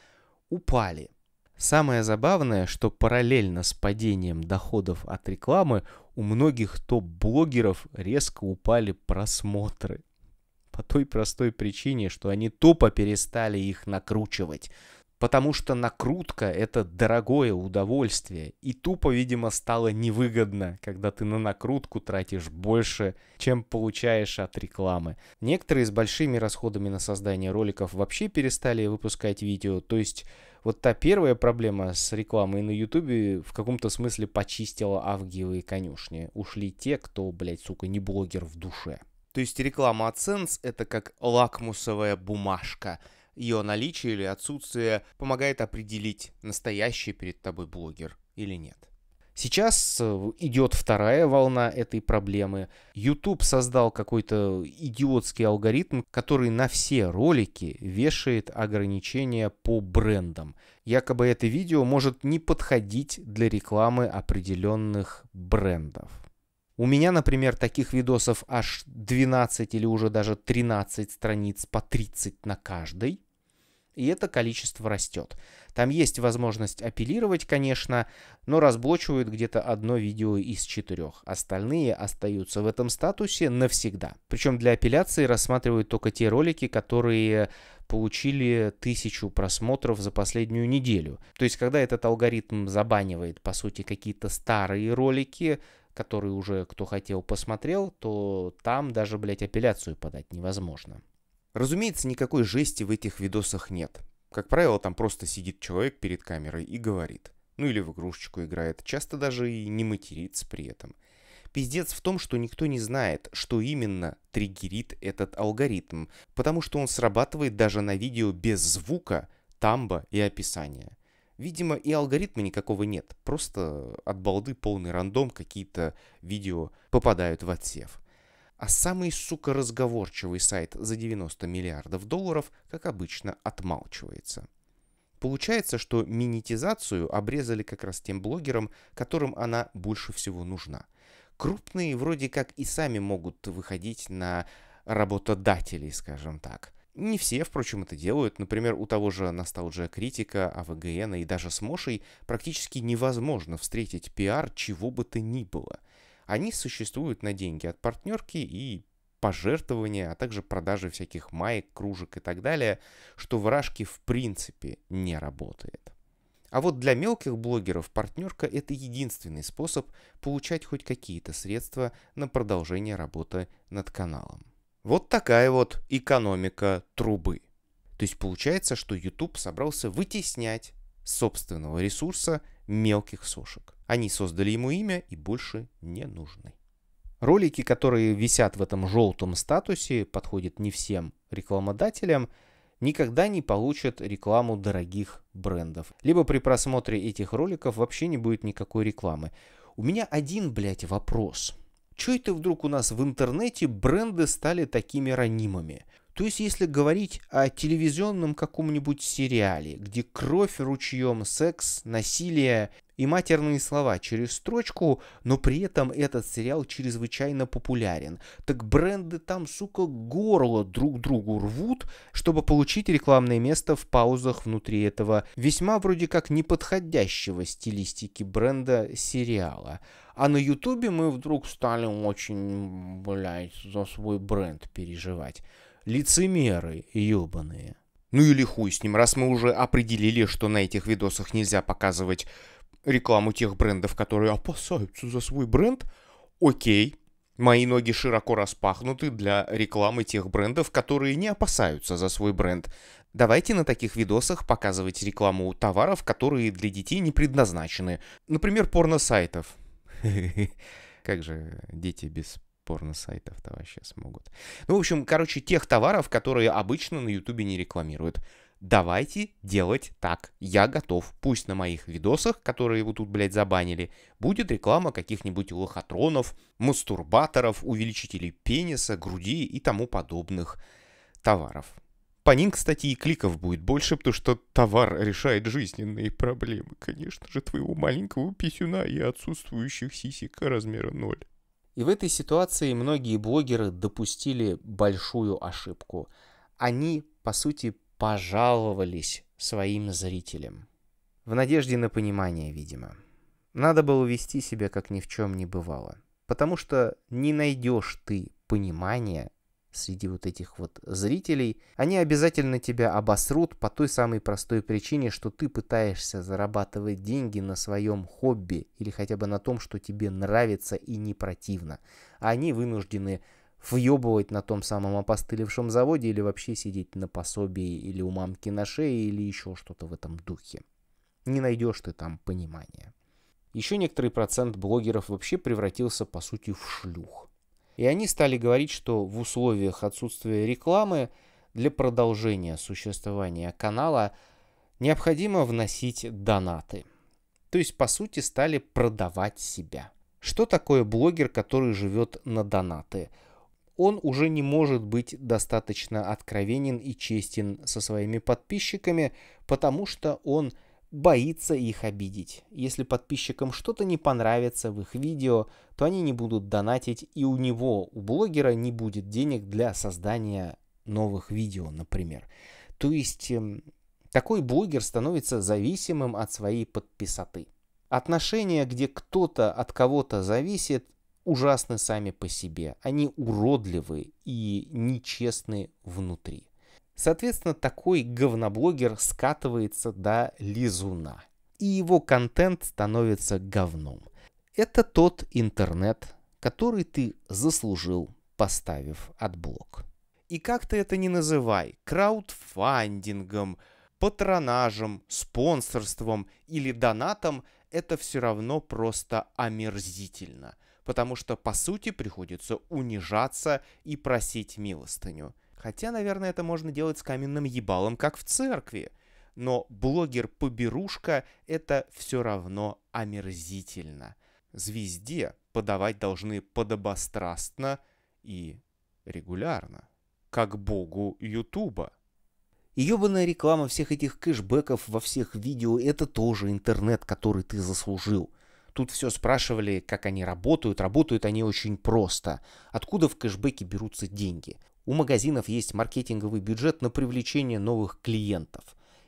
упали. Самое забавное, что параллельно с падением доходов от рекламы у многих топ-блогеров резко упали просмотры. По той простой причине, что они тупо перестали их накручивать. Потому что накрутка — это дорогое удовольствие. И тупо, видимо, стало невыгодно, когда ты на накрутку тратишь больше, чем получаешь от рекламы. Некоторые с большими расходами на создание роликов вообще перестали выпускать видео. То есть вот та первая проблема с рекламой на Ютубе в каком-то смысле почистила авгиевые конюшни. Ушли те, кто, блядь, сука, не блогер в душе. То есть реклама адсенс — это как лакмусовая бумажка. Ее наличие или отсутствие помогает определить, настоящий перед тобой блогер или нет. Сейчас идет вторая волна этой проблемы. YouTube создал какой-то идиотский алгоритм, который на все ролики вешает ограничения по брендам. Якобы это видео может не подходить для рекламы определенных брендов. У меня, например, таких видосов аж двенадцать или уже даже тринадцать страниц по тридцать на каждой. И это количество растет. Там есть возможность апеллировать, конечно, но разблочивают где-то одно видео из четырех. Остальные остаются в этом статусе навсегда. Причем для апелляции рассматривают только те ролики, которые получили тысячу просмотров за последнюю неделю. То есть, когда этот алгоритм забанивает, по сути, какие-то старые ролики, который уже кто хотел посмотрел, то там даже, блядь, апелляцию подать невозможно. Разумеется, никакой жести в этих видосах нет. Как правило, там просто сидит человек перед камерой и говорит. Ну или в игрушечку играет, часто даже и не матерится при этом. Пиздец в том, что никто не знает, что именно триггерит этот алгоритм, потому что он срабатывает даже на видео без звука, тамбо и описания. Видимо, и алгоритма никакого нет, просто от балды полный рандом какие-то видео попадают в отсев. А самый, сука, разговорчивый сайт за девяносто миллиардов долларов, как обычно, отмалчивается. Получается, что монетизацию обрезали как раз тем блогерам, которым она больше всего нужна. Крупные вроде как и сами могут выходить на работодателей, скажем так. Не все, впрочем, это делают. Например, у того же Nostalgia Critica, АВГН и даже с Мошей практически невозможно встретить пиар чего бы то ни было. Они существуют на деньги от партнерки и пожертвования, а также продажи всяких маек, кружек и так далее, что в Рашке в принципе не работает. А вот для мелких блогеров партнерка — это единственный способ получать хоть какие-то средства на продолжение работы над каналом. Вот такая вот экономика трубы. То есть получается, что YouTube собрался вытеснять собственного ресурса мелких сошек. Они создали ему имя и больше не нужны. Ролики, которые висят в этом желтом статусе, подходят не всем рекламодателям, никогда не получат рекламу дорогих брендов. Либо при просмотре этих роликов вообще не будет никакой рекламы. У меня один, блядь, вопрос. Чё это вдруг у нас в интернете бренды стали такими ранимыми? То есть, если говорить о телевизионном каком-нибудь сериале, где кровь ручьем, секс, насилие и матерные слова через строчку, но при этом этот сериал чрезвычайно популярен, так бренды там, сука, горло друг другу рвут, чтобы получить рекламное место в паузах внутри этого весьма вроде как неподходящего стилистики бренда сериала. А на Ютубе мы вдруг стали очень, блядь, за свой бренд переживать. Лицемеры ебаные. Ну или хуй с ним, раз мы уже определили, что на этих видосах нельзя показывать рекламу тех брендов, которые опасаются за свой бренд, окей, мои ноги широко распахнуты для рекламы тех брендов, которые не опасаются за свой бренд. Давайте на таких видосах показывать рекламу товаров, которые для детей не предназначены. Например, порносайтов. Как же дети без порносайтов-то вообще смогут. Ну, в общем, короче, тех товаров, которые обычно на Ютубе не рекламируют. Давайте делать так. Я готов. Пусть на моих видосах, которые его тут, блядь, забанили, будет реклама каких-нибудь лохотронов, мастурбаторов, увеличителей пениса, груди и тому подобных товаров. По ним, кстати, и кликов будет больше, потому что товар решает жизненные проблемы. Конечно же, твоего маленького писюна и отсутствующих сисек размера ноль. И в этой ситуации многие блогеры допустили большую ошибку. Они, по сути, пожаловались своим зрителям. В надежде на понимание, видимо. Надо было вести себя, как ни в чем не бывало. Потому что не найдешь ты понимания среди вот этих вот зрителей. Они обязательно тебя обосрут по той самой простой причине, что ты пытаешься зарабатывать деньги на своем хобби или хотя бы на том, что тебе нравится и не противно. А они вынуждены въебывать на том самом опостылевшем заводе или вообще сидеть на пособии или у мамки на шее или еще что-то в этом духе. Не найдешь ты там понимания. Еще некоторый процент блогеров вообще превратился по сути в шлюх. И они стали говорить, что в условиях отсутствия рекламы для продолжения существования канала необходимо вносить донаты. То есть, по сути, стали продавать себя. Что такое блогер, который живет на донаты? Он уже не может быть достаточно откровенен и честен со своими подписчиками, потому что он боится их обидеть. Если подписчикам что-то не понравится в их видео, то они не будут донатить, и у него, у блогера, не будет денег для создания новых видео, например. То есть такой блогер становится зависимым от своей подписоты. Отношения, где кто-то от кого-то зависит, ужасны сами по себе. Они уродливы и нечестны внутри. Соответственно, такой говноблогер скатывается до лизуна. И его контент становится говном. Это тот интернет, который ты заслужил, поставив отблок. И как ты это ни называй, краудфандингом, патронажем, спонсорством или донатом, это все равно просто омерзительно. Потому что, по сути, приходится унижаться и просить милостыню. Хотя, наверное, это можно делать с каменным ебалом, как в церкви. Но блогер-поберушка — это все равно омерзительно. Звезде подавать должны подобострастно и регулярно. Как богу Ютуба. Ёбаная реклама всех этих кэшбэков во всех видео — это тоже интернет, который ты заслужил. Тут все спрашивали, как они работают. Работают они очень просто. Откуда в кэшбэке берутся деньги? У магазинов есть маркетинговый бюджет на привлечение новых клиентов.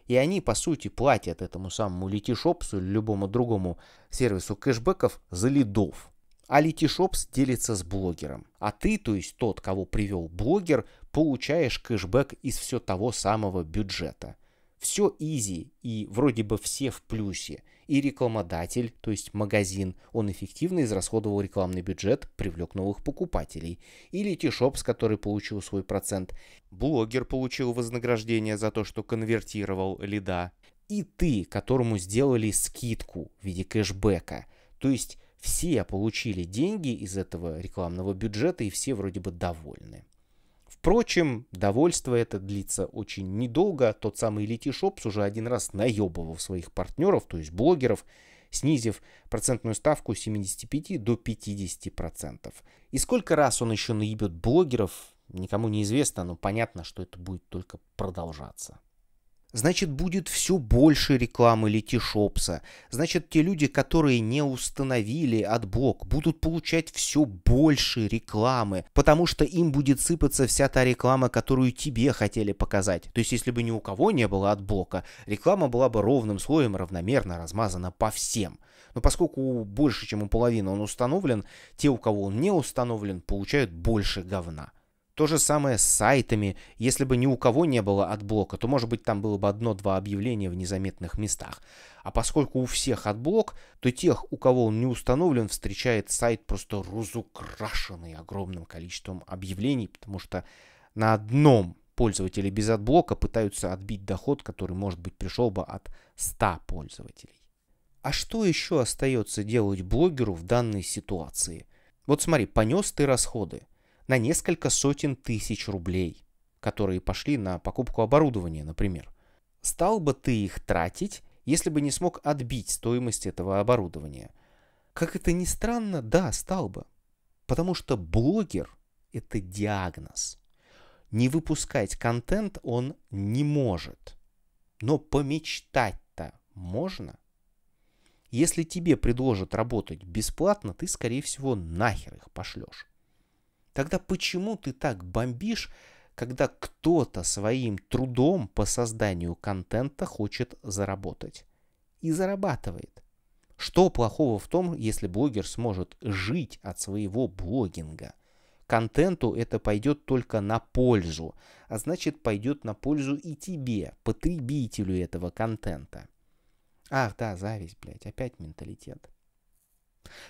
И они, по сути, платят этому самому Литишопсу или любому другому сервису кэшбэков за лидов. AlityShops делится с блогером, а ты, то есть тот, кого привел блогер, получаешь кэшбэк из все того самого бюджета. Все изи, и вроде бы все в плюсе. И рекламодатель, то есть магазин, он эффективно израсходовал рекламный бюджет, привлек новых покупателей. Или AlityShops, который получил свой процент. Блогер получил вознаграждение за то, что конвертировал лида. И ты, которому сделали скидку в виде кэшбэка. То есть все получили деньги из этого рекламного бюджета, и все вроде бы довольны. Впрочем, довольство это длится очень недолго. Тот самый AlityShops уже один раз наебывал своих партнеров, то есть блогеров, снизив процентную ставку с семидесяти пяти до пятидесяти процентов. И сколько раз он еще наебет блогеров, никому не известно, но понятно, что это будет только продолжаться. Значит, будет все больше рекламы AlityShops. Значит, те люди, которые не установили отблок, будут получать все больше рекламы, потому что им будет сыпаться вся та реклама, которую тебе хотели показать. То есть, если бы ни у кого не было отблока, реклама была бы ровным слоем равномерно размазана по всем. Но поскольку больше, чем у половины он установлен, те, у кого он не установлен, получают больше говна. То же самое с сайтами. Если бы ни у кого не было отблока, то, может быть, там было бы одно-два объявления в незаметных местах. А поскольку у всех отблок, то тех, у кого он не установлен, встречает сайт просто разукрашенный огромным количеством объявлений, потому что на одном пользователе без отблока пытаются отбить доход, который, может быть, пришел бы от ста пользователей. А что еще остается делать блогеру в данной ситуации? Вот смотри, понес ты расходы на несколько сотен тысяч рублей, которые пошли на покупку оборудования, например. Стал бы ты их тратить, если бы не смог отбить стоимость этого оборудования? Как это ни странно, да, стал бы. Потому что блогер – это диагноз. Не выпускать контент он не может. Но помечтать-то можно. Если тебе предложат работать бесплатно, ты, скорее всего, нахер их пошлешь. Тогда почему ты так бомбишь, когда кто-то своим трудом по созданию контента хочет заработать? И зарабатывает. Что плохого в том, если блогер сможет жить от своего блогинга? Контенту это пойдет только на пользу, а значит, пойдет на пользу и тебе, потребителю этого контента. Ах да, зависть, блядь, опять менталитет.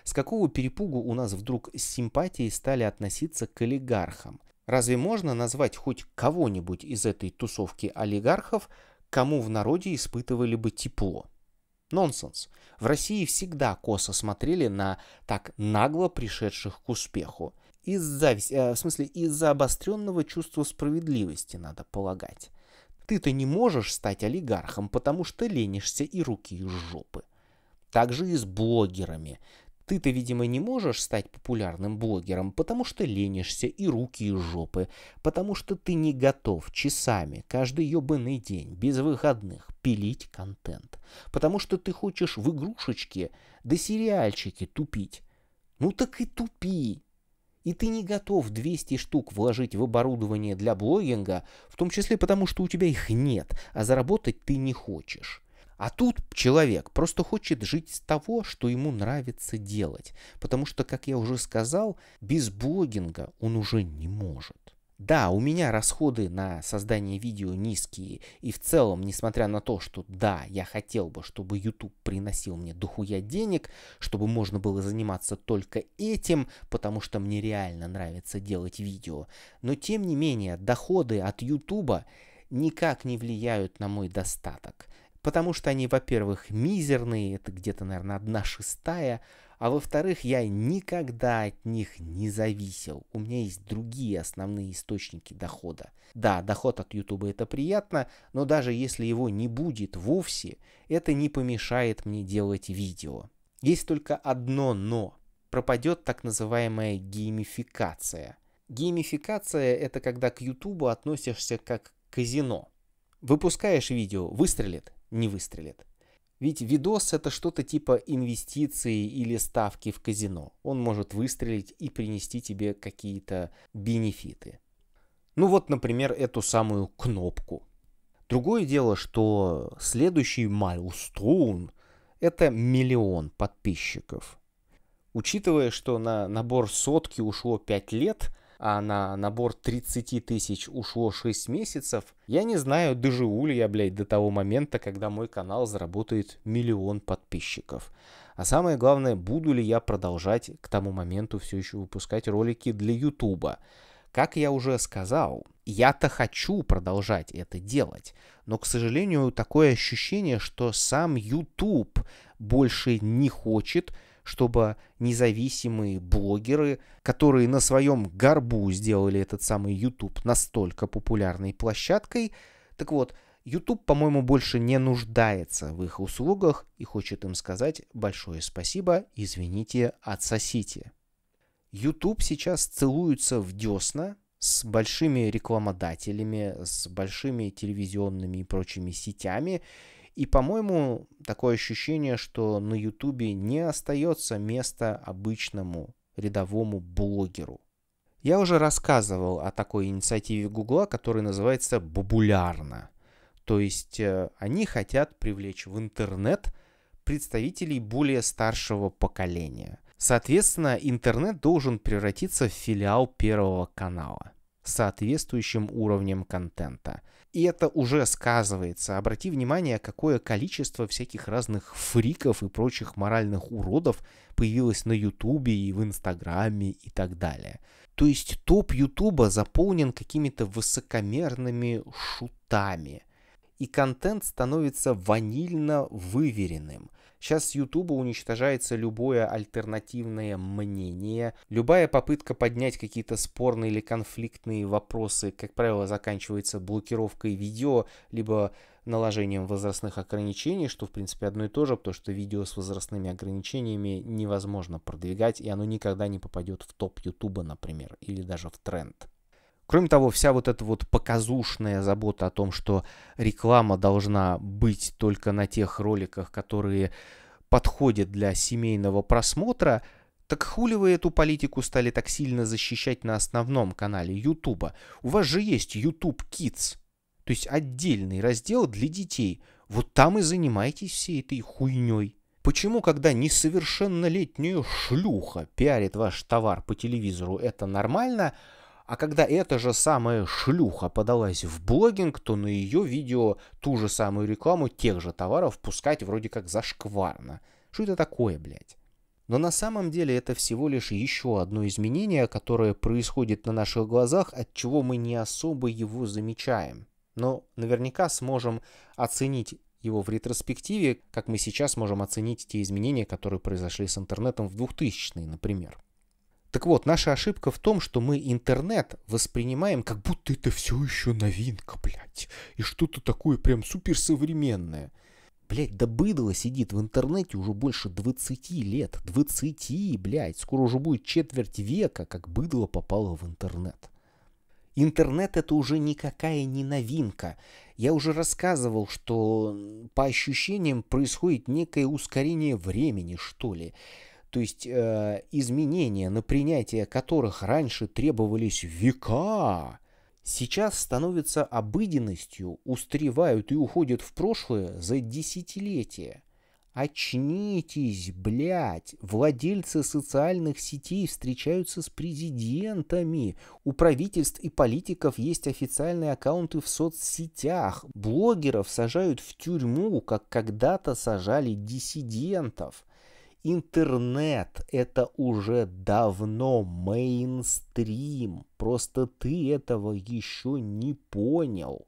С какого перепугу у нас вдруг с симпатией стали относиться к олигархам? Разве можно назвать хоть кого-нибудь из этой тусовки олигархов, кому в народе испытывали бы тепло? Нонсенс. В России всегда косо смотрели на так нагло пришедших к успеху. Из-за, э, в смысле, из-за обостренного чувства справедливости, надо полагать. Ты-то не можешь стать олигархом, потому что ленишься и руки из жопы. Также и с блогерами. Ты-то, видимо, не можешь стать популярным блогером, потому что ленишься и руки из жопы, потому что ты не готов часами, каждый ебаный день, без выходных, пилить контент, потому что ты хочешь в игрушечки да сериальчики тупить. Ну так и тупи. И ты не готов двести штук вложить в оборудование для блогинга, в том числе потому, что у тебя их нет, а заработать ты не хочешь. А тут человек просто хочет жить с того, что ему нравится делать. Потому что, как я уже сказал, без блогинга он уже не может. Да, у меня расходы на создание видео низкие. И в целом, несмотря на то, что да, я хотел бы, чтобы YouTube приносил мне дохуя денег, чтобы можно было заниматься только этим, потому что мне реально нравится делать видео. Но тем не менее, доходы от YouTube никак не влияют на мой достаток. Потому что они, во-первых, мизерные, это где-то, наверное, одна шестая, а во-вторых, я никогда от них не зависел. У меня есть другие основные источники дохода. Да, доход от YouTube это приятно, но даже если его не будет вовсе, это не помешает мне делать видео. Есть только одно «но». Пропадет так называемая геймификация. Геймификация – это когда к YouTube относишься как к казино. Выпускаешь видео – выстрелит. Не выстрелит. Ведь видос это что-то типа инвестиции или ставки в казино. Он может выстрелить и принести тебе какие-то бенефиты. Ну вот, например, эту самую кнопку. Другое дело, что следующий milestone это миллион подписчиков. Учитывая, что на набор сотки ушло пять лет, а на набор тридцать тысяч ушло шесть месяцев, я не знаю, доживу ли я, блядь, до того момента, когда мой канал заработает миллион подписчиков. А самое главное, буду ли я продолжать к тому моменту все еще выпускать ролики для Ютуба. Как я уже сказал, я-то хочу продолжать это делать, но, к сожалению, такое ощущение, что сам Ютуб больше не хочет, чтобы независимые блогеры, которые на своем горбу сделали этот самый YouTube настолько популярной площадкой, так вот, YouTube, по-моему, больше не нуждается в их услугах и хочет им сказать большое спасибо, извините, отсосите. YouTube сейчас целуется в десна с большими рекламодателями, с большими телевизионными и прочими сетями. И, по-моему, такое ощущение, что на Ютубе не остается места обычному рядовому блогеру. Я уже рассказывал о такой инициативе Гугла, которая называется «Бабулярно». То есть они хотят привлечь в интернет представителей более старшего поколения. Соответственно, интернет должен превратиться в филиал Первого канала с соответствующим уровнем контента. И это уже сказывается. Обрати внимание, какое количество всяких разных фриков и прочих моральных уродов появилось на Ютубе и в Инстаграме и так далее. То есть топ Ютуба заполнен какими-то высокомерными шутами. И контент становится ванильно выверенным. Сейчас с Ютуба уничтожается любое альтернативное мнение. Любая попытка поднять какие-то спорные или конфликтные вопросы, как правило, заканчивается блокировкой видео, либо наложением возрастных ограничений, что в принципе одно и то же, потому что видео с возрастными ограничениями невозможно продвигать, и оно никогда не попадет в топ Ютуба, например, или даже в тренд. Кроме того, вся вот эта вот показушная забота о том, что реклама должна быть только на тех роликах, которые подходят для семейного просмотра, так хули вы эту политику стали так сильно защищать на основном канале Ютуба? У вас же есть YouTube Kids, то есть отдельный раздел для детей. Вот там и занимайтесь всей этой хуйней. Почему, когда несовершеннолетняя шлюха пиарит ваш товар по телевизору, это нормально? А когда эта же самая шлюха подалась в блогинг, то на ее видео ту же самую рекламу тех же товаров пускать вроде как зашкварно. Что это такое, блядь? Но на самом деле это всего лишь еще одно изменение, которое происходит на наших глазах, от чего мы не особо его замечаем. Но наверняка сможем оценить его в ретроспективе, как мы сейчас можем оценить те изменения, которые произошли с интернетом в двухтысячные, например. Так вот, наша ошибка в том, что мы интернет воспринимаем, как будто это все еще новинка, блядь, и что-то такое прям суперсовременное. Блядь, да быдло сидит в интернете уже больше двадцати лет. двадцати, блядь, скоро уже будет четверть века, как быдло попало в интернет. Интернет — это уже никакая не новинка. Я уже рассказывал, что по ощущениям происходит некое ускорение времени, что ли. То есть э, изменения, на принятие которых раньше требовались века, сейчас становятся обыденностью, устаревают и уходят в прошлое за десятилетия. Очнитесь, блядь! Владельцы социальных сетей встречаются с президентами. У правительств и политиков есть официальные аккаунты в соцсетях. Блогеров сажают в тюрьму, как когда-то сажали диссидентов. Интернет — это уже давно мейнстрим, просто ты этого еще не понял.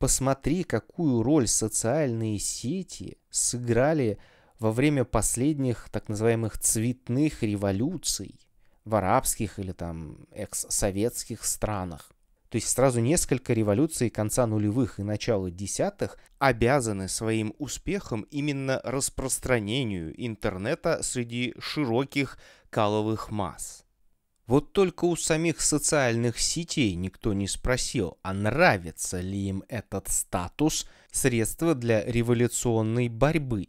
Посмотри, какую роль социальные сети сыграли во время последних так называемых цветных революций в арабских или там экс-советских странах. То есть сразу несколько революций конца нулевых и начала десятых обязаны своим успехом именно распространению интернета среди широких каловых масс. Вот только у самих социальных сетей никто не спросил, а нравится ли им этот статус средства для революционной борьбы.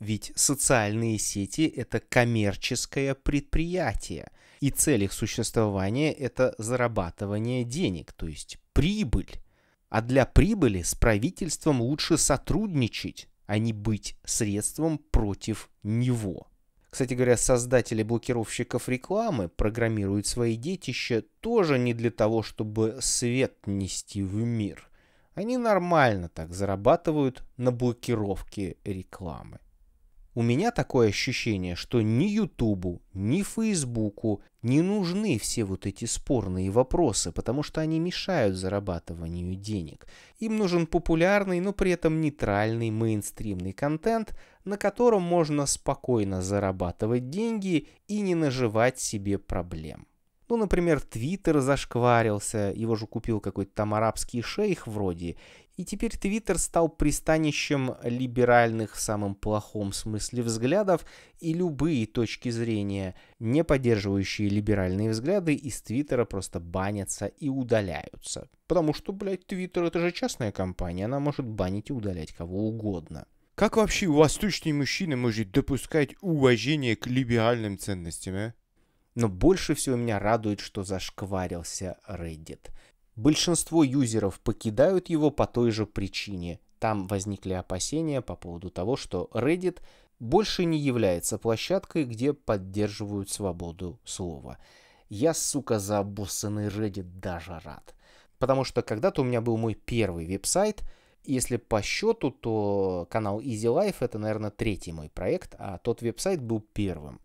Ведь социальные сети – это коммерческое предприятие, и цель их существования – это зарабатывание денег, то есть прибыль. А для прибыли с правительством лучше сотрудничать, а не быть средством против него. Кстати говоря, создатели блокировщиков рекламы программируют свои детища тоже не для того, чтобы свет нести в мир. Они нормально так зарабатывают на блокировке рекламы. У меня такое ощущение, что ни Ютубу, ни Фейсбуку не нужны все вот эти спорные вопросы, потому что они мешают зарабатыванию денег. Им нужен популярный, но при этом нейтральный мейнстримный контент, на котором можно спокойно зарабатывать деньги и не наживать себе проблем. Ну, например, Твиттер зашкварился, его же купил какой-то там арабский шейх вроде, и теперь Твиттер стал пристанищем либеральных в самом плохом смысле взглядов, и любые точки зрения, не поддерживающие либеральные взгляды, из Твиттера просто банятся и удаляются. Потому что, блядь, Твиттер — это же частная компания, она может банить и удалять кого угодно. Как вообще восточный мужчина может допускать уважение к либеральным ценностям, а? Но больше всего меня радует, что зашкварился Reddit. Большинство юзеров покидают его по той же причине. Там возникли опасения по поводу того, что Reddit больше не является площадкой, где поддерживают свободу слова. Я, сука, за обоссанный Reddit даже рад. Потому что когда-то у меня был мой первый веб-сайт. Если по счету, то канал Easy Life — это, наверное, третий мой проект, а тот веб-сайт был первым.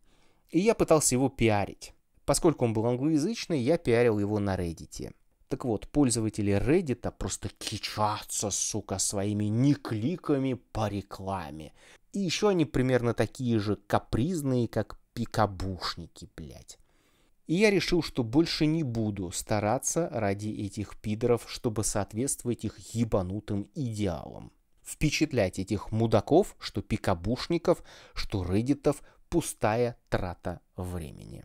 И я пытался его пиарить. Поскольку он был англоязычный, я пиарил его на Reddit. Так вот, пользователи Reddit просто кичатся, сука, своими некликами по рекламе. И еще они примерно такие же капризные, как пикабушники, блядь. И я решил, что больше не буду стараться ради этих пидоров, чтобы соответствовать их ебанутым идеалам. Впечатлять этих мудаков, что пикабушников, что реддитов – пустая трата времени.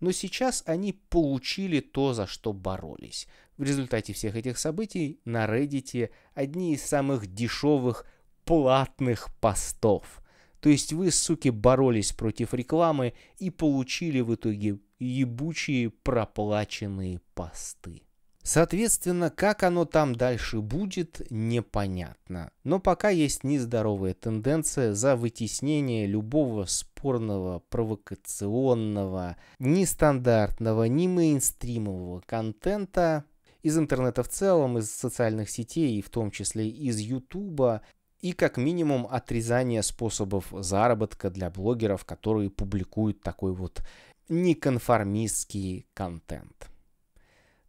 Но сейчас они получили то, за что боролись. В результате всех этих событий на Reddit одни из самых дешевых платных постов. То есть вы, суки, боролись против рекламы и получили в итоге ебучие проплаченные посты. Соответственно, как оно там дальше будет, непонятно. Но пока есть нездоровая тенденция за вытеснение любого спорного, провокационного, нестандартного, не мейнстримового контента из интернета в целом, из социальных сетей, и в том числе из Ютуба, и как минимум отрезание способов заработка для блогеров, которые публикуют такой вот неконформистский контент.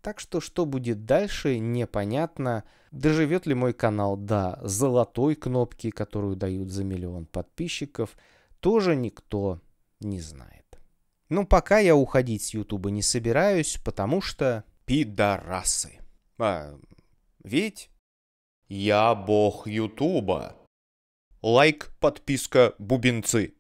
Так что, что будет дальше, непонятно. Доживет ли мой канал до золотой кнопки, которую дают за миллион подписчиков, тоже никто не знает. Но пока я уходить с Ютуба не собираюсь, потому что... Пидорасы. А, ведь я бог Ютуба. Лайк, подписка, бубенцы.